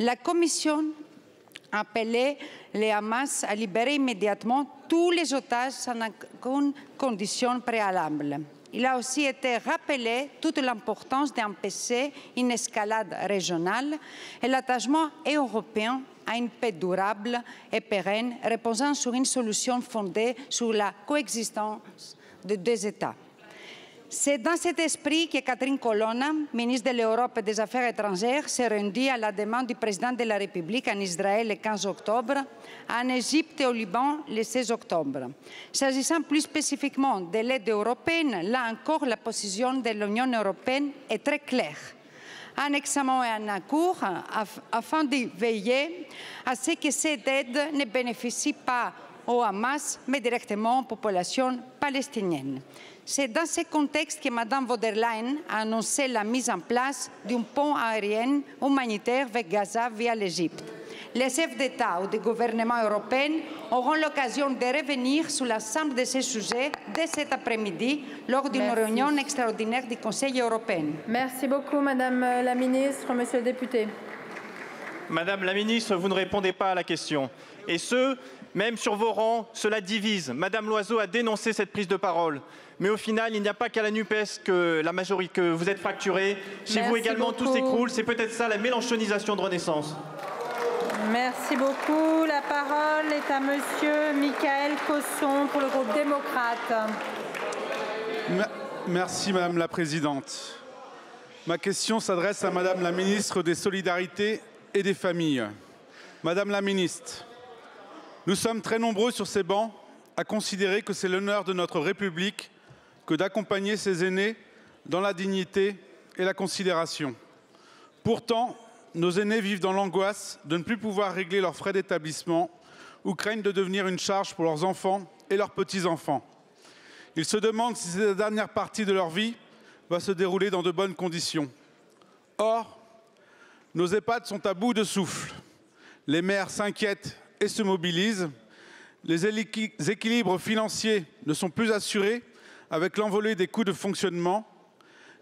La Commission a appelé les Hamas à libérer immédiatement tous les otages sans aucune condition préalable. Il a aussi été rappelé toute l'importance d'empêcher une escalade régionale et l'attachement européen à une paix durable et pérenne reposant sur une solution fondée sur la coexistence de deux États. C'est dans cet esprit que Catherine Colonna, ministre de l'Europe et des Affaires étrangères, s'est rendue à la demande du président de la République en Israël le quinze octobre, en Égypte et au Liban le seize octobre. S'agissant plus spécifiquement de l'aide européenne, là encore la position de l'Union européenne est très claire. Un examen et un accord afin de veiller à ce que cette aide ne bénéficie pas au Hamas, mais directement aux populations palestiniennes. C'est dans ce contexte que Madame von der Leyen a annoncé la mise en place d'un pont aérien humanitaire vers Gaza via l'Égypte. Les chefs d'État ou des gouvernements européens auront l'occasion de revenir sur l'ensemble de ces sujets dès cet après-midi lors d'une réunion extraordinaire du Conseil européen. Merci beaucoup Madame la Ministre. Monsieur le député. Madame la Ministre, vous ne répondez pas à la question. Et ce, même sur vos rangs, cela divise. Madame Loiseau a dénoncé cette prise de parole. Mais au final, il n'y a pas qu'à la NUPES que la majorité que vous êtes fracturée. Chez vous également, beaucoup. Tout s'écroule. C'est peut-être ça la mélenchonisation de Renaissance. Merci beaucoup. La parole est à Monsieur Michael Cosson pour le groupe démocrate. Merci Madame la Présidente. Ma question s'adresse à Madame la Ministre des Solidarités et des Familles. Madame la Ministre, nous sommes très nombreux sur ces bancs à considérer que c'est l'honneur de notre République que d'accompagner ses aînés dans la dignité et la considération. Pourtant, nos aînés vivent dans l'angoisse de ne plus pouvoir régler leurs frais d'établissement ou craignent de devenir une charge pour leurs enfants et leurs petits-enfants. Ils se demandent si la dernière partie de leur vie va se dérouler dans de bonnes conditions. Or, nos EHPAD sont à bout de souffle. Les maires s'inquiètent et se mobilisent. Les équilibres financiers ne sont plus assurés avec l'envolée des coûts de fonctionnement.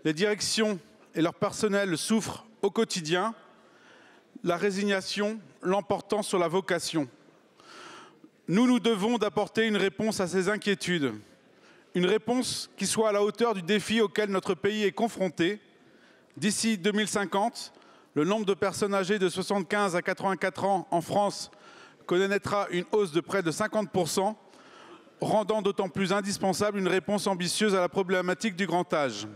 Les directions et leur personnel souffrent au quotidien, la résignation l'emportant sur la vocation. Nous, nous devons d'apporter une réponse à ces inquiétudes, une réponse qui soit à la hauteur du défi auquel notre pays est confronté. D'ici deux mille cinquante, le nombre de personnes âgées de soixante-quinze à quatre-vingt-quatre ans en France connaîtra une hausse de près de cinquante pour cent, rendant d'autant plus indispensable une réponse ambitieuse à la problématique du grand âge.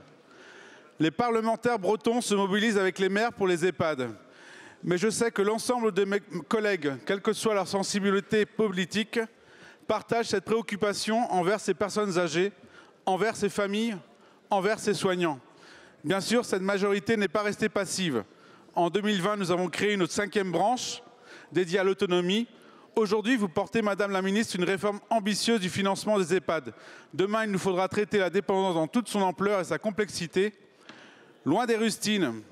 Les parlementaires bretons se mobilisent avec les maires pour les EHPAD. Mais je sais que l'ensemble de mes collègues, quelle que soit leur sensibilité politique, partagent cette préoccupation envers ces personnes âgées, envers ces familles, envers ces soignants. Bien sûr, cette majorité n'est pas restée passive. En deux mille vingt, nous avons créé notre cinquième branche dédiée à l'autonomie, Aujourd'hui, vous portez, Madame la Ministre, une réforme ambitieuse du financement des EHPAD. Demain, il nous faudra traiter la dépendance dans toute son ampleur et sa complexité, loin des rustines,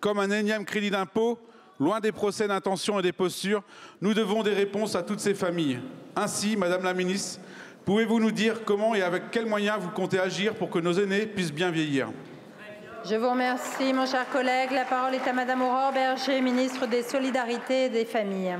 comme un énième crédit d'impôt, loin des procès d'intention et des postures. Nous devons des réponses à toutes ces familles. Ainsi, Madame la Ministre, pouvez-vous nous dire comment et avec quels moyens vous comptez agir pour que nos aînés puissent bien vieillir ? Je vous remercie, mon cher collègue. La parole est à Madame Aurore Berger, ministre des Solidarités et des Familles.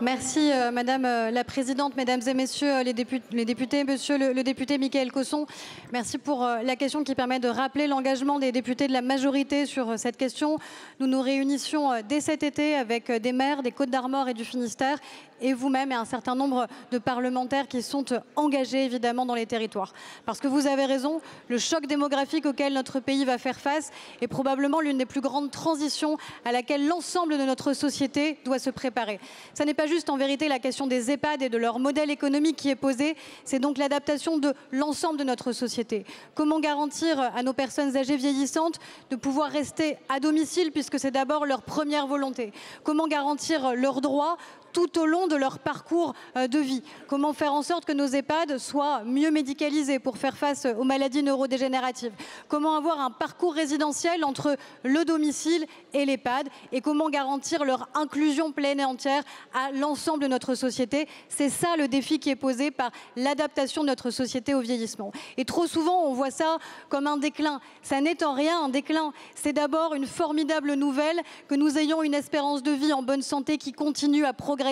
Merci euh, Madame euh, la Présidente, Mesdames et Messieurs euh, les, dépu les députés, Monsieur le, le député Michaël Cosson, merci pour euh, la question qui permet de rappeler l'engagement des députés de la majorité sur euh, cette question. Nous nous réunissions euh, dès cet été avec euh, des maires des Côtes-d'Armor et du Finistère et vous-même et un certain nombre de parlementaires qui sont euh, engagés évidemment dans les territoires. Parce que vous avez raison, le choc démographique auquel notre pays va faire face est probablement l'une des plus grandes transitions à laquelle l'ensemble de notre société doit se préparer. Ça n'est pas juste en vérité la question des EHPAD et de leur modèle économique qui est posée, c'est donc l'adaptation de l'ensemble de notre société. Comment garantir à nos personnes âgées vieillissantes de pouvoir rester à domicile puisque c'est d'abord leur première volonté? Comment garantir leurs droits tout au long de leur parcours de vie? Comment faire en sorte que nos EHPAD soient mieux médicalisés pour faire face aux maladies neurodégénératives? Comment avoir un parcours résidentiel entre le domicile et l'EHPAD? Et comment garantir leur inclusion pleine et entière à l'ensemble de notre société? C'est ça le défi qui est posé par l'adaptation de notre société au vieillissement. Et trop souvent, on voit ça comme un déclin. Ça n'est en rien un déclin. C'est d'abord une formidable nouvelle que nous ayons une espérance de vie en bonne santé qui continue à progresser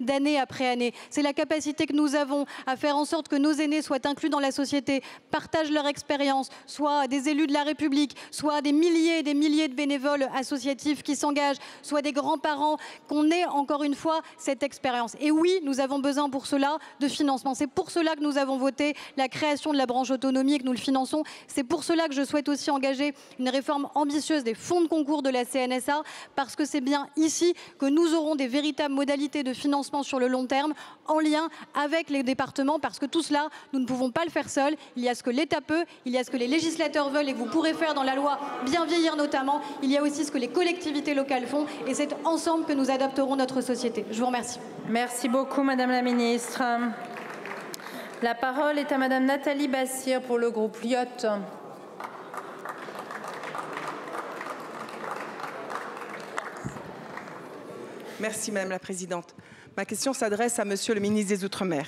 d'année après année. C'est la capacité que nous avons à faire en sorte que nos aînés soient inclus dans la société, partagent leur expérience, soient des élus de la République, soient des milliers et des milliers de bénévoles associatifs qui s'engagent, soient des grands-parents, qu'on ait encore une fois cette expérience. Et oui, nous avons besoin pour cela de financement. C'est pour cela que nous avons voté la création de la branche autonomie et que nous le finançons. C'est pour cela que je souhaite aussi engager une réforme ambitieuse des fonds de concours de la C N S A, parce que c'est bien ici que nous aurons des véritables modalités de financement sur le long terme en lien avec les départements, parce que tout cela, nous ne pouvons pas le faire seuls. Il y a ce que l'État peut, il y a ce que les législateurs veulent et que vous pourrez faire dans la loi Bien vieillir notamment, il y a aussi ce que les collectivités locales font et c'est ensemble que nous adapterons notre société. Je vous remercie. Merci beaucoup Madame la Ministre. La parole est à Madame Nathalie Bassir pour le groupe L I O T. Merci Madame la Présidente. Ma question s'adresse à Monsieur le ministre des Outre-mer.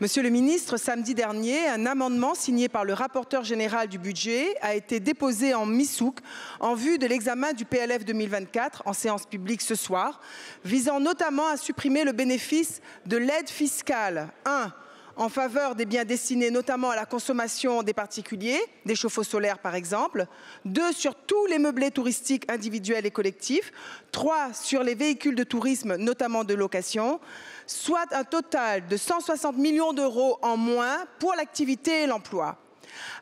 Monsieur le ministre, samedi dernier, un amendement signé par le rapporteur général du budget a été déposé en Missouk en vue de l'examen du P L F deux mille vingt-quatre en séance publique ce soir, visant notamment à supprimer le bénéfice de l'aide fiscale un en faveur des biens destinés notamment à la consommation des particuliers, des chauffe-eau solaires par exemple, deux sur tous les meublés touristiques individuels et collectifs, trois sur les véhicules de tourisme, notamment de location, soit un total de cent soixante millions d'euros en moins pour l'activité et l'emploi.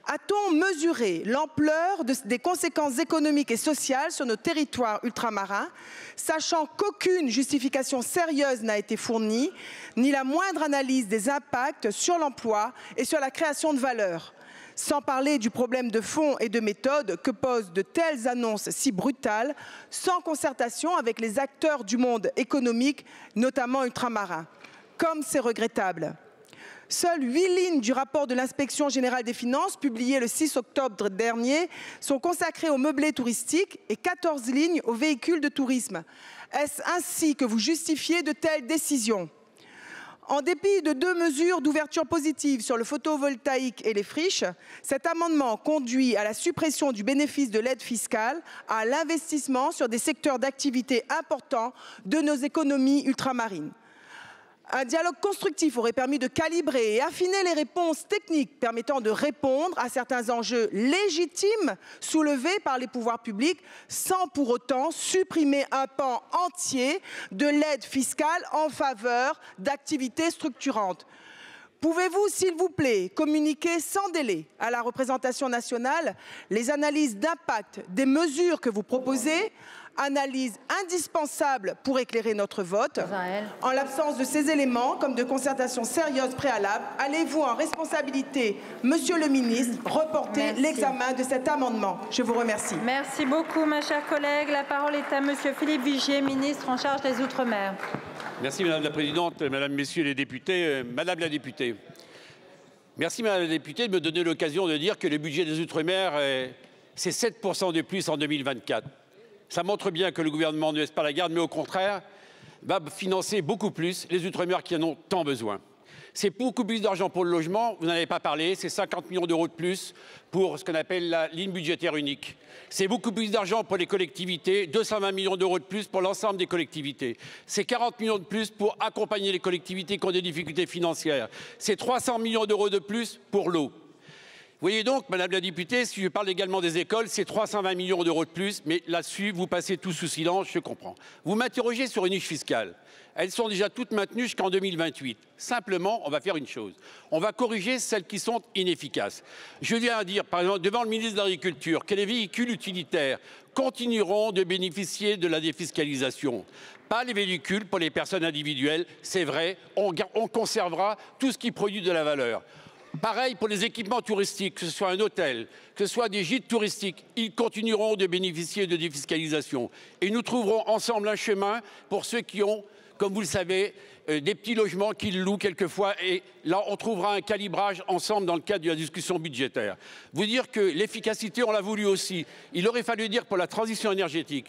A-t-on mesuré l'ampleur de, des conséquences économiques et sociales sur nos territoires ultramarins, sachant qu'aucune justification sérieuse n'a été fournie, ni la moindre analyse des impacts sur l'emploi et sur la création de valeur? Sans parler du problème de fond et de méthode que posent de telles annonces si brutales, sans concertation avec les acteurs du monde économique, notamment ultramarins. Comme c'est regrettable. Seules huit lignes du rapport de l'Inspection générale des finances, publié le six octobre dernier, sont consacrées aux meublés touristiques et quatorze lignes aux véhicules de tourisme. Est-ce ainsi que vous justifiez de telles décisions? En dépit de deux mesures d'ouverture positive sur le photovoltaïque et les friches, cet amendement conduit à la suppression du bénéfice de l'aide fiscale, à l'investissement sur des secteurs d'activité importants de nos économies ultramarines. Un dialogue constructif aurait permis de calibrer et affiner les réponses techniques permettant de répondre à certains enjeux légitimes soulevés par les pouvoirs publics sans pour autant supprimer un pan entier de l'aide fiscale en faveur d'activités structurantes. Pouvez-vous, s'il vous plaît, communiquer sans délai à la représentation nationale les analyses d'impact des mesures que vous proposez ? Analyse indispensable pour éclairer notre vote. Israël. En l'absence de ces éléments, comme de concertation sérieuse préalable, allez-vous en responsabilité, Monsieur le Ministre, reporter l'examen de cet amendement? Je vous remercie. Merci beaucoup, ma chère collègue. La parole est à Monsieur Philippe Vigier, ministre en charge des Outre-mer. Merci Madame la Présidente, Mesdames, Messieurs les députés. Madame la députée, merci Madame la députée de me donner l'occasion de dire que le budget des Outre-mer, c'est sept pour cent de plus en deux mille vingt-quatre. Ça montre bien que le gouvernement ne laisse pas la garde, mais au contraire, va financer beaucoup plus les Outre-mer qui en ont tant besoin. C'est beaucoup plus d'argent pour le logement, vous n'en avez pas parlé, c'est cinquante millions d'euros de plus pour ce qu'on appelle la ligne budgétaire unique. C'est beaucoup plus d'argent pour les collectivités, deux cent vingt millions d'euros de plus pour l'ensemble des collectivités. C'est quarante millions de plus pour accompagner les collectivités qui ont des difficultés financières. C'est trois cents millions d'euros de plus pour l'eau. Vous voyez donc, Madame la députée, si je parle également des écoles, c'est trois cent vingt millions d'euros de plus, mais là-dessus, vous passez tout sous silence, je comprends. Vous m'interrogez sur une niche fiscale. Elles sont déjà toutes maintenues jusqu'en deux mille vingt-huit. Simplement, on va faire une chose. On va corriger celles qui sont inefficaces. Je viens à dire, par exemple, devant le ministre de l'Agriculture, que les véhicules utilitaires continueront de bénéficier de la défiscalisation. Pas les véhicules pour les personnes individuelles, c'est vrai, on, on conservera tout ce qui produit de la valeur. Pareil pour les équipements touristiques, que ce soit un hôtel, que ce soit des gîtes touristiques, ils continueront de bénéficier de défiscalisation. Et nous trouverons ensemble un chemin pour ceux qui ont, comme vous le savez, euh, des petits logements qu'ils louent quelquefois. Et là, on trouvera un calibrage ensemble dans le cadre de la discussion budgétaire. Vous dire que l'efficacité, on l'a voulu aussi. Il aurait fallu dire pour la transition énergétique,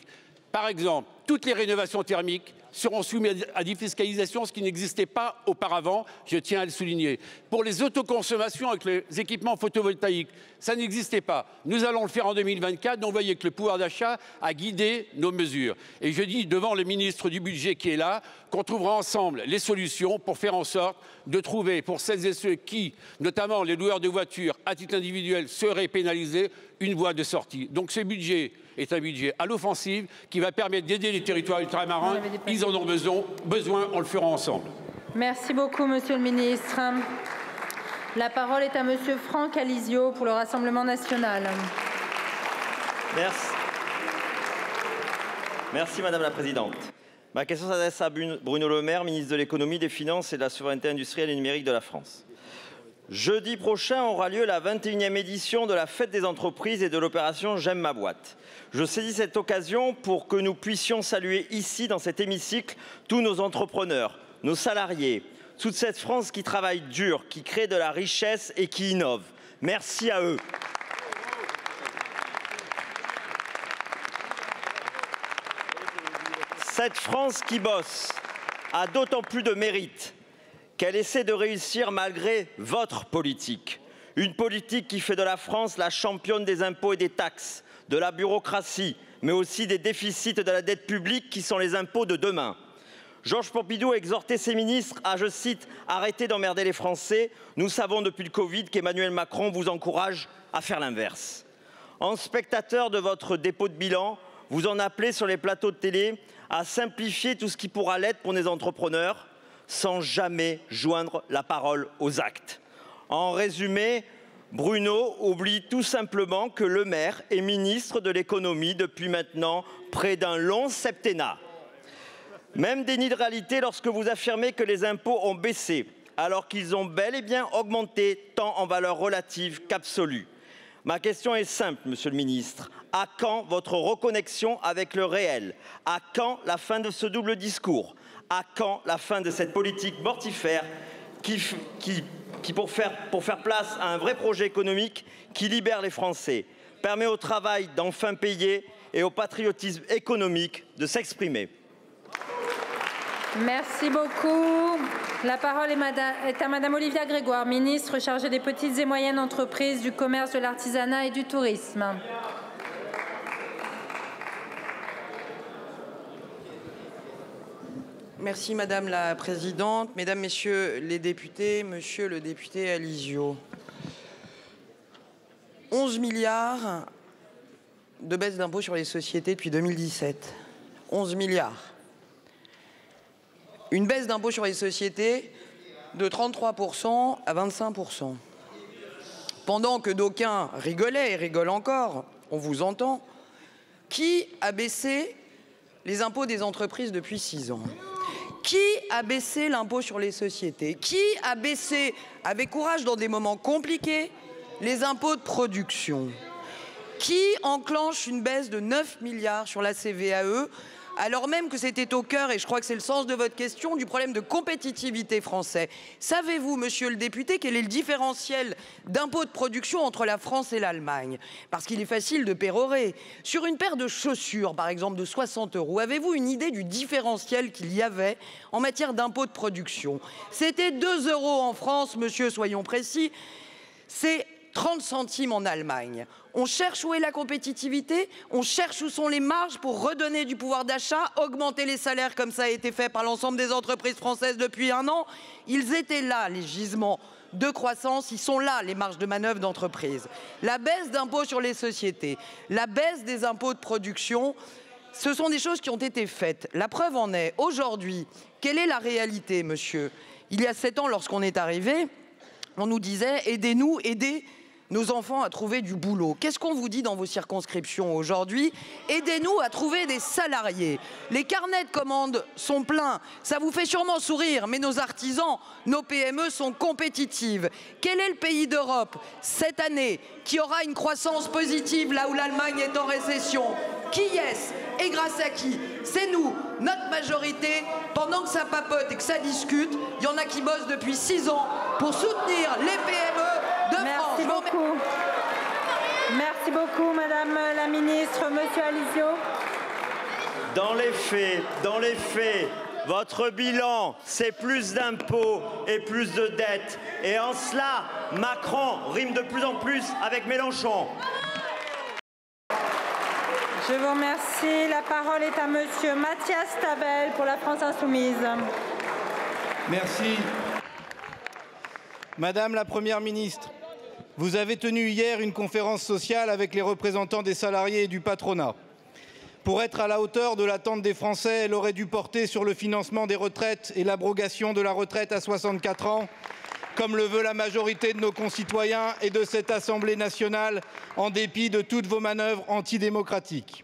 par exemple, toutes les rénovations thermiques seront soumises à défiscalisation, ce qui n'existait pas auparavant, je tiens à le souligner. Pour les autoconsommations avec les équipements photovoltaïques, ça n'existait pas. Nous allons le faire en deux mille vingt-quatre, donc vous voyez que le pouvoir d'achat a guidé nos mesures. Et je dis devant le ministre du Budget qui est là, qu'on trouvera ensemble les solutions pour faire en sorte de trouver pour celles et ceux qui, notamment les loueurs de voitures à titre individuel, seraient pénalisés, une voie de sortie. Donc ce budget est un budget à l'offensive qui va permettre d'aider les territoires ultramarins. Ils en ont besoin, besoin, on le fera ensemble. Merci beaucoup, Monsieur le Ministre. La parole est à Monsieur Franck Alizio pour le Rassemblement national. Merci. Merci, Madame la Présidente. Ma question s'adresse à Bruno Le Maire, ministre de l'Économie, des Finances et de la Souveraineté industrielle et numérique de la France. Jeudi prochain aura lieu la vingt et unième édition de la Fête des entreprises et de l'opération J'aime ma boîte. Je saisis cette occasion pour que nous puissions saluer ici, dans cet hémicycle, tous nos entrepreneurs, nos salariés, toute cette France qui travaille dur, qui crée de la richesse et qui innove. Merci à eux. Cette France qui bosse a d'autant plus de mérite qu'elle essaie de réussir malgré votre politique. Une politique qui fait de la France la championne des impôts et des taxes, de la bureaucratie, mais aussi des déficits de la dette publique qui sont les impôts de demain. Georges Pompidou a exhorté ses ministres à, je cite, « arrêter d'emmerder les Français ». Nous savons depuis le Covid qu'Emmanuel Macron vous encourage à faire l'inverse. En spectateur de votre dépôt de bilan, vous en appelez sur les plateaux de télé à simplifier tout ce qui pourra l'être pour les entrepreneurs, sans jamais joindre la parole aux actes. En résumé, Bruno oublie tout simplement que Le Maire est ministre de l'économie depuis maintenant près d'un long septennat. Même déni de réalité lorsque vous affirmez que les impôts ont baissé, alors qu'ils ont bel et bien augmenté tant en valeur relative qu'absolue. Ma question est simple, Monsieur le Ministre. À quand votre reconnexion avec le réel? À quand la fin de ce double discours? À quand la fin de cette politique mortifère qui, qui, qui pour, faire, pour faire place à un vrai projet économique qui libère les Français, permet au travail d'enfin payer et au patriotisme économique de s'exprimer? Merci beaucoup. La parole est à Madame Olivia Grégoire, ministre chargée des petites et moyennes entreprises, du commerce, de l'artisanat et du tourisme. Merci Madame la Présidente, Mesdames, Messieurs les députés, Monsieur le député Alizio. onze milliards de baisse d'impôts sur les sociétés depuis deux mille dix-sept. onze milliards. Une baisse d'impôts sur les sociétés de trente-trois pour cent à vingt-cinq pour cent. Pendant que d'aucuns rigolaient et rigolent encore, on vous entend, qui a baissé les impôts des entreprises depuis six ans ? Qui a baissé l'impôt sur les sociétés? Qui a baissé, avec courage dans des moments compliqués, les impôts de production? Qui enclenche une baisse de neuf milliards sur la C V A E alors même que c'était au cœur, et je crois que c'est le sens de votre question, du problème de compétitivité français. Savez-vous, monsieur le député, quel est le différentiel d'impôt de production entre la France et l'Allemagne? Parce qu'il est facile de pérorer. Sur une paire de chaussures, par exemple, de soixante euros, avez-vous une idée du différentiel qu'il y avait en matière d'impôt de production? C'était deux euros en France, monsieur, soyons précis. C'est trente centimes en Allemagne. On cherche où est la compétitivité, on cherche où sont les marges pour redonner du pouvoir d'achat, augmenter les salaires comme ça a été fait par l'ensemble des entreprises françaises depuis un an. Ils étaient là, les gisements de croissance, ils sont là, les marges de manœuvre d'entreprise. La baisse d'impôts sur les sociétés, la baisse des impôts de production, ce sont des choses qui ont été faites. La preuve en est, aujourd'hui, quelle est la réalité, monsieur? Il y a sept ans, lorsqu'on est arrivé, on nous disait, aidez-nous, aidez nos enfants à trouver du boulot. Qu'est-ce qu'on vous dit dans vos circonscriptions aujourd'hui? Aidez-nous à trouver des salariés. Les carnets de commandes sont pleins. Ça vous fait sûrement sourire, mais nos artisans, nos P M E sont compétitives. Quel est le pays d'Europe, cette année, qui aura une croissance positive là où l'Allemagne est en récession? Qui est-ce? Et grâce à qui? C'est nous, notre majorité. Pendant que ça papote et que ça discute, il y en a qui bossent depuis six ans pour soutenir les P M E de France. Merci beaucoup. Merci beaucoup, madame la ministre. Monsieur Alizio. Dans les faits, dans les faits, votre bilan, c'est plus d'impôts et plus de dettes. Et en cela, Macron rime de plus en plus avec Mélenchon. Je vous remercie. La parole est à monsieur Mathias Tabel pour la France Insoumise. Merci. Madame la Première ministre, vous avez tenu hier une conférence sociale avec les représentants des salariés et du patronat. Pour être à la hauteur de l'attente des Français, elle aurait dû porter sur le financement des retraites et l'abrogation de la retraite à soixante-quatre ans, comme le veut la majorité de nos concitoyens et de cette Assemblée nationale, en dépit de toutes vos manœuvres antidémocratiques.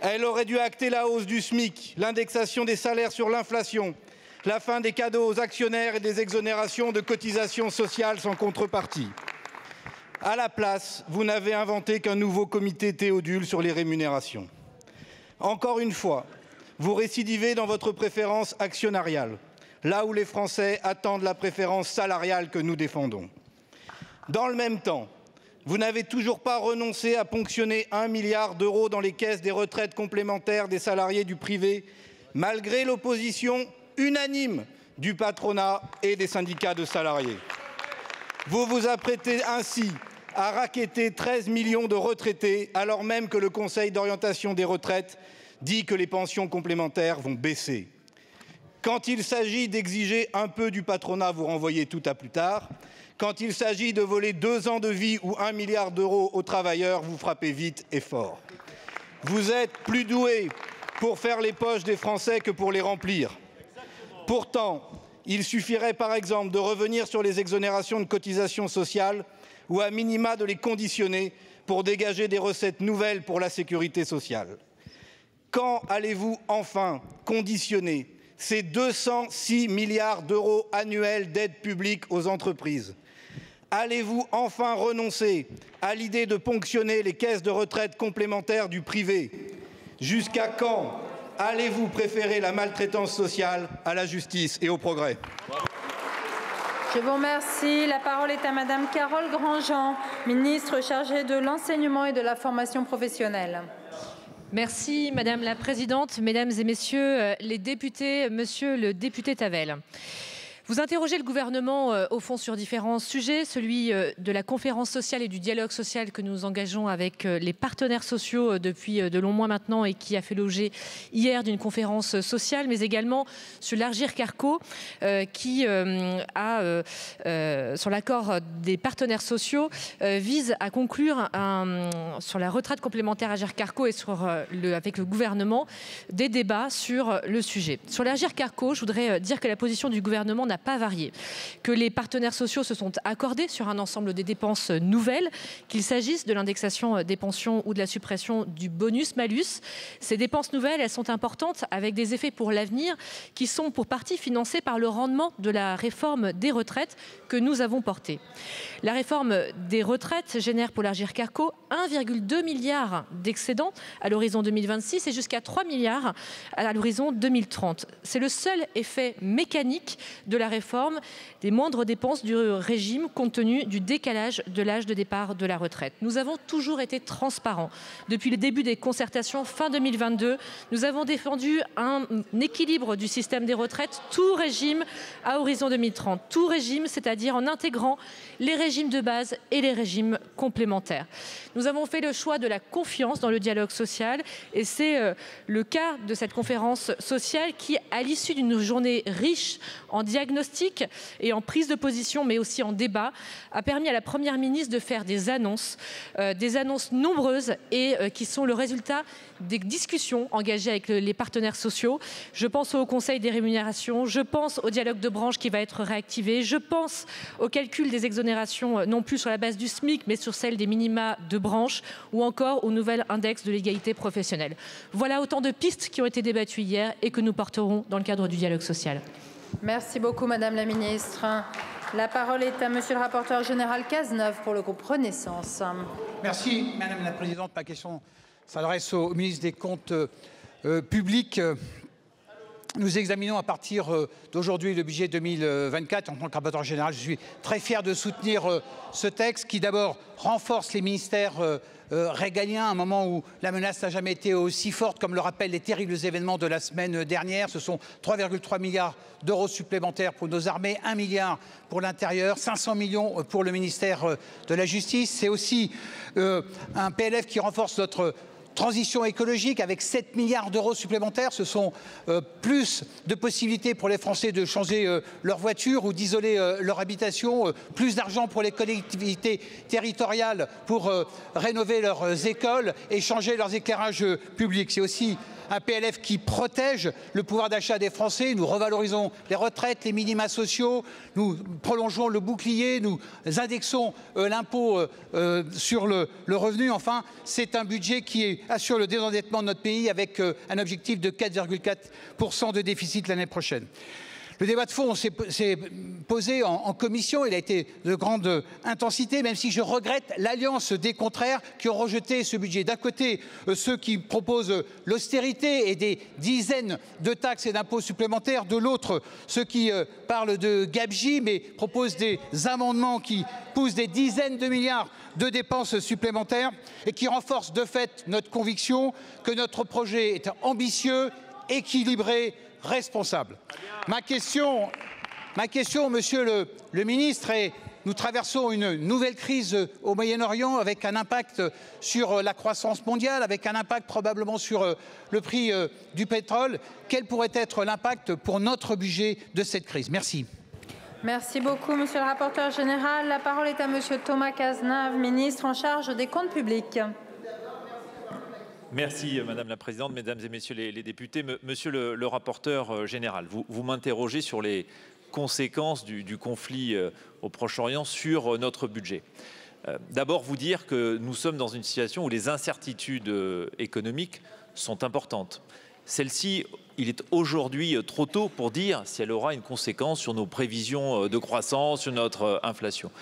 Elle aurait dû acter la hausse du SMIC, l'indexation des salaires sur l'inflation, la fin des cadeaux aux actionnaires et des exonérations de cotisations sociales sans contrepartie. À la place, vous n'avez inventé qu'un nouveau comité Théodule sur les rémunérations. Encore une fois, vous récidivez dans votre préférence actionnariale, là où les Français attendent la préférence salariale que nous défendons. Dans le même temps, vous n'avez toujours pas renoncé à ponctionner un milliard d'euros dans les caisses des retraites complémentaires des salariés du privé, malgré l'opposition unanime du patronat et des syndicats de salariés. Vous vous apprêtez ainsi à racketter treize millions de retraités, alors même que le Conseil d'orientation des retraites dit que les pensions complémentaires vont baisser. Quand il s'agit d'exiger un peu du patronat, vous renvoyez tout à plus tard. Quand il s'agit de voler deux ans de vie ou un milliard d'euros aux travailleurs, vous frappez vite et fort. Vous êtes plus doué pour faire les poches des Français que pour les remplir. Pourtant, il suffirait par exemple de revenir sur les exonérations de cotisations sociales ou à minima de les conditionner pour dégager des recettes nouvelles pour la sécurité sociale. Quand allez-vous enfin conditionner ces deux cent six milliards d'euros annuels d'aide publique aux entreprises? Allez-vous enfin renoncer à l'idée de ponctionner les caisses de retraite complémentaires du privé? Jusqu'à quand allez-vous préférer la maltraitance sociale à la justice et au progrès? Je vous remercie. La parole est à madame Carole Grandjean, ministre chargée de l'enseignement et de la formation professionnelle. Merci madame la présidente, mesdames et messieurs les députés, monsieur le député Tavel. Vous interrogez le gouvernement euh, au fond sur différents sujets, celui euh, de la conférence sociale et du dialogue social que nous engageons avec euh, les partenaires sociaux euh, depuis euh, de longs mois maintenant et qui a fait l'objet hier d'une conférence euh, sociale, mais également sur l'Argir Carco euh, qui euh, a, euh, euh, sur l'accord des partenaires sociaux, euh, vise à conclure un, sur la retraite complémentaire Argir Carco et sur, euh, le, avec le gouvernement, des débats sur euh, le sujet. Sur l'Argir Carco, je voudrais euh, dire que la position du gouvernement n'a pas varié. Que les partenaires sociaux se sont accordés sur un ensemble des dépenses nouvelles, qu'il s'agisse de l'indexation des pensions ou de la suppression du bonus-malus. Ces dépenses nouvelles, elles sont importantes avec des effets pour l'avenir qui sont pour partie financés par le rendement de la réforme des retraites que nous avons portée. La réforme des retraites génère pour l'Agirc-Arrco un virgule deux milliard d'excédents à l'horizon deux mille vingt-six et jusqu'à trois milliards à l'horizon deux mille trente. C'est le seul effet mécanique de la réforme des moindres dépenses du régime compte tenu du décalage de l'âge de départ de la retraite. Nous avons toujours été transparents. Depuis le début des concertations fin deux mille vingt-deux, nous avons défendu un équilibre du système des retraites, tout régime à horizon deux mille trente. Tout régime, c'est-à-dire en intégrant les régimes de base et les régimes complémentaires. Nous avons fait le choix de la confiance dans le dialogue social et c'est le cas de cette conférence sociale qui, à l'issue d'une journée riche en diagnostic et en prise de position, mais aussi en débat, a permis à la Première ministre de faire des annonces, euh, des annonces nombreuses et euh, qui sont le résultat des discussions engagées avec les partenaires sociaux. Je pense au Conseil des rémunérations, je pense au dialogue de branche qui va être réactivé, je pense au calcul des exonérations non plus sur la base du SMIC, mais sur celle des minima de branche ou encore au nouvel index de l'égalité professionnelle. Voilà autant de pistes qui ont été débattues hier et que nous porterons dans le cadre du dialogue social. Merci beaucoup, Madame la Ministre. La parole est à Monsieur le rapporteur général Cazenave pour le groupe Renaissance. Merci, Madame la Présidente. Ma question s'adresse au ministre des Comptes euh, publics. Nous examinons à partir euh, d'aujourd'hui le budget deux mille vingt-quatre. En tant que rapporteur général, je suis très fier de soutenir euh, ce texte qui d'abord renforce les ministères euh, euh, régaliens à un moment où la menace n'a jamais été aussi forte, comme le rappellent les terribles événements de la semaine dernière. Ce sont trois virgule trois milliards d'euros supplémentaires pour nos armées, un milliard pour l'intérieur, cinq cents millions pour le ministère euh, de la Justice. C'est aussi euh, un P L F qui renforce notre transition écologique avec sept milliards d'euros supplémentaires. Ce sont euh, plus de possibilités pour les Français de changer euh, leur voiture ou d'isoler euh, leur habitation, euh, plus d'argent pour les collectivités territoriales pour euh, rénover leurs écoles et changer leurs éclairages euh, publics. C'est aussi un P L F qui protège le pouvoir d'achat des Français. Nous revalorisons les retraites, les minima sociaux, nous prolongeons le bouclier, nous indexons euh, l'impôt euh, euh, sur le, le revenu. Enfin, c'est un budget qui assure le désendettement de notre pays avec euh, un objectif de quatre virgule quatre pour cent de déficit l'année prochaine. Le débat de fond s'est posé en, en commission, il a été de grande intensité, même si je regrette l'alliance des contraires qui ont rejeté ce budget. D'un côté, euh, ceux qui proposent l'austérité et des dizaines de taxes et d'impôts supplémentaires. De l'autre, ceux qui euh, parlent de gabegie, mais proposent des amendements qui poussent des dizaines de milliards de dépenses supplémentaires et qui renforcent de fait notre conviction que notre projet est ambitieux, équilibré, responsable. Ma question, ma question Monsieur le, le Ministre, est: nous traversons une nouvelle crise au Moyen-Orient avec un impact sur la croissance mondiale, avec un impact probablement sur le prix du pétrole. Quel pourrait être l'impact pour notre budget de cette crise? Merci. Merci beaucoup, Monsieur le rapporteur général. La parole est à Monsieur Thomas Cazenave, ministre en charge des comptes publics. Merci Madame la Présidente, Mesdames et Messieurs les, les députés. Monsieur le, le rapporteur général, vous, vous m'interrogez sur les conséquences du, du conflit au Proche-Orient sur notre budget. Euh, D'abord vous dire que nous sommes dans une situation où les incertitudes économiques sont importantes. Celle-ci, il est aujourd'hui trop tôt pour dire si elle aura une conséquence sur nos prévisions de croissance, sur notre inflation.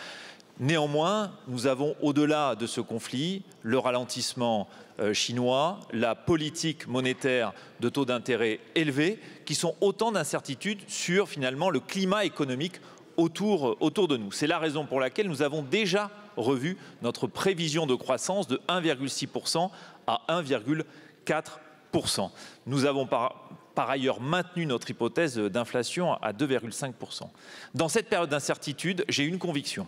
Néanmoins, nous avons au-delà de ce conflit le ralentissement euh, chinois, la politique monétaire de taux d'intérêt élevés, qui sont autant d'incertitudes sur finalement le climat économique autour, euh, autour de nous. C'est la raison pour laquelle nous avons déjà revu notre prévision de croissance de un virgule six pour cent à un virgule quatre pour cent. Nous avons par, par ailleurs maintenu notre hypothèse d'inflation à deux virgule cinq pour cent. Dans cette période d'incertitude, j'ai une conviction.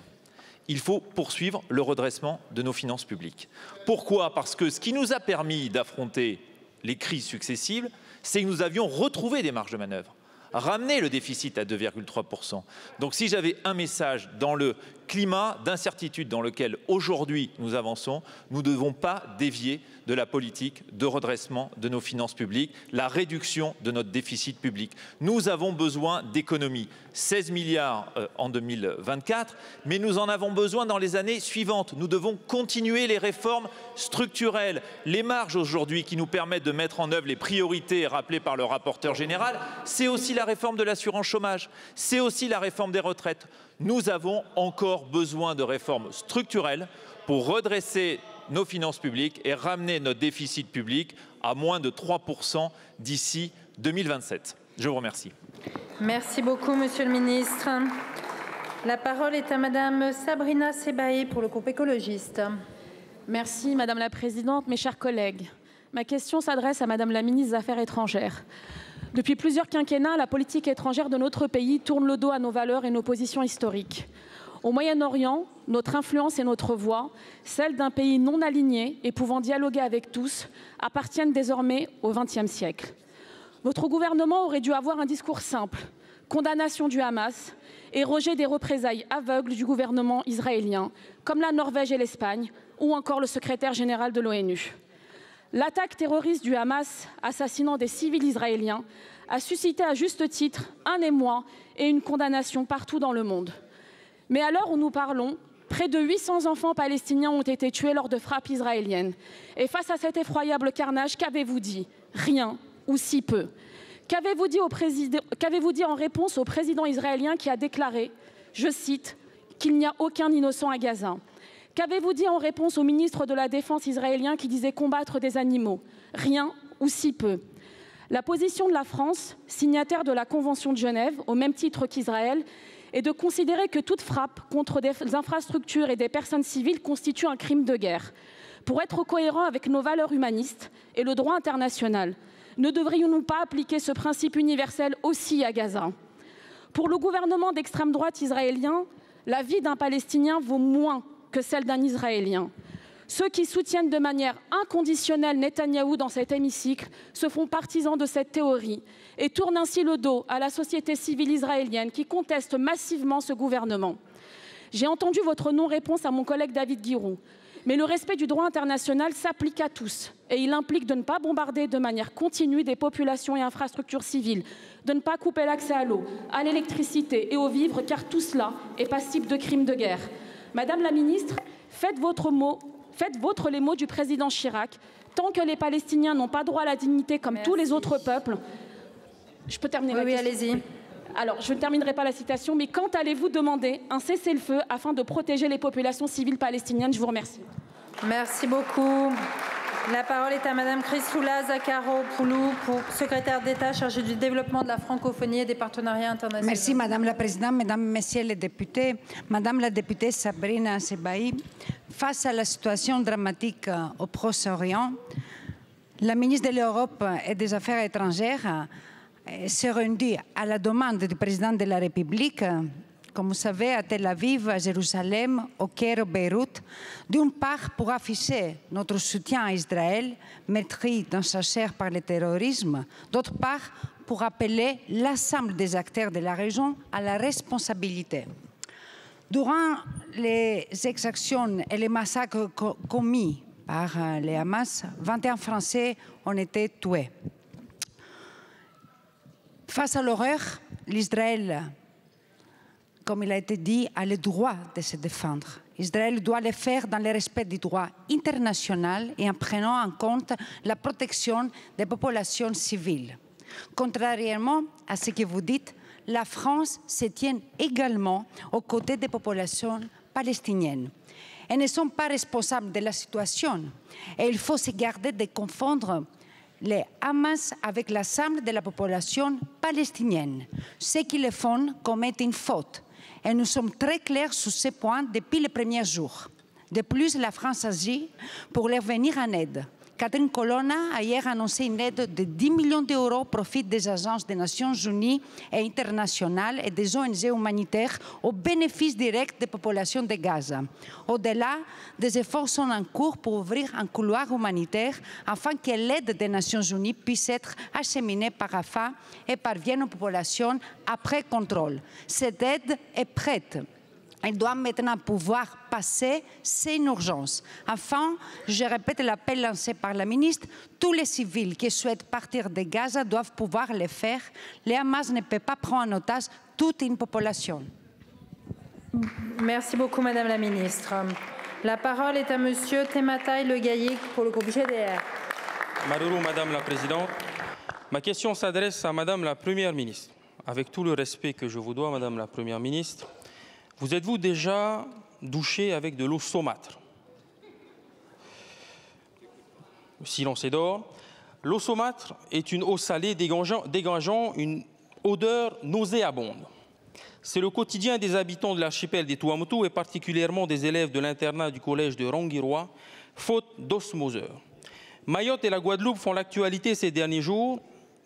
Il faut poursuivre le redressement de nos finances publiques. Pourquoi? Parce que ce qui nous a permis d'affronter les crises successives, c'est que nous avions retrouvé des marges de manœuvre. ramener le déficit à deux virgule trois pour cent. Donc si j'avais un message dans le climat d'incertitude dans lequel aujourd'hui nous avançons, nous ne devons pas dévier de la politique de redressement de nos finances publiques, la réduction de notre déficit public. Nous avons besoin d'économies, seize milliards en deux mille vingt-quatre, mais nous en avons besoin dans les années suivantes. Nous devons continuer les réformes structurelles, les marges aujourd'hui qui nous permettent de mettre en œuvre les priorités rappelées par le rapporteur général, c'est aussi la réforme de l'assurance chômage, c'est aussi la réforme des retraites. Nous avons encore besoin de réformes structurelles pour redresser nos finances publiques et ramener notre déficit public à moins de trois pour cent d'ici deux mille vingt-sept. Je vous remercie. Merci beaucoup, Monsieur le Ministre. La parole est à Madame Sabrina Sebae pour le groupe écologiste. Merci, Madame la Présidente, mes chers collègues. Ma question s'adresse à Madame la Ministre des Affaires étrangères. Depuis plusieurs quinquennats, la politique étrangère de notre pays tourne le dos à nos valeurs et nos positions historiques. Au Moyen-Orient, notre influence et notre voix, celle d'un pays non aligné et pouvant dialoguer avec tous, appartiennent désormais au vingtième siècle. Votre gouvernement aurait dû avoir un discours simple, condamnation du Hamas et rejet des représailles aveugles du gouvernement israélien, comme la Norvège et l'Espagne, ou encore le secrétaire général de l'ONU. L'attaque terroriste du Hamas, assassinant des civils israéliens, a suscité à juste titre un émoi et une condamnation partout dans le monde. Mais à l'heure où nous parlons, près de huit cents enfants palestiniens ont été tués lors de frappes israéliennes. Et face à cet effroyable carnage, qu'avez-vous dit? Rien, ou si peu. Qu'avez-vous dit, qu'avez-vous dit en réponse au président israélien qui a déclaré, je cite, qu'il n'y a aucun innocent à Gaza? Qu'avez-vous dit en réponse au ministre de la Défense israélien qui disait combattre des animaux? Rien, ou si peu. La position de la France, signataire de la Convention de Genève, au même titre qu'Israël, et de considérer que toute frappe contre des infrastructures et des personnes civiles constitue un crime de guerre. Pour être cohérent avec nos valeurs humanistes et le droit international, ne devrions-nous pas appliquer ce principe universel aussi à Gaza? Pour le gouvernement d'extrême droite israélien, la vie d'un Palestinien vaut moins que celle d'un Israélien. Ceux qui soutiennent de manière inconditionnelle Netanyahou dans cet hémicycle se font partisans de cette théorie et tournent ainsi le dos à la société civile israélienne qui conteste massivement ce gouvernement. J'ai entendu votre non-réponse à mon collègue David Guiraud, mais le respect du droit international s'applique à tous et il implique de ne pas bombarder de manière continue des populations et infrastructures civiles, de ne pas couper l'accès à l'eau, à l'électricité et aux vivres car tout cela est passible de crimes de guerre. Madame la Ministre, faites votre mot. Faites vôtre les mots du président Chirac. Tant que les Palestiniens n'ont pas droit à la dignité comme Merci. Tous les autres peuples... Je peux terminer oui, ma oui, allez-y. Alors, je ne terminerai pas la citation, mais quand allez-vous demander un cessez-le-feu afin de protéger les populations civiles palestiniennes? Je vous remercie. Merci beaucoup. La parole est à Madame Chrysoula Zacharopoulou, secrétaire d'État chargée du développement de la francophonie et des partenariats internationaux. Merci Madame la Présidente, Mesdames, Messieurs les députés. Madame la députée Sabrina Sebae, face à la situation dramatique au Proche-Orient, la ministre de l'Europe et des Affaires étrangères s'est rendue à la demande du président de la République, comme vous savez, à Tel Aviv, à Jérusalem, au Caire, Beyrouth, d'une part pour afficher notre soutien à Israël, meurtri dans sa chair par le terrorisme, d'autre part pour appeler l'ensemble des acteurs de la région à la responsabilité. Durant les exactions et les massacres commis par les Hamas, vingt et un Français ont été tués. Face à l'horreur, l'Israël, comme il a été dit, a le droit de se défendre. Israël doit le faire dans le respect du droit international et en prenant en compte la protection des populations civiles. Contrairement à ce que vous dites, la France se tient également aux côtés des populations palestiniennes. Elles ne sont pas responsables de la situation et il faut se garder de confondre les Hamas avec l'ensemble de la population palestinienne. Ceux qui le font commettent une faute. Et nous sommes très clairs sur ce point depuis les premiers jours. De plus, la France agit pour leur venir en aide, Catherine Colonna a hier annoncé une aide de dix millions d'euros au profit des agences des Nations Unies et internationales et des O N G humanitaires au bénéfice direct des populations de Gaza. Au-delà, des efforts sont en cours pour ouvrir un couloir humanitaire afin que l'aide des Nations Unies puisse être acheminée par Rafah et parvienne aux populations après contrôle. Cette aide est prête. Elle doit maintenant pouvoir passer, c'est une urgence. Enfin, je répète l'appel lancé par la ministre, tous les civils qui souhaitent partir de Gaza doivent pouvoir le faire. Le Hamas ne peut pas prendre en otage toute une population. Merci beaucoup, Madame la ministre. La parole est à Monsieur Thémataï Le Gaillic pour le groupe G D R. Marourou, Madame la Présidente, ma question s'adresse à Madame la Première ministre. Avec tout le respect que je vous dois, Madame la Première ministre, vous êtes-vous déjà douché avec de l'eau saumâtre? Le silence est d'or. L'eau saumâtre est une eau salée dégageant, dégageant une odeur nauséabonde. C'est le quotidien des habitants de l'archipel des Tuamotu et particulièrement des élèves de l'internat du collège de Rangiroa, faute d'osmoseur. Mayotte et la Guadeloupe font l'actualité ces derniers jours,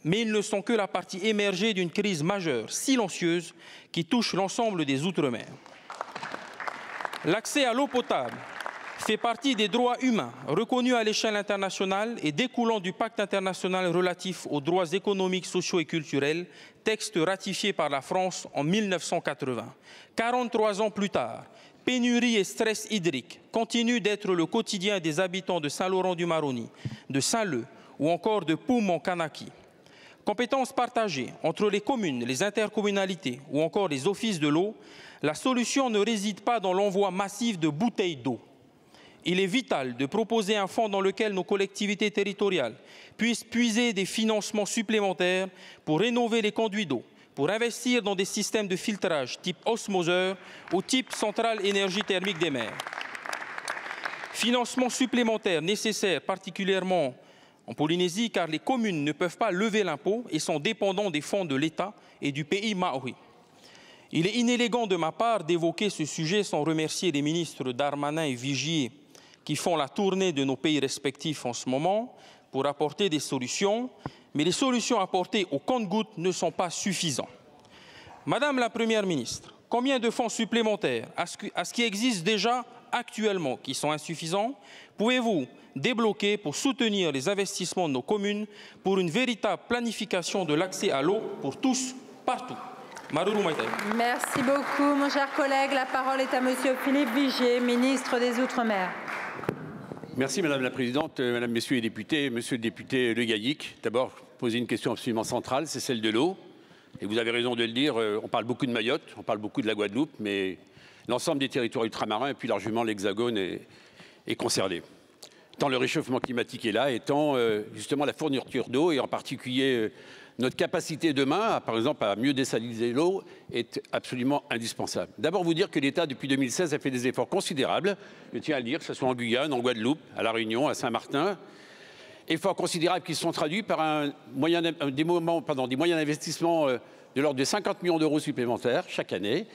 mais ils ne sont que la partie émergée d'une crise majeure, silencieuse, qui touche l'ensemble des Outre-mer. L'accès à l'eau potable fait partie des droits humains reconnus à l'échelle internationale et découlant du pacte international relatif aux droits économiques, sociaux et culturels, texte ratifié par la France en mille neuf cent quatre-vingts. quarante-trois ans plus tard, pénurie et stress hydrique continuent d'être le quotidien des habitants de Saint-Laurent-du-Maroni, de Saint-Leu ou encore de Poum-en-Kanaki. Compétences partagées entre les communes, les intercommunalités ou encore les offices de l'eau, la solution ne réside pas dans l'envoi massif de bouteilles d'eau. Il est vital de proposer un fonds dans lequel nos collectivités territoriales puissent puiser des financements supplémentaires pour rénover les conduits d'eau, pour investir dans des systèmes de filtrage type osmoseur ou type centrale énergie thermique des mers. Financements supplémentaires nécessaires particulièrement en Polynésie, car les communes ne peuvent pas lever l'impôt et sont dépendants des fonds de l'État et du pays maori. Il est inélégant de ma part d'évoquer ce sujet sans remercier les ministres Darmanin et Vigier qui font la tournée de nos pays respectifs en ce moment pour apporter des solutions, mais les solutions apportées au compte-gouttes ne sont pas suffisantes. Madame la Première ministre, combien de fonds supplémentaires à ce qui existe déjà actuellement qui sont insuffisants, pouvez-vous débloqués pour soutenir les investissements de nos communes pour une véritable planification de l'accès à l'eau pour tous, partout? Marourou Maïtaï. Merci beaucoup, mon cher collègue. La parole est à Monsieur Philippe Vigier, ministre des Outre-mer. Merci, Madame la Présidente, Madame, Messieurs les députés. Monsieur le député Le Gaillic, d'abord, poser une question absolument centrale, c'est celle de l'eau. Et vous avez raison de le dire, on parle beaucoup de Mayotte, on parle beaucoup de la Guadeloupe, mais l'ensemble des territoires ultramarins et plus largement l'Hexagone est, est concerné. Tant le réchauffement climatique est là, et tant euh, justement la fourniture d'eau, et en particulier euh, notre capacité demain, à, par exemple, à mieux désaliniser l'eau, est absolument indispensable. D'abord, vous dire que l'État, depuis deux mille seize, a fait des efforts considérables, je tiens à le dire, que ce soit en Guyane, en Guadeloupe, à La Réunion, à Saint-Martin, efforts considérables qui se sont traduits par un moyen, des, moments, pardon, des moyens d'investissement euh, de l'ordre de cinquante millions d'euros supplémentaires chaque année,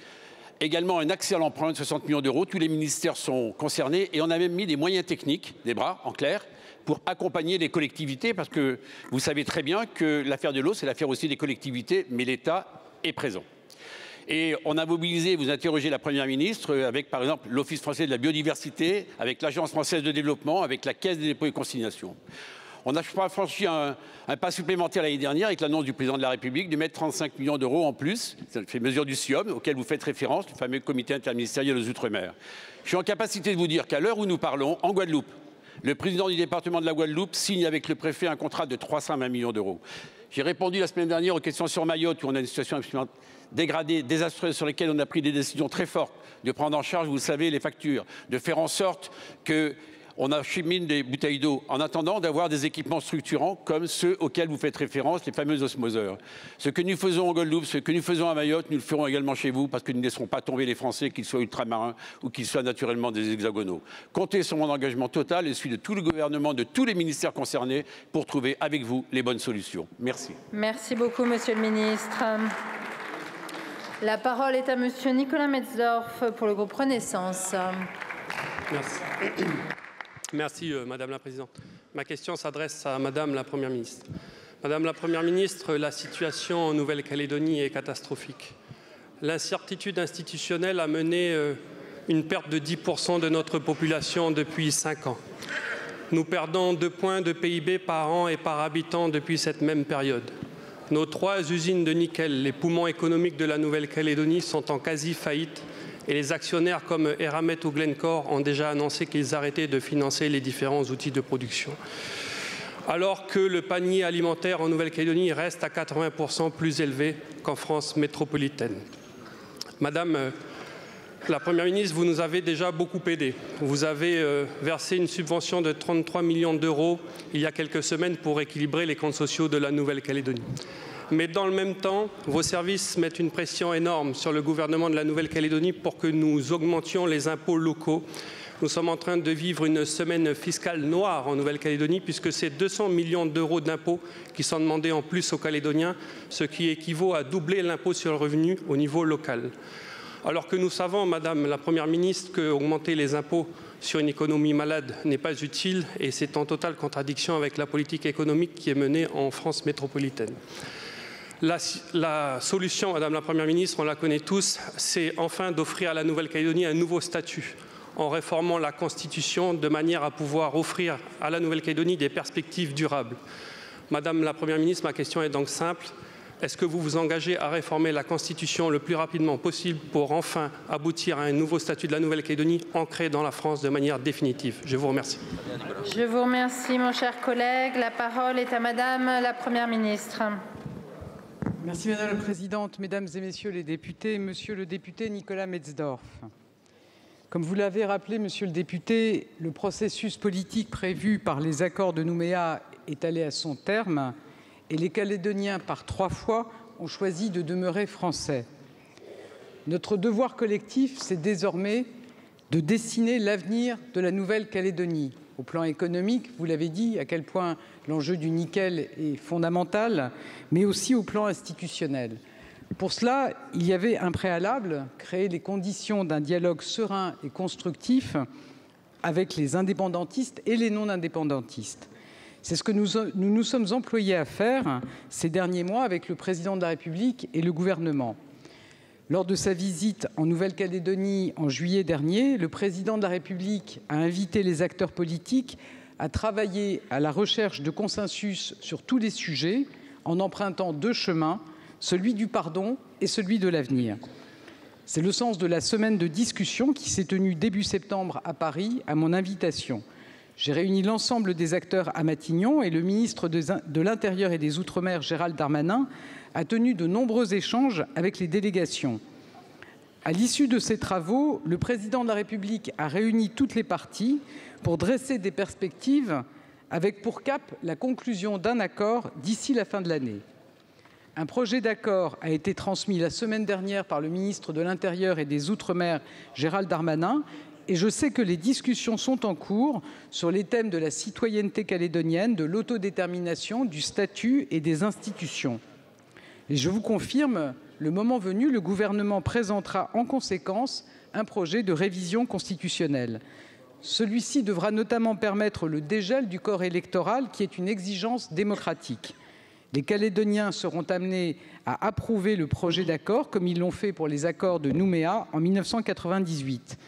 également un accès à l'emprunt de soixante millions d'euros. Tous les ministères sont concernés et on a même mis des moyens techniques, des bras en clair, pour accompagner les collectivités parce que vous savez très bien que l'affaire de l'eau, c'est l'affaire aussi des collectivités, mais l'État est présent. Et on a mobilisé, vous interrogez la Première ministre, avec par exemple l'Office français de la biodiversité, avec l'Agence française de développement, avec la Caisse des dépôts et consignations. On a franchi un, un pas supplémentaire l'année dernière avec l'annonce du président de la République de mettre trente-cinq millions d'euros en plus. C'est les mesures du S I O M auquel vous faites référence, le fameux comité interministériel aux Outre-mer. Je suis en capacité de vous dire qu'à l'heure où nous parlons, en Guadeloupe, le président du département de la Guadeloupe signe avec le préfet un contrat de trois cent vingt millions d'euros. J'ai répondu la semaine dernière aux questions sur Mayotte où on a une situation absolument dégradée, désastreuse, sur lesquelles on a pris des décisions très fortes de prendre en charge, vous le savez, les factures, de faire en sorte que on achemine des bouteilles d'eau en attendant d'avoir des équipements structurants comme ceux auxquels vous faites référence, les fameux osmoseurs. Ce que nous faisons en Guadeloupe, ce que nous faisons à Mayotte, nous le ferons également chez vous parce que nous ne laisserons pas tomber les Français, qu'ils soient ultramarins ou qu'ils soient naturellement des hexagonaux. Comptez sur mon engagement total et celui de tout le gouvernement, de tous les ministères concernés pour trouver avec vous les bonnes solutions. Merci. Merci beaucoup, Monsieur le ministre. La parole est à Monsieur Nicolas Metzdorf pour le groupe Renaissance. Merci. Merci, euh, Madame la Présidente. Ma question s'adresse à Madame la Première ministre. Madame la Première ministre, la situation en Nouvelle-Calédonie est catastrophique. L'incertitude institutionnelle a mené une perte de dix pour cent de notre population depuis cinq ans. Nous perdons deux points de P I B par an et par habitant depuis cette même période. Nos trois usines de nickel, les poumons économiques de la Nouvelle-Calédonie, sont en quasi-faillite et les actionnaires comme Eramet ou Glencore ont déjà annoncé qu'ils arrêtaient de financer les différents outils de production. Alors que le panier alimentaire en Nouvelle-Calédonie reste à quatre-vingts pour cent plus élevé qu'en France métropolitaine. Madame la Première ministre, vous nous avez déjà beaucoup aidé. Vous avez euh, versé une subvention de trente-trois millions d'euros il y a quelques semaines pour équilibrer les comptes sociaux de la Nouvelle-Calédonie. Mais dans le même temps, vos services mettent une pression énorme sur le gouvernement de la Nouvelle-Calédonie pour que nous augmentions les impôts locaux. Nous sommes en train de vivre une semaine fiscale noire en Nouvelle-Calédonie puisque c'est deux cents millions d'euros d'impôts qui sont demandés en plus aux Calédoniens, ce qui équivaut à doubler l'impôt sur le revenu au niveau local. Alors que nous savons, Madame la Première ministre, qu'augmenter les impôts sur une économie malade n'est pas utile et c'est en totale contradiction avec la politique économique qui est menée en France métropolitaine. La, la solution, Madame la Première ministre, on la connaît tous, c'est enfin d'offrir à la Nouvelle-Calédonie un nouveau statut, en réformant la Constitution de manière à pouvoir offrir à la Nouvelle-Calédonie des perspectives durables. Madame la Première ministre, ma question est donc simple. Est-ce que vous vous engagez à réformer la Constitution le plus rapidement possible pour enfin aboutir à un nouveau statut de la Nouvelle-Calédonie ancré dans la France de manière définitive? Je vous remercie. Je vous remercie, mon cher collègue. La parole est à Madame la Première ministre. Merci, Madame la Présidente. Mesdames et Messieurs les députés, Monsieur le député Nicolas Metzdorf. Comme vous l'avez rappelé, Monsieur le député, le processus politique prévu par les accords de Nouméa est allé à son terme et les Calédoniens, par trois fois, ont choisi de demeurer français. Notre devoir collectif, c'est désormais de dessiner l'avenir de la Nouvelle-Calédonie. Au plan économique, vous l'avez dit, à quel point l'enjeu du nickel est fondamental, mais aussi au plan institutionnel. Pour cela, il y avait un préalable, créer les conditions d'un dialogue serein et constructif avec les indépendantistes et les non-indépendantistes. C'est ce que nous nous, nous sommes employés à faire ces derniers mois avec le président de la République et le gouvernement. Lors de sa visite en Nouvelle-Calédonie en juillet dernier, le président de la République a invité les acteurs politiques à travailler à la recherche de consensus sur tous les sujets en empruntant deux chemins, celui du pardon et celui de l'avenir. C'est le sens de la semaine de discussion qui s'est tenue début septembre à Paris, à mon invitation. J'ai réuni l'ensemble des acteurs à Matignon et le ministre de l'Intérieur et des Outre-mer, Gérald Darmanin, a tenu de nombreux échanges avec les délégations. À l'issue de ces travaux, le président de la République a réuni toutes les parties pour dresser des perspectives avec pour cap la conclusion d'un accord d'ici la fin de l'année. Un projet d'accord a été transmis la semaine dernière par le ministre de l'Intérieur et des Outre-mer, Gérald Darmanin, et je sais que les discussions sont en cours sur les thèmes de la citoyenneté calédonienne, de l'autodétermination, du statut et des institutions. Et je vous confirme, le moment venu, le gouvernement présentera en conséquence un projet de révision constitutionnelle. Celui-ci devra notamment permettre le dégel du corps électoral, qui est une exigence démocratique. Les Calédoniens seront amenés à approuver le projet d'accord comme ils l'ont fait pour les accords de Nouméa en mille neuf cent quatre-vingt-dix-huit.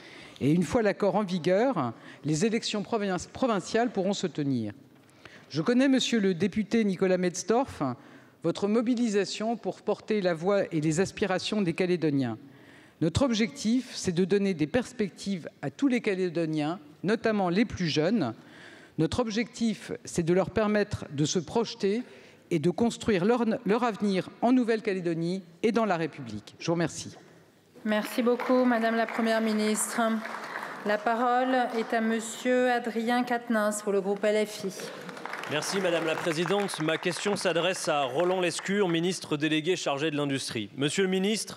Et une fois l'accord en vigueur, les élections provinciales pourront se tenir. Je connais, Monsieur le député Nicolas Metzdorf, votre mobilisation pour porter la voix et les aspirations des Calédoniens. Notre objectif, c'est de donner des perspectives à tous les Calédoniens, notamment les plus jeunes. Notre objectif, c'est de leur permettre de se projeter et de construire leur, leur avenir en Nouvelle-Calédonie et dans la République. Je vous remercie. Merci beaucoup, Madame la Première ministre. La parole est à Monsieur Adrien Quatennens pour le groupe L F I. Merci, Madame la Présidente. Ma question s'adresse à Roland Lescure, ministre délégué chargé de l'Industrie. Monsieur le ministre,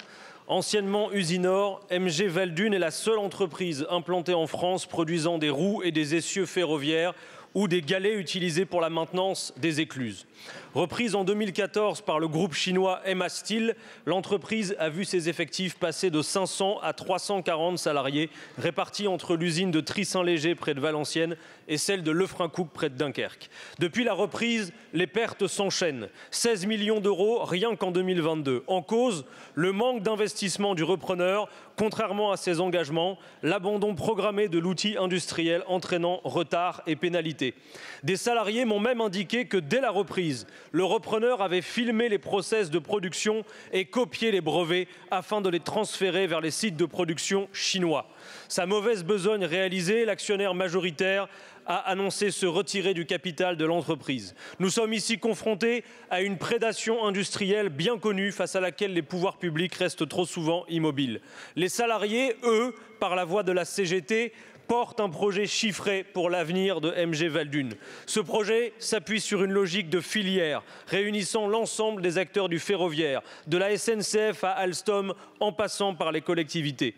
anciennement Usinor, M G Valdune est la seule entreprise implantée en France produisant des roues et des essieux ferroviaires ou des galets utilisés pour la maintenance des écluses. Reprise en deux mille quatorze par le groupe chinois M A Steel, l'entreprise a vu ses effectifs passer de cinq cents à trois cent quarante salariés, répartis entre l'usine de Try-Saint-Léger près de Valenciennes et celle de Lefrancouc près de Dunkerque. Depuis la reprise, les pertes s'enchaînent. seize millions d'euros rien qu'en deux mille vingt-deux. En cause, le manque d'investissement du repreneur, contrairement à ses engagements, l'abandon programmé de l'outil industriel entraînant retard et pénalités. Des salariés m'ont même indiqué que dès la reprise, le repreneur avait filmé les process de production et copié les brevets afin de les transférer vers les sites de production chinois. Sa mauvaise besogne réalisée, l'actionnaire majoritaire a annoncé se retirer du capital de l'entreprise. Nous sommes ici confrontés à une prédation industrielle bien connue face à laquelle les pouvoirs publics restent trop souvent immobiles. Les salariés, eux, par la voix de la C G T, portent un projet chiffré pour l'avenir de M G Valdune. Ce projet s'appuie sur une logique de filière, réunissant l'ensemble des acteurs du ferroviaire, de la S N C F à Alstom, en passant par les collectivités.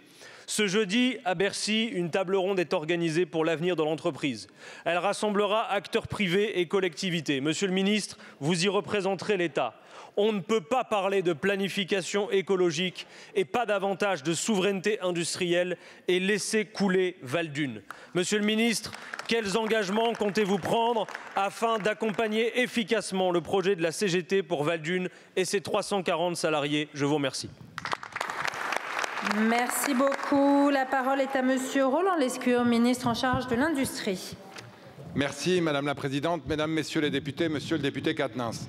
Ce jeudi, à Bercy, une table ronde est organisée pour l'avenir de l'entreprise. Elle rassemblera acteurs privés et collectivités. Monsieur le ministre, vous y représenterez l'État. On ne peut pas parler de planification écologique et pas davantage de souveraineté industrielle et laisser couler Valdune. Monsieur le ministre, quels engagements comptez-vous prendre afin d'accompagner efficacement le projet de la C G T pour Valdune et ses trois cent quarante salariés? Je vous remercie. Merci beaucoup. La parole est à monsieur Roland Lescure, ministre en charge de l'Industrie. Merci madame la présidente, mesdames, messieurs les députés, monsieur le député Quatennens.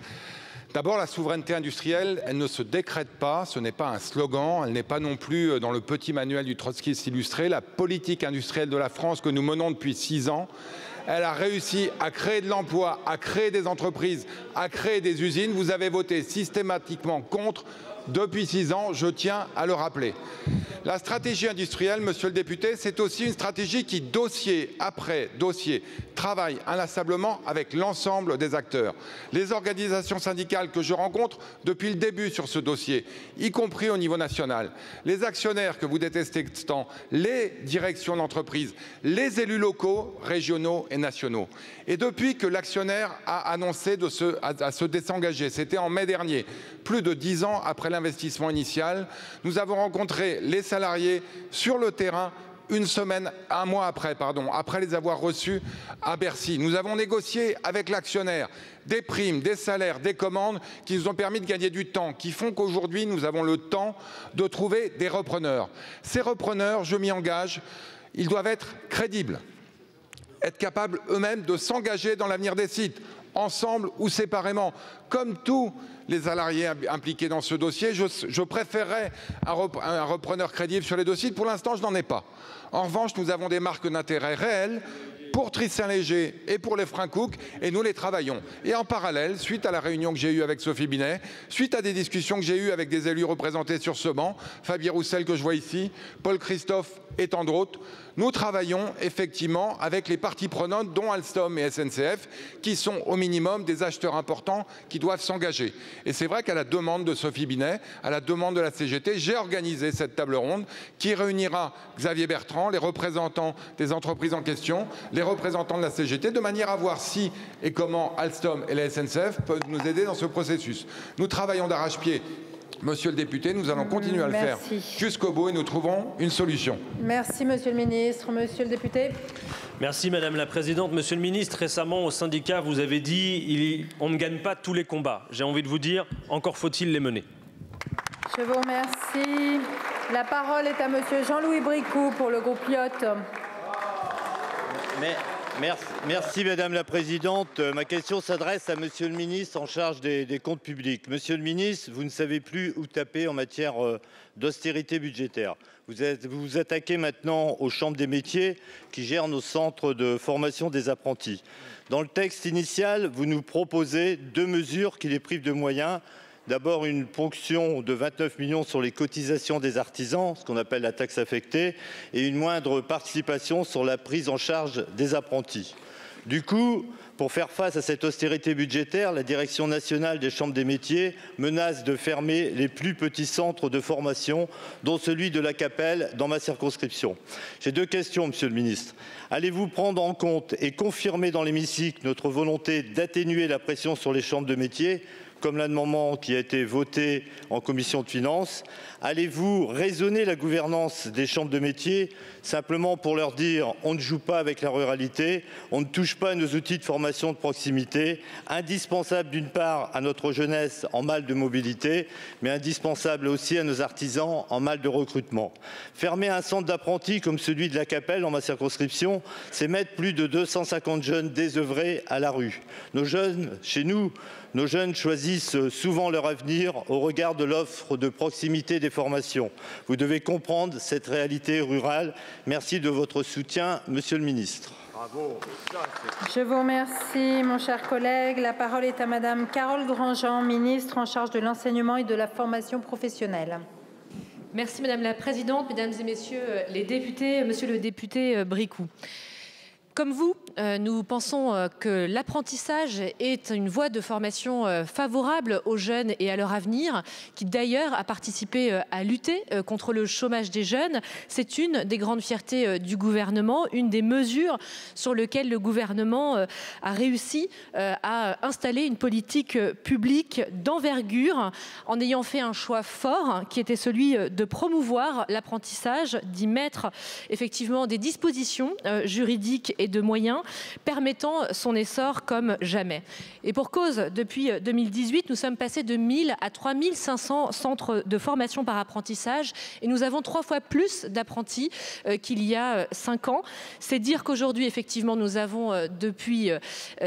D'abord, la souveraineté industrielle, elle ne se décrète pas, ce n'est pas un slogan, elle n'est pas non plus dans le petit manuel du trotskiste illustré. La politique industrielle de la France que nous menons depuis six ans, elle a réussi à créer de l'emploi, à créer des entreprises, à créer des usines. Vous avez voté systématiquement contre depuis six ans, je tiens à le rappeler. La stratégie industrielle, monsieur le député, c'est aussi une stratégie qui, dossier après dossier, travaille inlassablement avec l'ensemble des acteurs. Les organisations syndicales que je rencontre depuis le début sur ce dossier, y compris au niveau national, les actionnaires que vous détestez tant, les directions d'entreprise, les élus locaux, régionaux et nationaux. Et depuis que l'actionnaire a annoncé de se, à, à se désengager, c'était en mai dernier, plus de dix ans après l'investissement initial, nous avons rencontré les salariés sur le terrain une semaine, un mois après, pardon, après les avoir reçus à Bercy. Nous avons négocié avec l'actionnaire des primes, des salaires, des commandes qui nous ont permis de gagner du temps, qui font qu'aujourd'hui nous avons le temps de trouver des repreneurs. Ces repreneurs, je m'y engage, ils doivent être crédibles, être capables eux-mêmes de s'engager dans l'avenir des sites, ensemble ou séparément. Comme tous les salariés impliqués dans ce dossier, je, je préférerais un, rep, un repreneur crédible sur les deux sites. Pour l'instant, je n'en ai pas. En revanche, nous avons des marques d'intérêt réelles pour Try-Saint-Léger et pour les Lefrancouc, et nous les travaillons. Et en parallèle, suite à la réunion que j'ai eue avec Sophie Binet, suite à des discussions que j'ai eues avec des élus représentés sur ce banc, Fabien Roussel que je vois ici, Paul Christophe et tant d'autres, nous travaillons effectivement avec les parties prenantes, dont Alstom et S N C F, qui sont au minimum des acheteurs importants qui doivent s'engager. Et c'est vrai qu'à la demande de Sophie Binet, à la demande de la C G T, j'ai organisé cette table ronde qui réunira Xavier Bertrand, les représentants des entreprises en question, les représentants de la C G T, de manière à voir si et comment Alstom et la S N C F peuvent nous aider dans ce processus. Nous travaillons d'arrache-pied, monsieur le député, nous allons continuer à le faire jusqu'au bout et nous trouverons une solution. Merci monsieur le ministre. Monsieur le député. Merci madame la présidente. Monsieur le ministre, récemment au syndicat, vous avez dit il, on ne gagne pas tous les combats. J'ai envie de vous dire, encore faut-il les mener. Je vous remercie. La parole est à monsieur Jean-Louis Bricout pour le groupe L I O T. Mais, merci, merci madame la présidente. Ma question s'adresse à monsieur le ministre en charge des, des comptes publics. Monsieur le ministre, vous ne savez plus où taper en matière d'austérité budgétaire. Vous êtes, vous, vous attaquez maintenant aux chambres des métiers qui gèrent nos centres de formation des apprentis. Dans le texte initial, vous nous proposez deux mesures qui les privent de moyens. D'abord, une ponction de vingt-neuf millions sur les cotisations des artisans, ce qu'on appelle la taxe affectée, et une moindre participation sur la prise en charge des apprentis. Du coup, Pour faire face à cette austérité budgétaire, la Direction nationale des chambres des métiers menace de fermer les plus petits centres de formation, dont celui de la Capelle dans ma circonscription. J'ai deux questions, Monsieur le Ministre. Allez-vous prendre en compte et confirmer dans l'hémicycle notre volonté d'atténuer la pression sur les chambres de métiers, comme l'amendement qui a été voté en commission de finances? Allez-vous raisonner la gouvernance des chambres de métiers simplement pour leur dire on ne joue pas avec la ruralité, on ne touche pas à nos outils de formation de proximité, indispensables d'une part à notre jeunesse en mal de mobilité, mais indispensables aussi à nos artisans en mal de recrutement? Fermer un centre d'apprentis comme celui de la Capelle dans ma circonscription, c'est mettre plus de deux cent cinquante jeunes désœuvrés à la rue. Nos jeunes, chez nous, nos jeunes choisissent souvent leur avenir au regard de l'offre de proximité des formations. Vous devez comprendre cette réalité rurale. Merci de votre soutien, Monsieur le Ministre. Bravo. Je vous remercie, mon cher collègue. La parole est à Madame Carole Grandjean, ministre en charge de l'enseignement et de la formation professionnelle. Merci, Madame la Présidente, Mesdames et Messieurs les députés, Monsieur le député Bricout. Comme vous, nous pensons que l'apprentissage est une voie de formation favorable aux jeunes et à leur avenir, qui d'ailleurs a participé à lutter contre le chômage des jeunes. C'est une des grandes fiertés du gouvernement, une des mesures sur lesquelles le gouvernement a réussi à installer une politique publique d'envergure en ayant fait un choix fort qui était celui de promouvoir l'apprentissage, d'y mettre effectivement des dispositions juridiques et de moyens permettant son essor comme jamais. Et pour cause, depuis deux mille dix-huit, nous sommes passés de mille à trois mille cinq cents centres de formation par apprentissage et nous avons trois fois plus d'apprentis euh, qu'il y a cinq ans. C'est dire qu'aujourd'hui, effectivement, nous avons euh, depuis euh,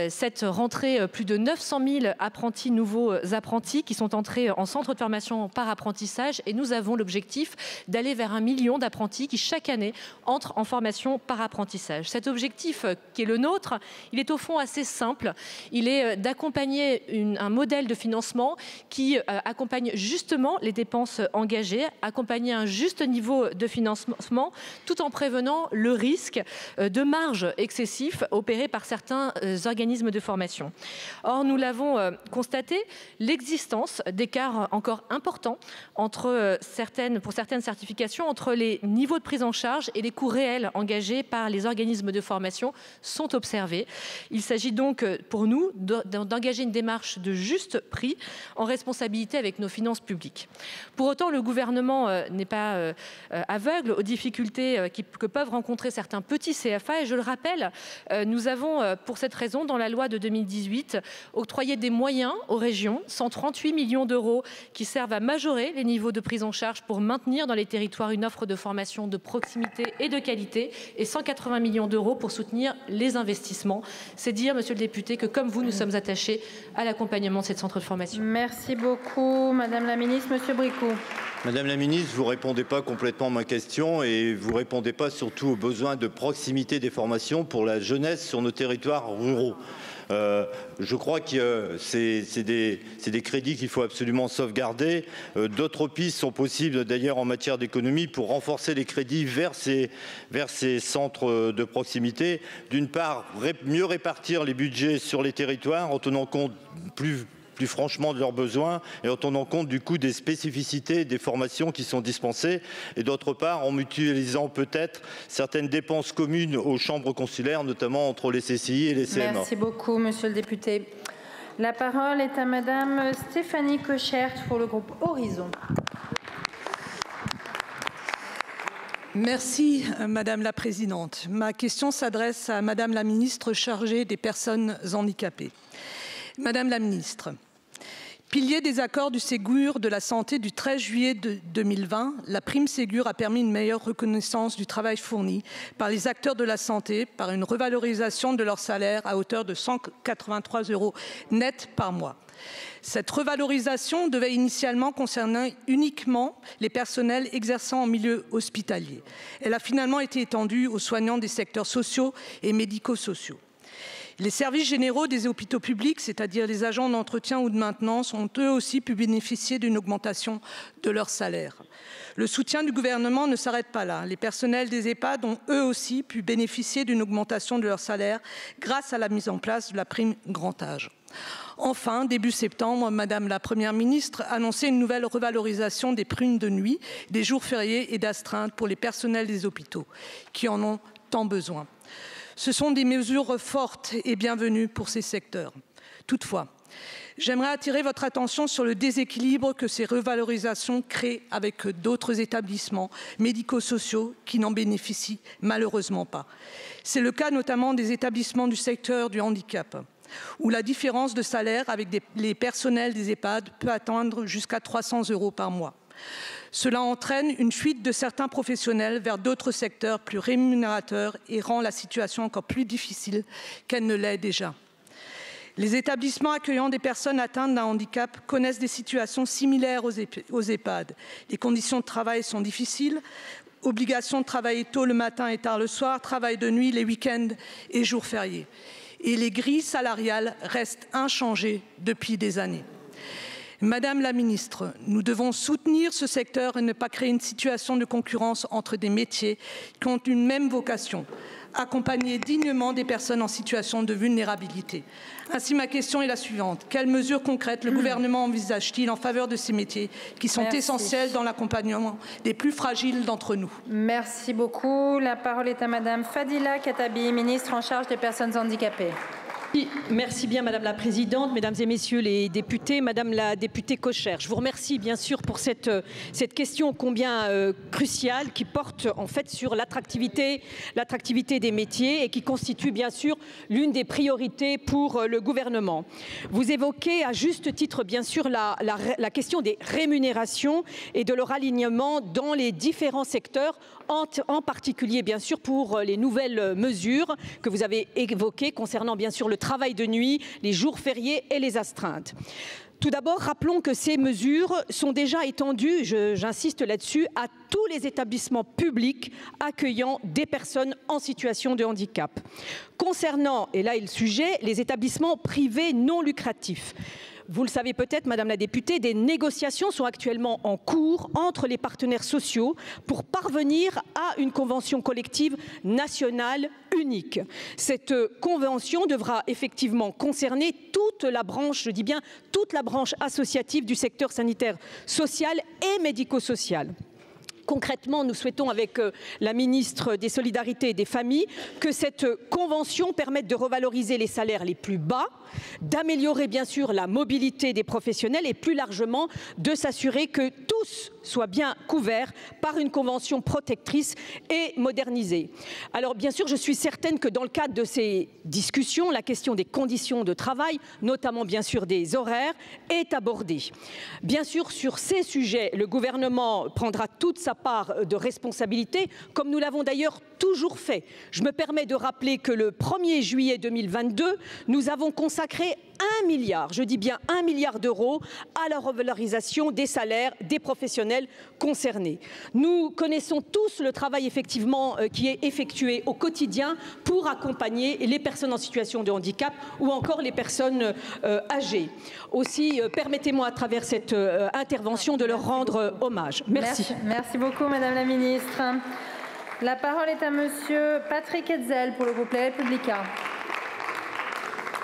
cette rentrée plus de neuf cent mille apprentis, nouveaux apprentis qui sont entrés en centre de formation par apprentissage et nous avons l'objectif d'aller vers un million d'apprentis qui, chaque année, entrent en formation par apprentissage. Cet objectif qui est le nôtre, il est au fond assez simple. Il est d'accompagner un modèle de financement qui accompagne justement les dépenses engagées, accompagner un juste niveau de financement tout en prévenant le risque de marge excessif opéré par certains organismes de formation. Or, nous l'avons constaté, l'existence d'écarts encore importants entre certaines, pour certaines certifications entre les niveaux de prise en charge et les coûts réels engagés par les organismes de formation sont observés. Il s'agit donc pour nous d'engager une démarche de juste prix en responsabilité avec nos finances publiques. Pour autant, le gouvernement n'est pas aveugle aux difficultés que peuvent rencontrer certains petits C F A et je le rappelle, nous avons pour cette raison dans la loi de deux mille dix-huit octroyé des moyens aux régions, cent trente-huit millions d'euros qui servent à majorer les niveaux de prise en charge pour maintenir dans les territoires une offre de formation de proximité et de qualité et cent quatre-vingts millions d'euros pour soutenir les investissements. C'est dire, Monsieur le député, que comme vous, nous sommes attachés à l'accompagnement de ces centres de formation. Merci beaucoup, Madame la Ministre. Monsieur Bricout. Madame la Ministre, vous ne répondez pas complètement à ma question et vous ne répondez pas surtout aux besoins de proximité des formations pour la jeunesse sur nos territoires ruraux. Euh, je crois que euh, c'est des, des crédits qu'il faut absolument sauvegarder. Euh, D'autres pistes sont possibles d'ailleurs en matière d'économie pour renforcer les crédits vers ces, vers ces centres de proximité. D'une part, ré, mieux répartir les budgets sur les territoires en tenant compte plus... plus franchement de leurs besoins et en tenant compte du coût des spécificités des formations qui sont dispensées et d'autre part en mutualisant peut-être certaines dépenses communes aux chambres consulaires, notamment entre les C C I et les C M A. Merci beaucoup, Monsieur le député. La parole est à Madame Stéphanie Cochert pour le groupe Horizon. Merci, Madame la Présidente. Ma question s'adresse à Madame la Ministre chargée des personnes handicapées. Madame la Ministre, pilier des accords du Ségur de la santé du treize juillet deux mille vingt, la prime Ségur a permis une meilleure reconnaissance du travail fourni par les acteurs de la santé par une revalorisation de leur salaire à hauteur de cent quatre-vingt-trois euros net par mois. Cette revalorisation devait initialement concerner uniquement les personnels exerçant en milieu hospitalier. Elle a finalement été étendue aux soignants des secteurs sociaux et médico-sociaux. Les services généraux des hôpitaux publics, c'est-à-dire les agents d'entretien ou de maintenance, ont eux aussi pu bénéficier d'une augmentation de leur salaire. Le soutien du gouvernement ne s'arrête pas là. Les personnels des EHPAD ont eux aussi pu bénéficier d'une augmentation de leur salaire grâce à la mise en place de la prime grand âge. Enfin, début septembre, Madame la Première ministre annonçait une nouvelle revalorisation des primes de nuit, des jours fériés et d'astreinte pour les personnels des hôpitaux, qui en ont tant besoin. Ce sont des mesures fortes et bienvenues pour ces secteurs. Toutefois, j'aimerais attirer votre attention sur le déséquilibre que ces revalorisations créent avec d'autres établissements médico-sociaux qui n'en bénéficient malheureusement pas. C'est le cas notamment des établissements du secteur du handicap, où la différence de salaire avec des, les personnels des EHPAD peut atteindre jusqu'à trois cents euros par mois. Cela entraîne une fuite de certains professionnels vers d'autres secteurs plus rémunérateurs et rend la situation encore plus difficile qu'elle ne l'est déjà. Les établissements accueillant des personnes atteintes d'un handicap connaissent des situations similaires aux EHPAD. Les conditions de travail sont difficiles, obligation de travailler tôt le matin et tard le soir, travail de nuit, les week-ends et jours fériés. Et les grilles salariales restent inchangées depuis des années. Madame la Ministre, nous devons soutenir ce secteur et ne pas créer une situation de concurrence entre des métiers qui ont une même vocation, accompagner dignement des personnes en situation de vulnérabilité. Ainsi, ma question est la suivante. Quelles mesures concrètes le gouvernement envisage-t-il en faveur de ces métiers qui sont Merci. essentiels dans l'accompagnement des plus fragiles d'entre nous? Merci beaucoup. La parole est à Madame Fadila Khattabi, ministre en charge des personnes handicapées. Merci bien Madame la Présidente, Mesdames et Messieurs les députés, Madame la députée Cocher. Je vous remercie bien sûr pour cette, cette question combien euh, cruciale qui porte en fait sur l'attractivité l'attractivité des métiers et qui constitue bien sûr l'une des priorités pour euh, le gouvernement. Vous évoquez à juste titre bien sûr la, la, la question des rémunérations et de leur alignement dans les différents secteurs, en, en particulier bien sûr pour les nouvelles mesures que vous avez évoquées concernant bien sûr le travail de nuit, les jours fériés et les astreintes. Tout d'abord, rappelons que ces mesures sont déjà étendues, j'insiste là-dessus, à tous les établissements publics accueillant des personnes en situation de handicap. Concernant, et là est le sujet, les établissements privés non lucratifs. Vous le savez peut-être, Madame la députée, des négociations sont actuellement en cours entre les partenaires sociaux pour parvenir à une convention collective nationale unique. Cette convention devra effectivement concerner toute la branche, je dis bien toute la branche associative du secteur sanitaire, social et médico-social. Concrètement, nous souhaitons avec la ministre des Solidarités et des Familles que cette convention permette de revaloriser les salaires les plus bas, d'améliorer bien sûr la mobilité des professionnels et plus largement de s'assurer que tous soient bien couverts par une convention protectrice et modernisée. Alors bien sûr, je suis certaine que dans le cadre de ces discussions, la question des conditions de travail, notamment bien sûr des horaires, est abordée. Bien sûr, sur ces sujets, le gouvernement prendra toute sa part de responsabilité, comme nous l'avons d'ailleurs toujours fait. Je me permets de rappeler que le premier juillet deux mille vingt-deux, nous avons consacré un milliard, je dis bien un milliard d'euros, à la revalorisation des salaires des professionnels concernés. Nous connaissons tous le travail effectivement qui est effectué au quotidien pour accompagner les personnes en situation de handicap ou encore les personnes âgées. Aussi, permettez-moi à travers cette intervention de leur rendre hommage. Merci. Merci, merci beaucoup Madame la Ministre. La parole est à Monsieur Patrick Hetzel pour le groupe Les Républicains.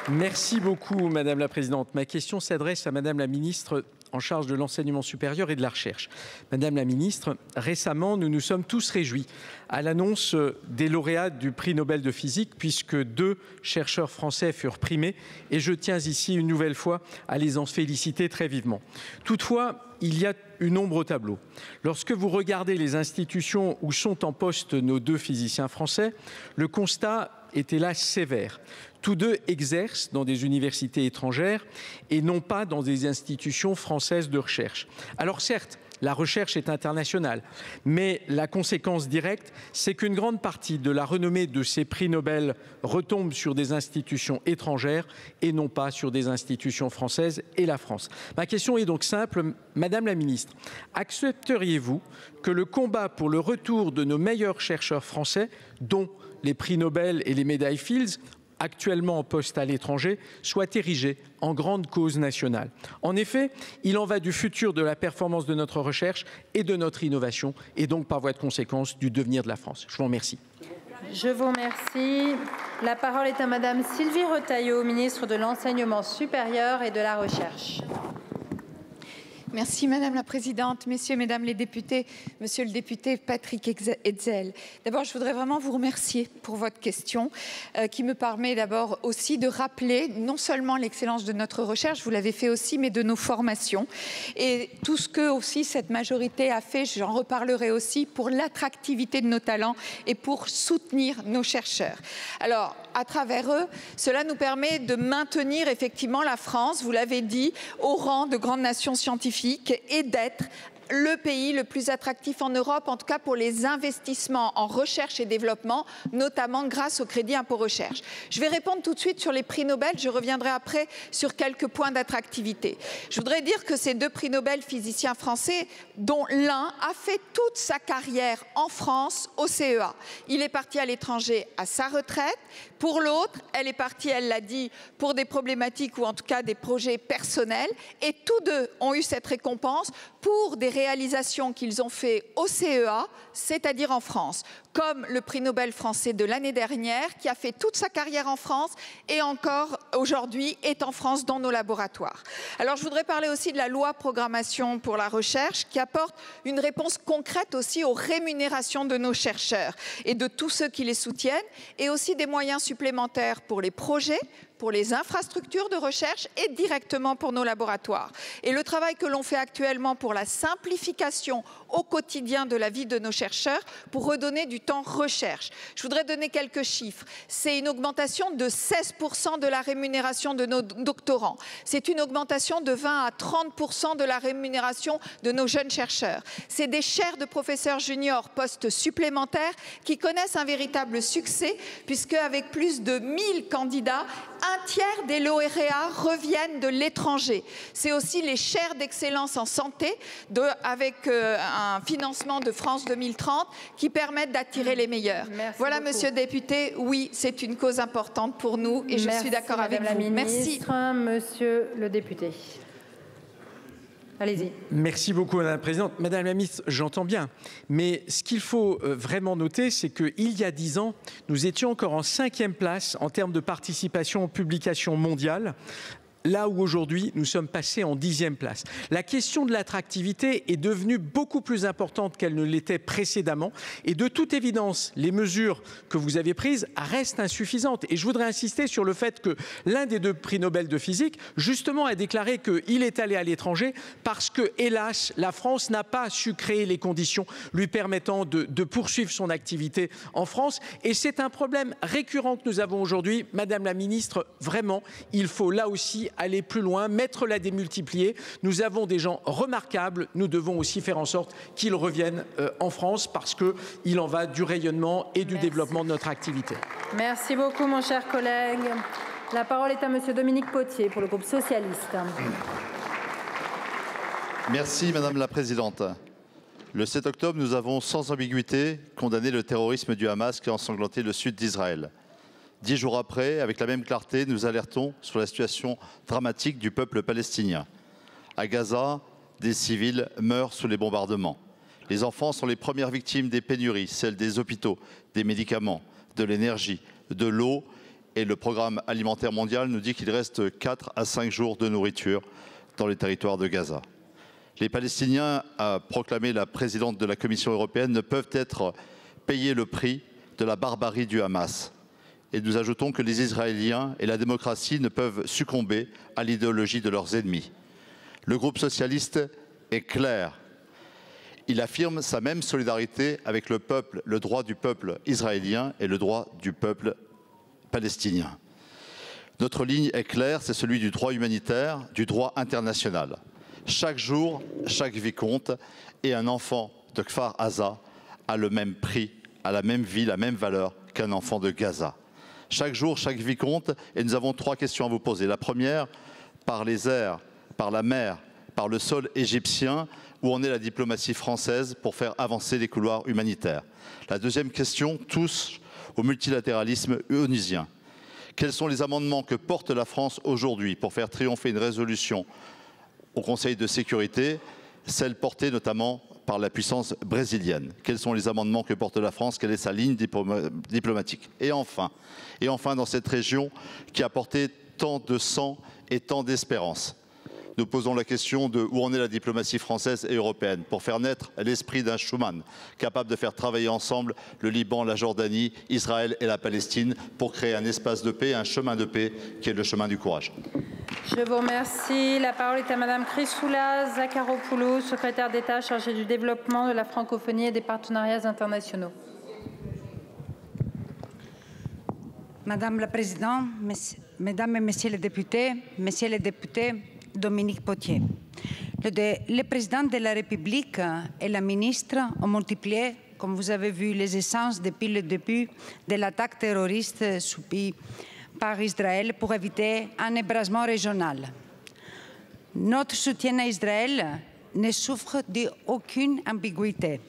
Merci beaucoup Madame la Présidente. Ma question s'adresse à Madame la Ministre en charge de l'enseignement supérieur et de la recherche. Madame la Ministre, récemment nous nous sommes tous réjouis à l'annonce des lauréats du prix Nobel de physique puisque deux chercheurs français furent primés et je tiens ici une nouvelle fois à les en féliciter très vivement. Toutefois, il y a une ombre au tableau. Lorsque vous regardez les institutions où sont en poste nos deux physiciens français, le constat était là sévère. Tous deux exercent dans des universités étrangères et non pas dans des institutions françaises de recherche. Alors certes, la recherche est internationale, mais la conséquence directe, c'est qu'une grande partie de la renommée de ces prix Nobel retombe sur des institutions étrangères et non pas sur des institutions françaises et la France. Ma question est donc simple, Madame la Ministre, accepteriez-vous que le combat pour le retour de nos meilleurs chercheurs français, dont les prix Nobel et les médailles Fields, actuellement en poste à l'étranger, soit érigé en grande cause nationale. En effet, il en va du futur de la performance de notre recherche et de notre innovation, et donc par voie de conséquence du devenir de la France. Je vous remercie. Je vous remercie. La parole est à Madame Sylvie Retailleau, ministre de l'Enseignement supérieur et de la Recherche. Merci Madame la Présidente, Messieurs, Mesdames les députés, Monsieur le député Patrick Hetzel. D'abord, je voudrais vraiment vous remercier pour votre question euh, qui me permet d'abord aussi de rappeler non seulement l'excellence de notre recherche, vous l'avez fait aussi, mais de nos formations. Et tout ce que aussi cette majorité a fait, j'en reparlerai aussi, pour l'attractivité de nos talents et pour soutenir nos chercheurs. Alors, à travers eux, cela nous permet de maintenir effectivement la France, vous l'avez dit, au rang de grande nation scientifique et d'être le pays le plus attractif en Europe, en tout cas pour les investissements en recherche et développement, notamment grâce au crédit impôt recherche. Je vais répondre tout de suite sur les prix Nobel, je reviendrai après sur quelques points d'attractivité. Je voudrais dire que ces deux prix Nobel physiciens français, dont l'un a fait toute sa carrière en France au C E A. Il est parti à l'étranger à sa retraite. Pour l'autre, elle est partie, elle l'a dit, pour des problématiques ou en tout cas des projets personnels. Et tous deux ont eu cette récompense pour des réalisations qu'ils ont fait au C E A, c'est-à-dire en France, comme le prix Nobel français de l'année dernière, qui a fait toute sa carrière en France et encore aujourd'hui est en France dans nos laboratoires. Alors je voudrais parler aussi de la loi programmation pour la recherche qui apporte une réponse concrète aussi aux rémunérations de nos chercheurs et de tous ceux qui les soutiennent et aussi des moyens supplémentaires pour les projets, pour les infrastructures de recherche et directement pour nos laboratoires. Et le travail que l'on fait actuellement pour la simplification au quotidien de la vie de nos chercheurs pour redonner du temps recherche. Je voudrais donner quelques chiffres. C'est une augmentation de seize pour cent de la rémunération de nos doctorants. C'est une augmentation de vingt à trente pour cent de la rémunération de nos jeunes chercheurs. C'est des chaires de professeurs juniors postes supplémentaires qui connaissent un véritable succès puisque avec plus de mille candidats, un tiers des lauréats reviennent de l'étranger. C'est aussi les chaires d'excellence en santé de, avec euh, un financement de France deux mille trente qui permettent d'attirer les meilleurs. Merci voilà, beaucoup. Monsieur le député, oui, c'est une cause importante pour nous et je Merci, suis d'accord avec la vous. Ministre, merci, Monsieur le député. Allez-y. Merci beaucoup, Madame la Présidente. Madame la Ministre, j'entends bien, mais ce qu'il faut vraiment noter, c'est qu'il y a dix ans, nous étions encore en cinquième place en termes de participation aux publications mondiales, là où aujourd'hui, nous sommes passés en dixième place. La question de l'attractivité est devenue beaucoup plus importante qu'elle ne l'était précédemment, et de toute évidence, les mesures que vous avez prises restent insuffisantes. Et je voudrais insister sur le fait que l'un des deux prix Nobel de physique, justement, a déclaré qu'il est allé à l'étranger parce que, hélas, la France n'a pas su créer les conditions lui permettant de, de poursuivre son activité en France. Et c'est un problème récurrent que nous avons aujourd'hui. Madame la Ministre, vraiment, il faut là aussi aller plus loin, mettre la démultiplier. Nous avons des gens remarquables. Nous devons aussi faire en sorte qu'ils reviennent euh, en France parce qu'il en va du rayonnement et du Merci. Développement de notre activité. Merci beaucoup, mon cher collègue. La parole est à Monsieur Dominique Potier pour le groupe socialiste. Merci, Madame la Présidente. Le sept octobre, nous avons sans ambiguïté condamné le terrorisme du Hamas qui a ensanglanté le sud d'Israël. Dix jours après, avec la même clarté, nous alertons sur la situation dramatique du peuple palestinien. À Gaza, des civils meurent sous les bombardements. Les enfants sont les premières victimes des pénuries, celles des hôpitaux, des médicaments, de l'énergie, de l'eau. Et le programme alimentaire mondial nous dit qu'il reste quatre à cinq jours de nourriture dans les territoires de Gaza. Les Palestiniens, a proclamé la présidente de la Commission européenne, ne peuvent être payés le prix de la barbarie du Hamas. Et nous ajoutons que les Israéliens et la démocratie ne peuvent succomber à l'idéologie de leurs ennemis. Le groupe socialiste est clair. Il affirme sa même solidarité avec le peuple, le droit du peuple israélien et le droit du peuple palestinien. Notre ligne est claire, c'est celui du droit humanitaire, du droit international. Chaque jour, chaque vie compte et un enfant de Kfar Aza a le même prix, a la même vie, la même valeur qu'un enfant de Gaza. Chaque jour, chaque vie compte et nous avons trois questions à vous poser. La première, par les airs, par la mer, par le sol égyptien, où en est la diplomatie française pour faire avancer les couloirs humanitaires. La deuxième question touche au multilatéralisme onusien. Quels sont les amendements que porte la France aujourd'hui pour faire triompher une résolution au Conseil de sécurité, celle portée notamment par la puissance brésilienne? Quels sont les amendements que porte la France? Quelle est sa ligne diplomatique? Et enfin, et enfin, dans cette région qui a porté tant de sang et tant d'espérance, nous posons la question de où en est la diplomatie française et européenne pour faire naître l'esprit d'un Schuman capable de faire travailler ensemble le Liban, la Jordanie, Israël et la Palestine pour créer un espace de paix, un chemin de paix qui est le chemin du courage. Je vous remercie. La parole est à Madame Chrysoula Zacharopoulou, secrétaire d'État chargée du développement de la francophonie et des partenariats internationaux. Madame la Présidente, Mesdames et Messieurs les députés, Messieurs les députés, Dominique Potier. Le, le président de la République et la ministre ont multiplié, comme vous avez vu, les essences depuis le début de l'attaque terroriste subie par Israël pour éviter un ébrasement régional. Notre soutien à Israël ne souffre d'aucune ambiguïté.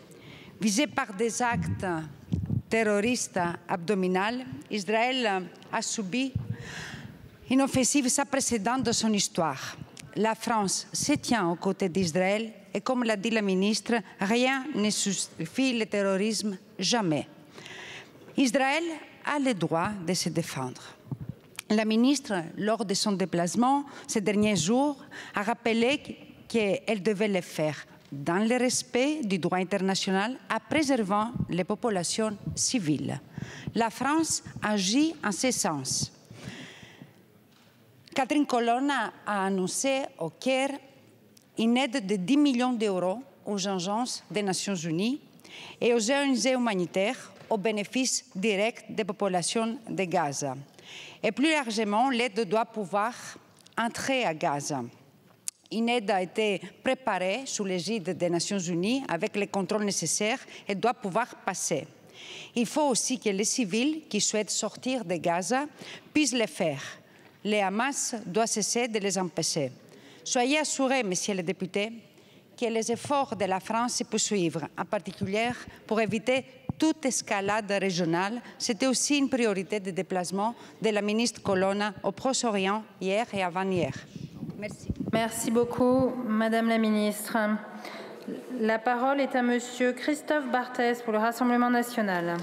Visé par des actes terroristes abdominaux, Israël a subi une offensive sans précédent de son histoire. La France se tient aux côtés d'Israël et, comme l'a dit la ministre, rien ne justifie le terrorisme, jamais. Israël a le droit de se défendre. La ministre, lors de son déplacement ces derniers jours, a rappelé qu'elle devait le faire dans le respect du droit international en préservant les populations civiles. La France agit en ce sens. Catherine Colonna a annoncé au Caire une aide de dix millions d'euros aux agences des Nations Unies et aux O N G humanitaires au bénéfice direct des populations de Gaza. Et plus largement, l'aide doit pouvoir entrer à Gaza. Une aide a été préparée sous l'égide des Nations Unies avec les contrôles nécessaires et doit pouvoir passer. Il faut aussi que les civils qui souhaitent sortir de Gaza puissent le faire. Les Hamas doivent cesser de les empêcher. Soyez assurés, messieurs les députés, que les efforts de la France se poursuivent, en particulier pour éviter toute escalade régionale. C'était aussi une priorité de déplacement de la ministre Colonna au Proche-Orient hier et avant-hier. Merci. Merci beaucoup, Madame la Ministre. La parole est à Monsieur Christophe Barthès pour le Rassemblement national.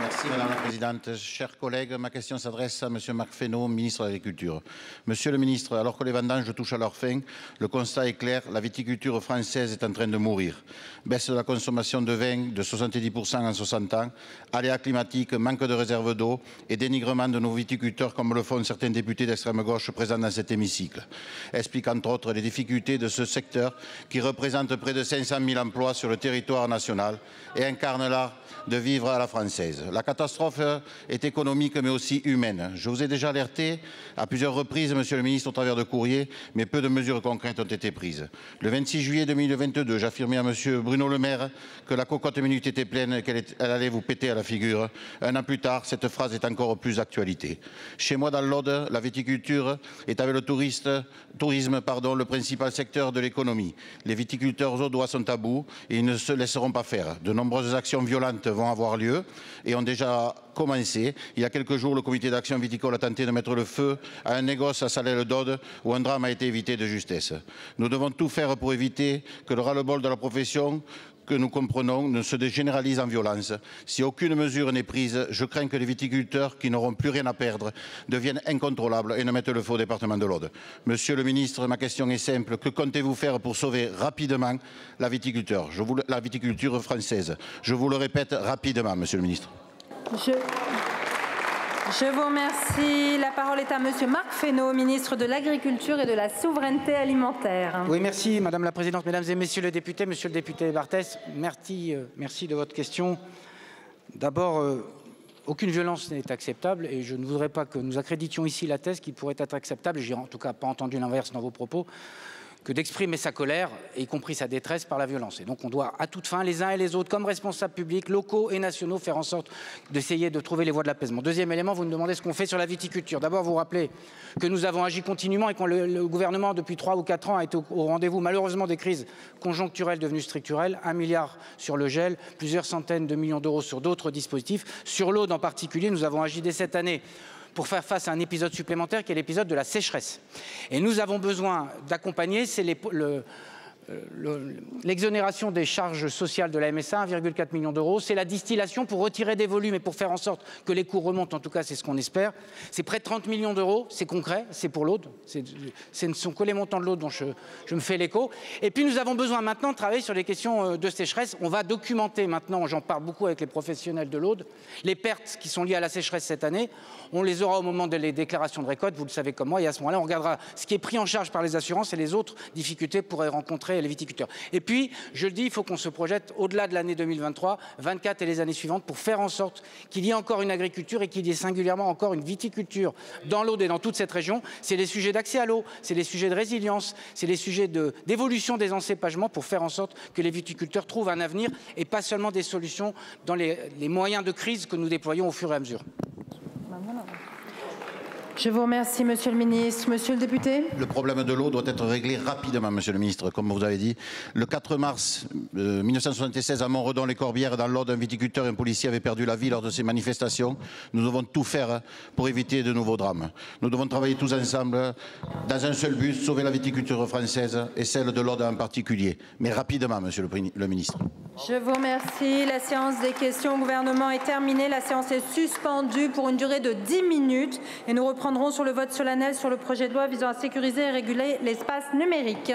Merci Madame la Présidente. Chers collègues, ma question s'adresse à Monsieur Marc Fesneau, ministre de l'Agriculture. Monsieur le ministre, alors que les vendanges touchent à leur fin, le constat est clair, la viticulture française est en train de mourir. Baisse de la consommation de vin de soixante-dix pour cent en soixante ans, aléas climatiques, manque de réserve d'eau et dénigrement de nos viticulteurs comme le font certains députés d'extrême gauche présents dans cet hémicycle. Explique entre autres les difficultés de ce secteur qui représente près de cinq cent mille emplois sur le territoire national et incarne l'art de vivre à la française. La catastrophe est économique mais aussi humaine. Je vous ai déjà alerté à plusieurs reprises, Monsieur le ministre, au travers de courriers, mais peu de mesures concrètes ont été prises. Le vingt-six juillet deux mille vingt-deux, j'affirmais à Monsieur Bruno Le Maire que la cocotte minute était pleine et qu'elle allait vous péter à la figure. Un an plus tard, cette phrase est encore plus d'actualité. Chez moi, dans l'Aude, la viticulture est avec le touriste, tourisme pardon, le principal secteur de l'économie. Les viticulteurs audois sont à bout et ils ne se laisseront pas faire. De nombreuses actions violentes vont avoir lieu et ont déjà commencé. Il y a quelques jours, le comité d'action viticole a tenté de mettre le feu à un négoce à Salelles-d'Aude où un drame a été évité de justesse. Nous devons tout faire pour éviter que le ras-le-bol de la profession que nous comprenons ne se dégénéralise en violence. Si aucune mesure n'est prise, je crains que les viticulteurs qui n'auront plus rien à perdre deviennent incontrôlables et ne mettent le feu au département de l'Aude. Monsieur le ministre, ma question est simple. Que comptez-vous faire pour sauver rapidement la viticulture, je vous, la viticulture française? Je vous le répète rapidement, Monsieur le ministre. Je, je vous remercie. La parole est à Monsieur Marc Fesneau, ministre de l'Agriculture et de la Souveraineté alimentaire. Oui, merci Madame la Présidente, Mesdames et Messieurs les députés. Monsieur le député Barthès, merci, euh, merci de votre question. D'abord, euh, aucune violence n'est acceptable et je ne voudrais pas que nous accréditions ici la thèse qui pourrait être acceptable. J'ai en tout cas pas entendu l'inverse dans vos propos. que d'exprimer sa colère, y compris sa détresse, par la violence. Et donc on doit à toute fin, les uns et les autres, comme responsables publics, locaux et nationaux, faire en sorte d'essayer de trouver les voies de l'apaisement. Deuxième élément, vous me demandez ce qu'on fait sur la viticulture. D'abord, vous rappelez que nous avons agi continuellement et que le, le gouvernement, depuis trois ou quatre ans, a été au, au rendez-vous, malheureusement, des crises conjoncturelles devenues structurelles, un milliard sur le gel, plusieurs centaines de millions d'euros sur d'autres dispositifs. Sur l'eau, en particulier, nous avons agi dès cette année pour faire face à un épisode supplémentaire qui est l'épisode de la sécheresse. Et nous avons besoin d'accompagner, c'est le... l'exonération des charges sociales de la M S A, un virgule quatre million d'euros, c'est la distillation pour retirer des volumes et pour faire en sorte que les coûts remontent, en tout cas c'est ce qu'on espère. C'est près de trente millions d'euros, c'est concret, c'est pour l'Aude, ce ne sont que les montants de l'Aude dont je, je me fais l'écho. Et puis nous avons besoin maintenant de travailler sur les questions de sécheresse, on va documenter maintenant, j'en parle beaucoup avec les professionnels de l'Aude, les pertes qui sont liées à la sécheresse cette année, on les aura au moment des déclarations de récolte, vous le savez comme moi, et à ce moment-là on regardera ce qui est pris en charge par les assurances et les autres difficultés pourraient rencontrer les viticulteurs. Et puis, je le dis, il faut qu'on se projette au-delà de l'année deux mille vingt-trois, vingt-quatre et les années suivantes pour faire en sorte qu'il y ait encore une agriculture et qu'il y ait singulièrement encore une viticulture dans l'Aude et dans toute cette région. C'est les sujets d'accès à l'eau, c'est les sujets de résilience, c'est les sujets d'évolution des encépagements pour faire en sorte que les viticulteurs trouvent un avenir et pas seulement des solutions dans les, les moyens de crise que nous déployons au fur et à mesure. Je vous remercie, Monsieur le Ministre. Monsieur le député. Le problème de l'eau doit être réglé rapidement, Monsieur le Ministre, comme vous avez dit. Le quatre mars mille neuf cent soixante-seize, à Montredon-les-Corbières, dans l'Aude, un viticulteur et un policier avaient perdu la vie lors de ces manifestations. Nous devons tout faire pour éviter de nouveaux drames. Nous devons travailler tous ensemble, dans un seul but, sauver la viticulture française et celle de l'Aude en particulier. Mais rapidement, Monsieur le Ministre. Je vous remercie. La séance des questions au gouvernement est terminée. La séance est suspendue pour une durée de dix minutes et nous reprendrons sur le vote solennel sur le projet de loi visant à sécuriser et réguler l'espace numérique.